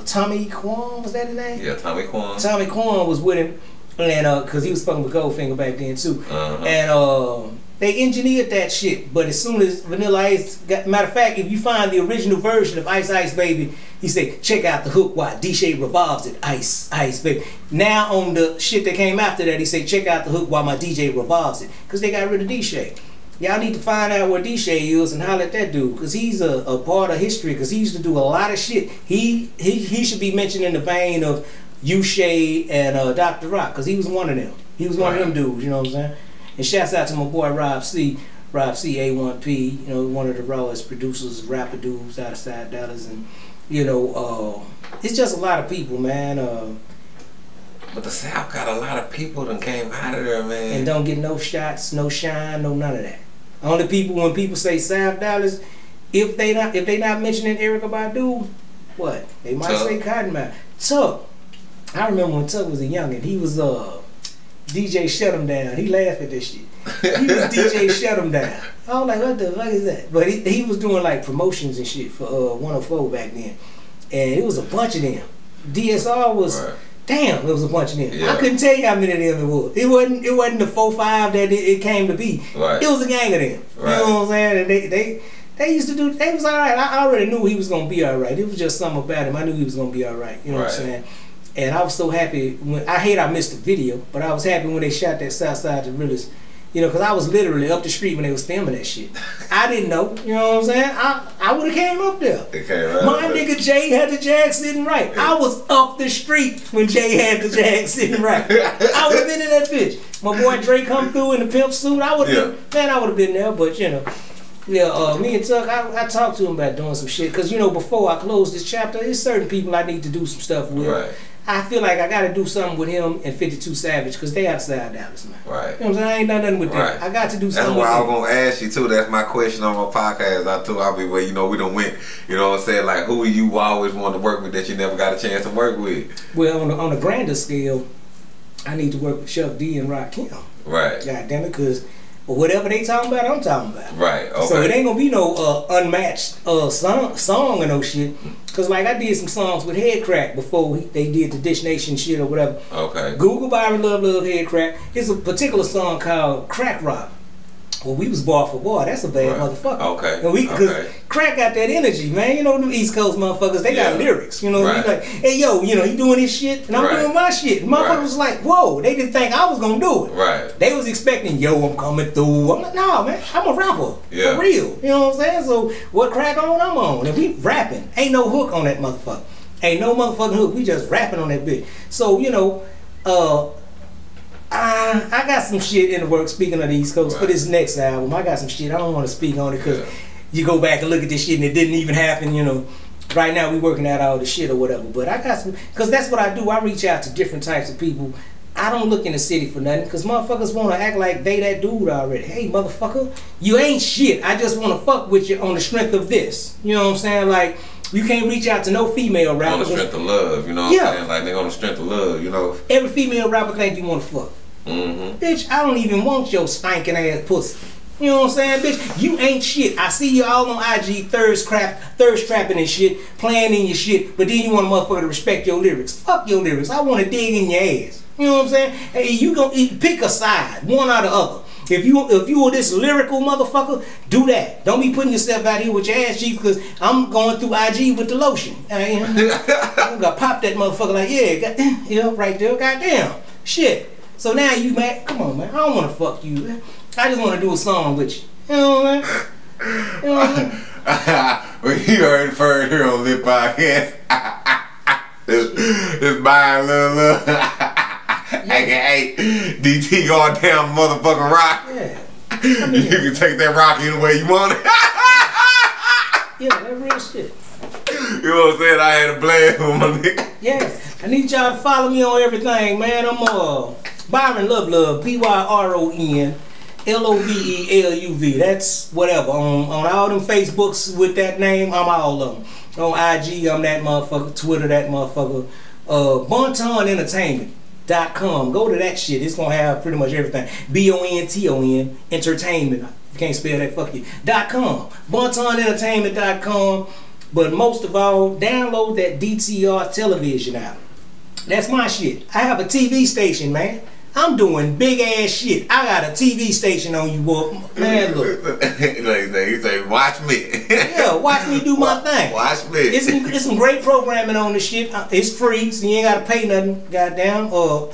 Tommy Kwon, was that his name? Yeah, Tommy Kwon. Tommy Kwon was with him, and because he was fucking with Goldfinger back then, too. And, they engineered that shit, but as soon as Vanilla Ice got, matter of fact, if you find the original version of Ice Ice Baby, he said, check out the hook while D-Shay revolves it, Ice Ice Baby. Now on the shit that came after that, he said, check out the hook while my DJ revolves it, because they got rid of D-Shay. Y'all need to find out where D-Shay is and holler at that dude, because he's a part of history, because he used to do a lot of shit. He should be mentioned in the vein of U-Shay and Dr. Rock, because he was one of them. He was one of them dudes, you know what I'm saying? And shouts out to my boy Rob C, A1P, you know, one of the rawest producers, rapper dudes outside Dallas, and you know, it's just a lot of people, man. But the South got a lot of people that came out of there, man. And don't get no shots, no shine, no none of that. Only people when people say South Dallas, if they not mentioning Erykah Badu, what? They might say Cottonmouth. Tuck. I remember when Tuck was a youngin', he was DJ Shut Him Down. He laughed at this shit. He was DJ Shut Him Down. I was like, what the fuck is that? But he was doing like promotions and shit for 104 back then. And it was a bunch of them. DSR was, damn, it was a bunch of them. Yeah. I couldn't tell you how many of them it was. It wasn't the 4-5 that it came to be. Right. It was a gang of them. Right. You know what I'm saying? And they used to do, they was all right. I already knew he was going to be all right. It was just something about him. I knew he was going to be all right. You know what I'm saying? And I was so happy when I missed the video, but I was happy when they shot that Southside to Realest, you know, because I was literally up the street when they was filming that shit. I didn't know, you know what I'm saying? I would have came up there. It came right My up nigga there. Jay had the jag sitting right. Yeah. I was up the street when Jay had the jag sitting right. I would have been in that bitch. My boy Dre come through in the pimp suit. I would have been, man, I would have been there, but you know. Yeah, me and Tuck, I talked to him about doing some shit, because you know, before I close this chapter, there's certain people I need to do some stuff with. Right. I feel like I gotta do something with him and 52 Savage, because they outside Dallas, man. Right. You know what I'm saying? I ain't done nothing with them. Right. I got to do something with them. That's why I was gonna ask you too. That's my question on my podcast. I'll be where, you know, we done went. You know what I'm saying? Like, who you always wanted to work with that you never got a chance to work with? Well, on the grander scale, I need to work with Chuck D and Rakim. Right. God damn it, because whatever they talking about, I'm talking about. Right, okay. So it ain't gonna be no unmatched song or no shit. Cause like I did some songs with Headcrack before they did the Dish Nation shit or whatever. Okay. Google Byron Love Headcrack. It's a particular song called Crack Rock. Well, we was bar for bar. That's a bad motherfucker. Okay. And we, cause Crack got that energy, man. You know them East Coast motherfuckers, they got lyrics. You know, you like, hey yo, you know, he doing his shit and I'm doing my shit. And motherfuckers was like, whoa, they didn't think I was gonna do it. Right. They was expecting, yo, I'm coming through. I'm like, nah, man, I'm a rapper. Yeah. For real. You know what I'm saying? So what Crack on, I'm on. And we rapping. Ain't no hook on that motherfucker. Ain't no motherfucking hook. We just rapping on that bitch. So, you know, I got some shit in the works, speaking of the East Coast, for this next album. I got some shit. I don't want to speak on it because you go back and look at this shit and it didn't even happen, you know. Right now we working out all the shit or whatever. But I got some, because that's what I do. I reach out to different types of people. I don't look in the city for nothing because motherfuckers want to act like they that dude already. Hey, motherfucker, you ain't shit. I just want to fuck with you on the strength of this. You know what I'm saying? Like, you can't reach out to no female rapper. On the strength of love, you know what I'm saying? Like, they on the strength of love, you know. Every female rapper think you want to fuck. Bitch, I don't even want your spanking ass pussy. You know what I'm saying, bitch? You ain't shit. I see you all on IG thirst trapping and shit, playing in your shit, but then you want a motherfucker to respect your lyrics. Fuck your lyrics. I want to dig in your ass. You know what I'm saying? Hey, you gonna pick a side, one or the other. If you were this lyrical motherfucker, do that. Don't be putting yourself out here with your ass cheeks, because I'm going through IG with the lotion. I'm gonna pop that motherfucker like, yeah, God, you know, right there, goddamn. Shit. So now you mad, come on, man, I don't wanna fuck you. I just wanna do a song with you. You know what I mean? You know what I mean? Well, you heard it first here on this podcast. This buying little. AKA DT goddamn motherfucking rock. Yeah. I mean, you can take that rock any way you want it. Yeah, that real shit. You know what I'm saying? I had a blast with my nigga. Yeah. I need y'all to follow me on everything, man. I'm Byron Love Love, BYRON LOVELUV. That's whatever. On all them Facebooks with that name, I'm all of them. On IG, I'm that motherfucker. Twitter, that motherfucker. Bonton Entertainment. .com. Go to that shit. It's gonna have pretty much everything. BONTON Entertainment. If you can't spell that, fuck you. .com. BontonEntertainment.com. But most of all, download that DTR television app. That's my shit. I have a TV station, man. I'm doing big ass shit. I got a TV station on you, boy. Man, look. You say, watch me. Yeah, watch me do my thing. Watch me. It's some great programming on this shit. It's free, so you ain't gotta pay nothing. Goddamn.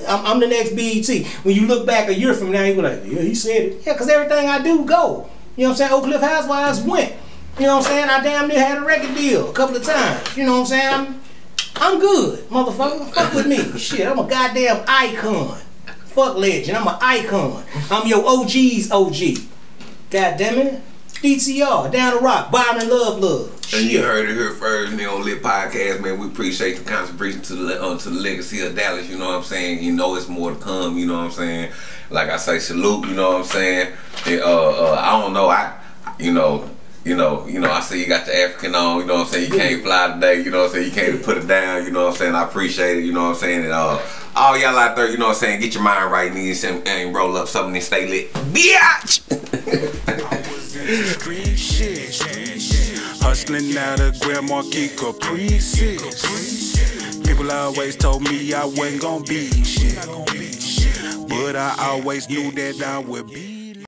I'm the next BET. When you look back a year from now, you be like, yeah, he said it. Yeah, cause everything I do go. You know what I'm saying? Oak Cliff Housewives went. You know what I'm saying? I damn near had a record deal a couple of times. You know what I'm saying? I'm good, motherfucker. Fuck with me. Shit, I'm a goddamn icon. Fuck legend, I'm an icon. I'm your OG's OG. God damn it. DTR, Down the Rock, Byron Love Love. Shit. And you heard it here first, man, on Lit Podcast, man. We appreciate the contribution to the legacy of Dallas, you know what I'm saying? You know it's more to come, you know what I'm saying? Like I say, salute, you know what I'm saying? And, I don't know, I see you got the African on, you know what I'm saying? You can't fly today, you know what I'm saying? You can't put it down, you know what I'm saying? I appreciate it, you know what I'm saying? And all y'all out there, you know what I'm saying? Get your mind right, nigga, and roll up something and stay lit. Biatch! I was in street shit, hustling out of Grand Marquis Caprices. People always told me I wasn't gonna be shit, but I always knew that I would be.